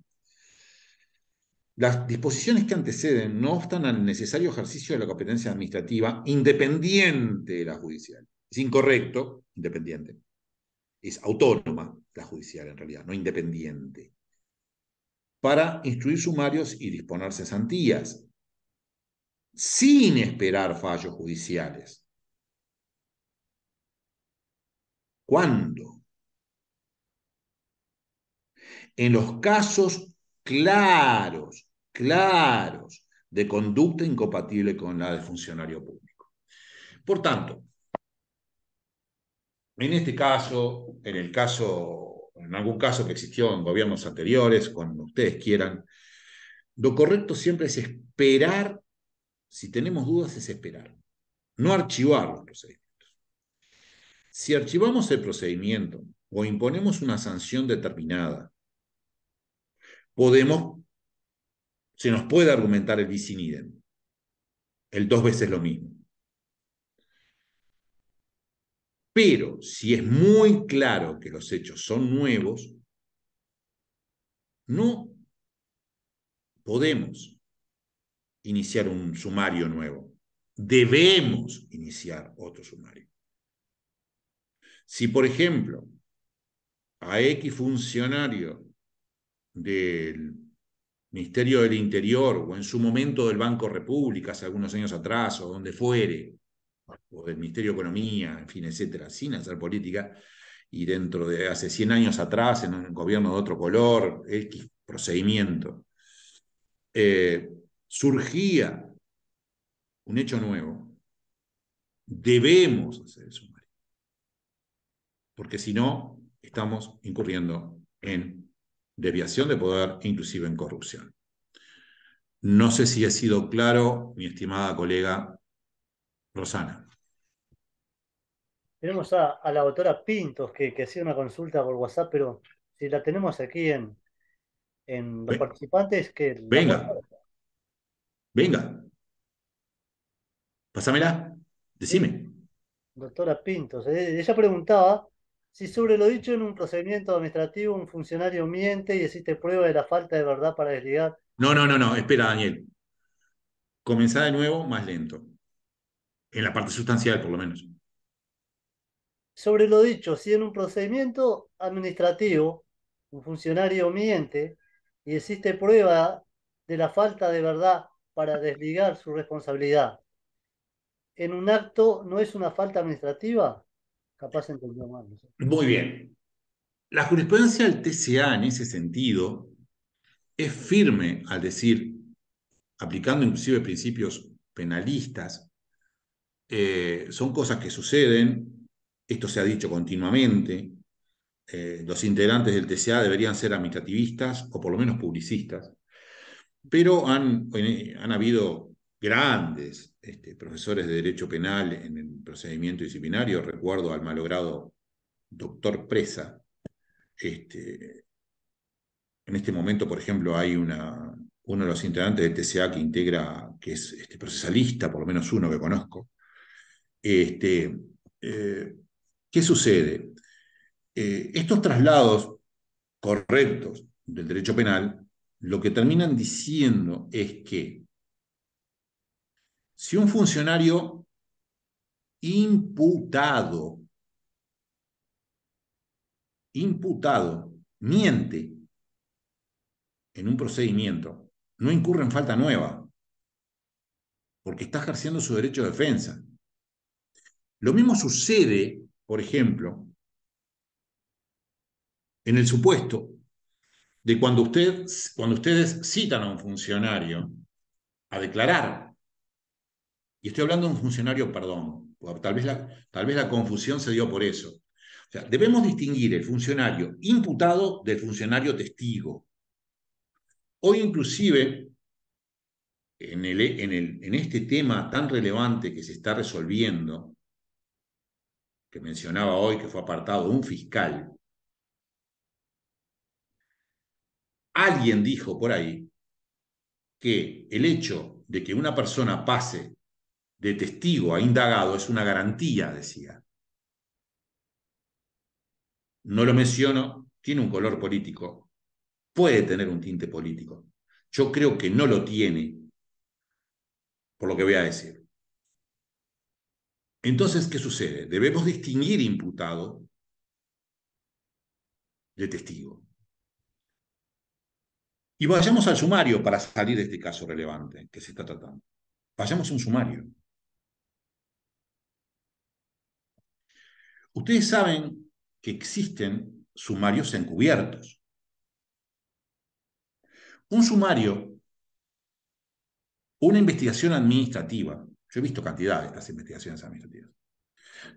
Las disposiciones que anteceden no obstan al necesario ejercicio de la competencia administrativa independiente de la judicial. Es incorrecto, independiente. Es autónoma la judicial en realidad, no independiente. Para instruir sumarios y disponer cesantías, sin esperar fallos judiciales. ¿Cuándo? En los casos claros, de conducta incompatible con la del funcionario público. Por tanto, en este caso, en algún caso que existió en gobiernos anteriores, cuando ustedes quieran, lo correcto siempre es esperar, si tenemos dudas es esperar, no archivar los procedimientos. Si archivamos el procedimiento o imponemos una sanción determinada, se nos puede argumentar el bis in idem, el dos veces lo mismo. Pero si es muy claro que los hechos son nuevos, no podemos iniciar un sumario nuevo. Debemos iniciar otro sumario. Si, por ejemplo, a X funcionario del Ministerio del Interior, o en su momento del Banco República, hace algunos años atrás, o donde fuere, o del Ministerio de Economía, en fin, etcétera, sin hacer política, y dentro de hace 100 años atrás, en un gobierno de otro color, X procedimiento, surgía un hecho nuevo, debemos hacer el sumario. Porque si no, estamos incurriendo en desviación de poder, inclusive en corrupción. No sé si he sido claro, mi estimada colega Rosana. Tenemos a la doctora Pintos, que hacía una consulta por WhatsApp, pero si la tenemos aquí en los participantes... que venga, venga. Pásamela, decime. Doctora Pintos, ella preguntaba... Si sobre lo dicho en un procedimiento administrativo un funcionario miente y existe prueba de la falta de verdad para desligar... No, espera, Daniel. Comenzá de nuevo más lento. En la parte sustancial, por lo menos. Sobre lo dicho, si en un procedimiento administrativo un funcionario miente y existe prueba de la falta de verdad para desligar su responsabilidad, ¿en un acto no es una falta administrativa? Capaz entendió mal. Muy bien. La jurisprudencia del TCA en ese sentido es firme al decir, aplicando inclusive principios penalistas, son cosas que suceden, esto se ha dicho continuamente, los integrantes del TCA deberían ser administrativistas o por lo menos publicistas, pero han habido grandes profesores de Derecho Penal en el procedimiento disciplinario, recuerdo al malogrado doctor Presa. En este momento, por ejemplo, hay uno de los integrantes del TCA que integra, que es procesalista, por lo menos uno que conozco. ¿Qué sucede? Estos traslados correctos del derecho penal, lo que terminan diciendo es que si un funcionario imputado, miente en un procedimiento, no incurre en falta nueva, porque está ejerciendo su derecho de defensa. Lo mismo sucede, por ejemplo, en el supuesto de cuando ustedes citan a un funcionario a declarar, y estoy hablando de un funcionario, perdón, tal vez la confusión se dio por eso. O sea, debemos distinguir el funcionario imputado del funcionario testigo. Hoy inclusive, en este tema tan relevante que se está resolviendo, que mencionaba hoy que fue apartado un fiscal, alguien dijo por ahí que el hecho de que una persona pase de testigo a indagado es una garantía, decía. No lo menciono, tiene un color político, puede tener un tinte político. Yo creo que no lo tiene, por lo que voy a decir. Entonces, ¿qué sucede? Debemos distinguir imputado de testigo. Y vayamos al sumario para salir de este caso relevante que se está tratando. Vayamos a un sumario. Ustedes saben que existen sumarios encubiertos. Un sumario, una investigación administrativa. Yo he visto cantidad de estas investigaciones administrativas.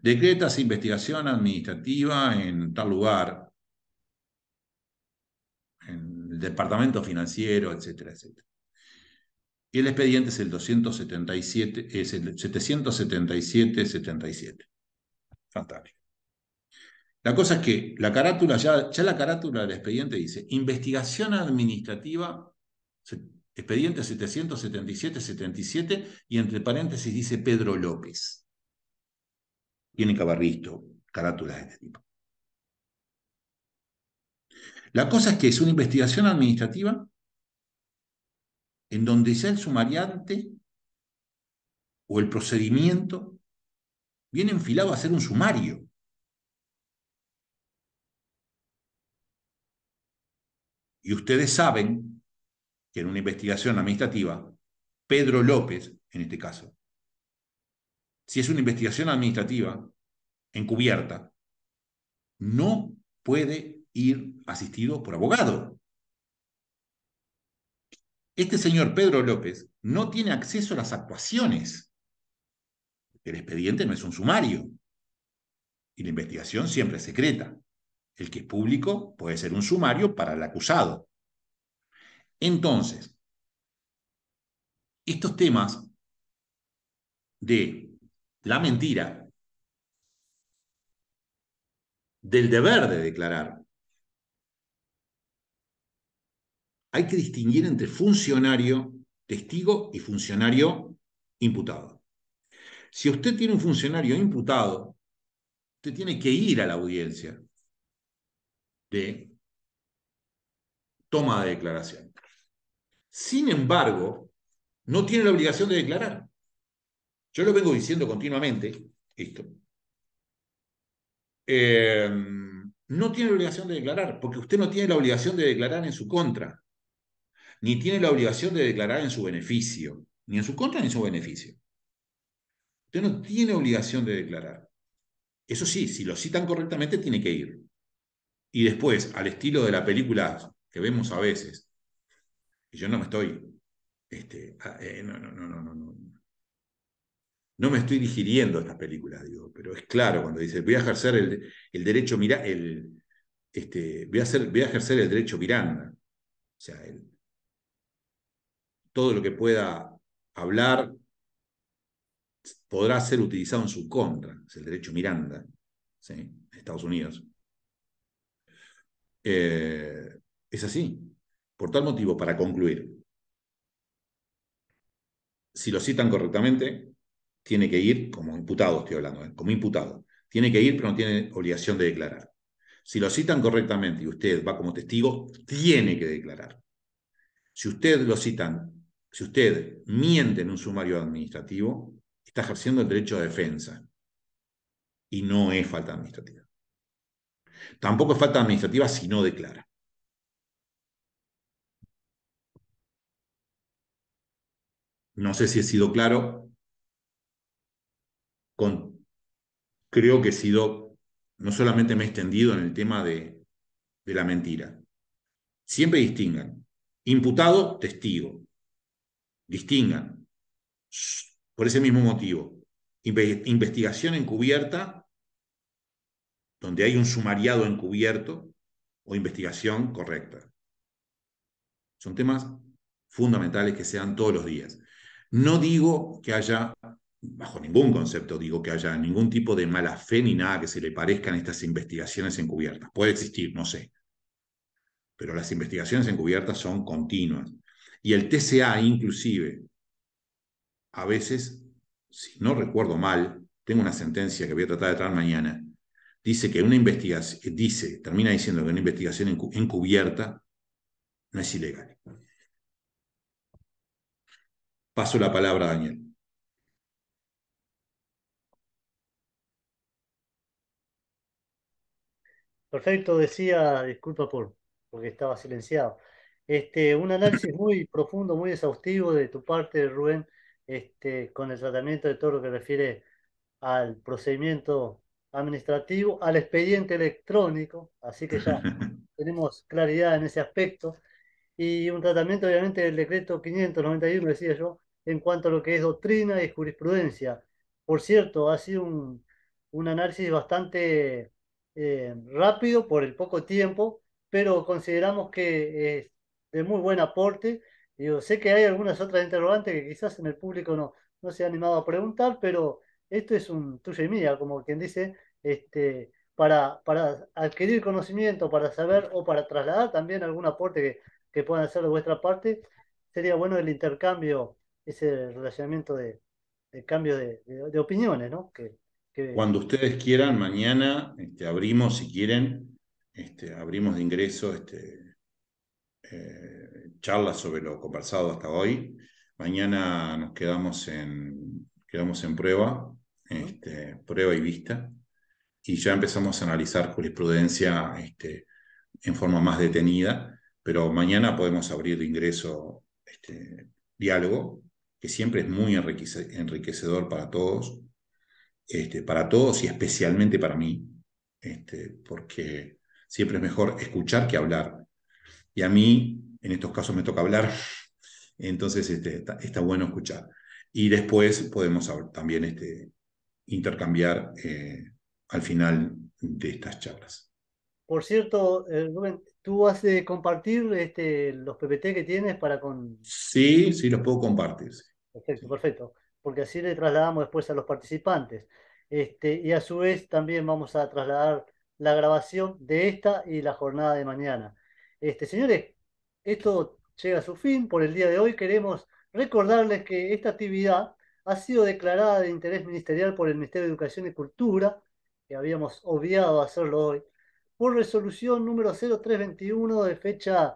Decretas investigación administrativa en tal lugar, en el departamento financiero, etcétera, etcétera. Y el expediente es el 777-77. Fantástico. La cosa es que la carátula, ya la carátula del expediente dice investigación administrativa, expediente 777-77, y entre paréntesis dice Pedro López. Tiene que haber visto carátulas de este tipo. La cosa es que es una investigación administrativa en donde ya el sumariante o el procedimiento viene enfilado a hacer un sumario. Y ustedes saben que en una investigación administrativa, Pedro López, en este caso, si es una investigación administrativa encubierta, no puede ir asistido por abogado. Este señor Pedro López no tiene acceso a las actuaciones. El expediente no es un sumario. Y la investigación siempre es secreta. El que es público puede ser un sumario para el acusado. Entonces, estos temas de la mentira, del deber de declarar, hay que distinguir entre funcionario testigo y funcionario imputado. Si usted tiene un funcionario imputado, usted tiene que ir a la audiencia de toma de declaración. Sin embargo, no tiene la obligación de declarar. Yo lo vengo diciendo continuamente, esto. No tiene la obligación de declarar, porque usted no tiene la obligación de declarar en su contra, ni tiene la obligación de declarar en su beneficio, ni en su contra ni en su beneficio. Usted no tiene obligación de declarar. Eso sí, si lo citan correctamente, tiene que ir. Y después, al estilo de la película que vemos a veces, y yo no me estoy, no me estoy digiriendo estas películas, digo, pero es claro cuando dice, voy a ejercer el derecho, voy a ejercer el derecho Miranda. O sea, todo lo que pueda hablar podrá ser utilizado en su contra. Es el derecho Miranda, ¿sí? En Estados Unidos. Es así. Por tal motivo, para concluir, si lo citan correctamente, tiene que ir como imputado, estoy hablando, como imputado. Tiene que ir, pero no tiene obligación de declarar. Si lo citan correctamente y usted va como testigo, tiene que declarar. Si usted miente en un sumario administrativo, está ejerciendo el derecho de defensa. Y no es falta administrativa. Tampoco es falta administrativa si no declara. No sé si he sido claro. Creo que he sido, no solamente me he extendido en el tema de la mentira. Siempre distingan. Imputado, testigo. Distingan. Por ese mismo motivo. Investigación encubierta, donde hay un sumariado encubierto, o investigación correcta. Son temas fundamentales que se dan todos los días. No digo que haya, bajo ningún concepto digo que haya ningún tipo de mala fe ni nada que se le parezcan estas investigaciones encubiertas. Puede existir, no sé. Pero las investigaciones encubiertas son continuas. Y el TCA inclusive, a veces, si no recuerdo mal, tengo una sentencia que voy a tratar de traer mañana, dice que una investigación, termina diciendo que una investigación encubierta no es ilegal. Paso la palabra a Daniel. Perfecto, decía, disculpa porque estaba silenciado. Un análisis muy profundo, muy exhaustivo de tu parte, Rubén, con el tratamiento de todo lo que refiere al procedimiento administrativo, al expediente electrónico, así que ya tenemos claridad en ese aspecto, y un tratamiento obviamente del decreto 500/91, decía yo, en cuanto a lo que es doctrina y jurisprudencia. Por cierto, ha sido un análisis bastante rápido por el poco tiempo, pero consideramos que es de muy buen aporte. Yo sé que hay algunas otras interrogantes que quizás en el público no se ha animado a preguntar, pero esto es un tuyo y mía, como quien dice, para adquirir conocimiento, para saber o para trasladar también algún aporte que puedan hacer de vuestra parte. Sería bueno el intercambio, ese relacionamiento de cambio de opiniones, ¿no? Cuando ustedes quieran, mañana abrimos, si quieren, abrimos de ingreso charlas sobre lo conversado hasta hoy. Mañana nos quedamos en prueba. Prueba y vista, y ya empezamos a analizar jurisprudencia en forma más detenida, pero mañana podemos abrir de ingreso diálogo, que siempre es muy enriquecedor para todos y especialmente para mí, porque siempre es mejor escuchar que hablar, y a mí en estos casos me toca hablar, entonces está bueno escuchar, y después podemos también intercambiar al final de estas charlas. Por cierto, Rubén, ¿tú vas a compartir los PPT que tienes para con...? Sí, sí, los puedo compartir. Sí. Perfecto, porque así le trasladamos después a los participantes. Y a su vez también vamos a trasladar la grabación de esta y la jornada de mañana. Señores, esto llega a su fin por el día de hoy. Queremos recordarles que esta actividad ha sido declarada de interés ministerial por el Ministerio de Educación y Cultura, que habíamos obviado hacerlo hoy, por resolución número 0321 de fecha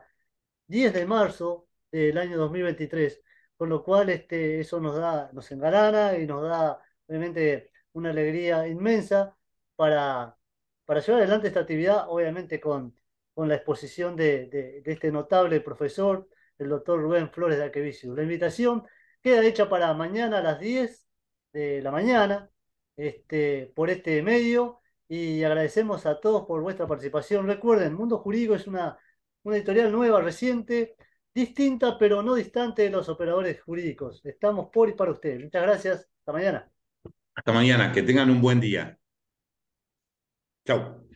10 de marzo del año 2023, con lo cual eso nos engalana y nos da obviamente una alegría inmensa para llevar adelante esta actividad, obviamente con la exposición de este notable profesor, el doctor Rubén Flores de Dapkevicius. La invitación queda hecha para mañana a las 10 de la mañana por este medio, y agradecemos a todos por vuestra participación. Recuerden, Mundo Jurídico es una editorial nueva, reciente, distinta, pero no distante de los operadores jurídicos. Estamos por y para ustedes. Muchas gracias. Hasta mañana. Hasta mañana. Que tengan un buen día. Chau.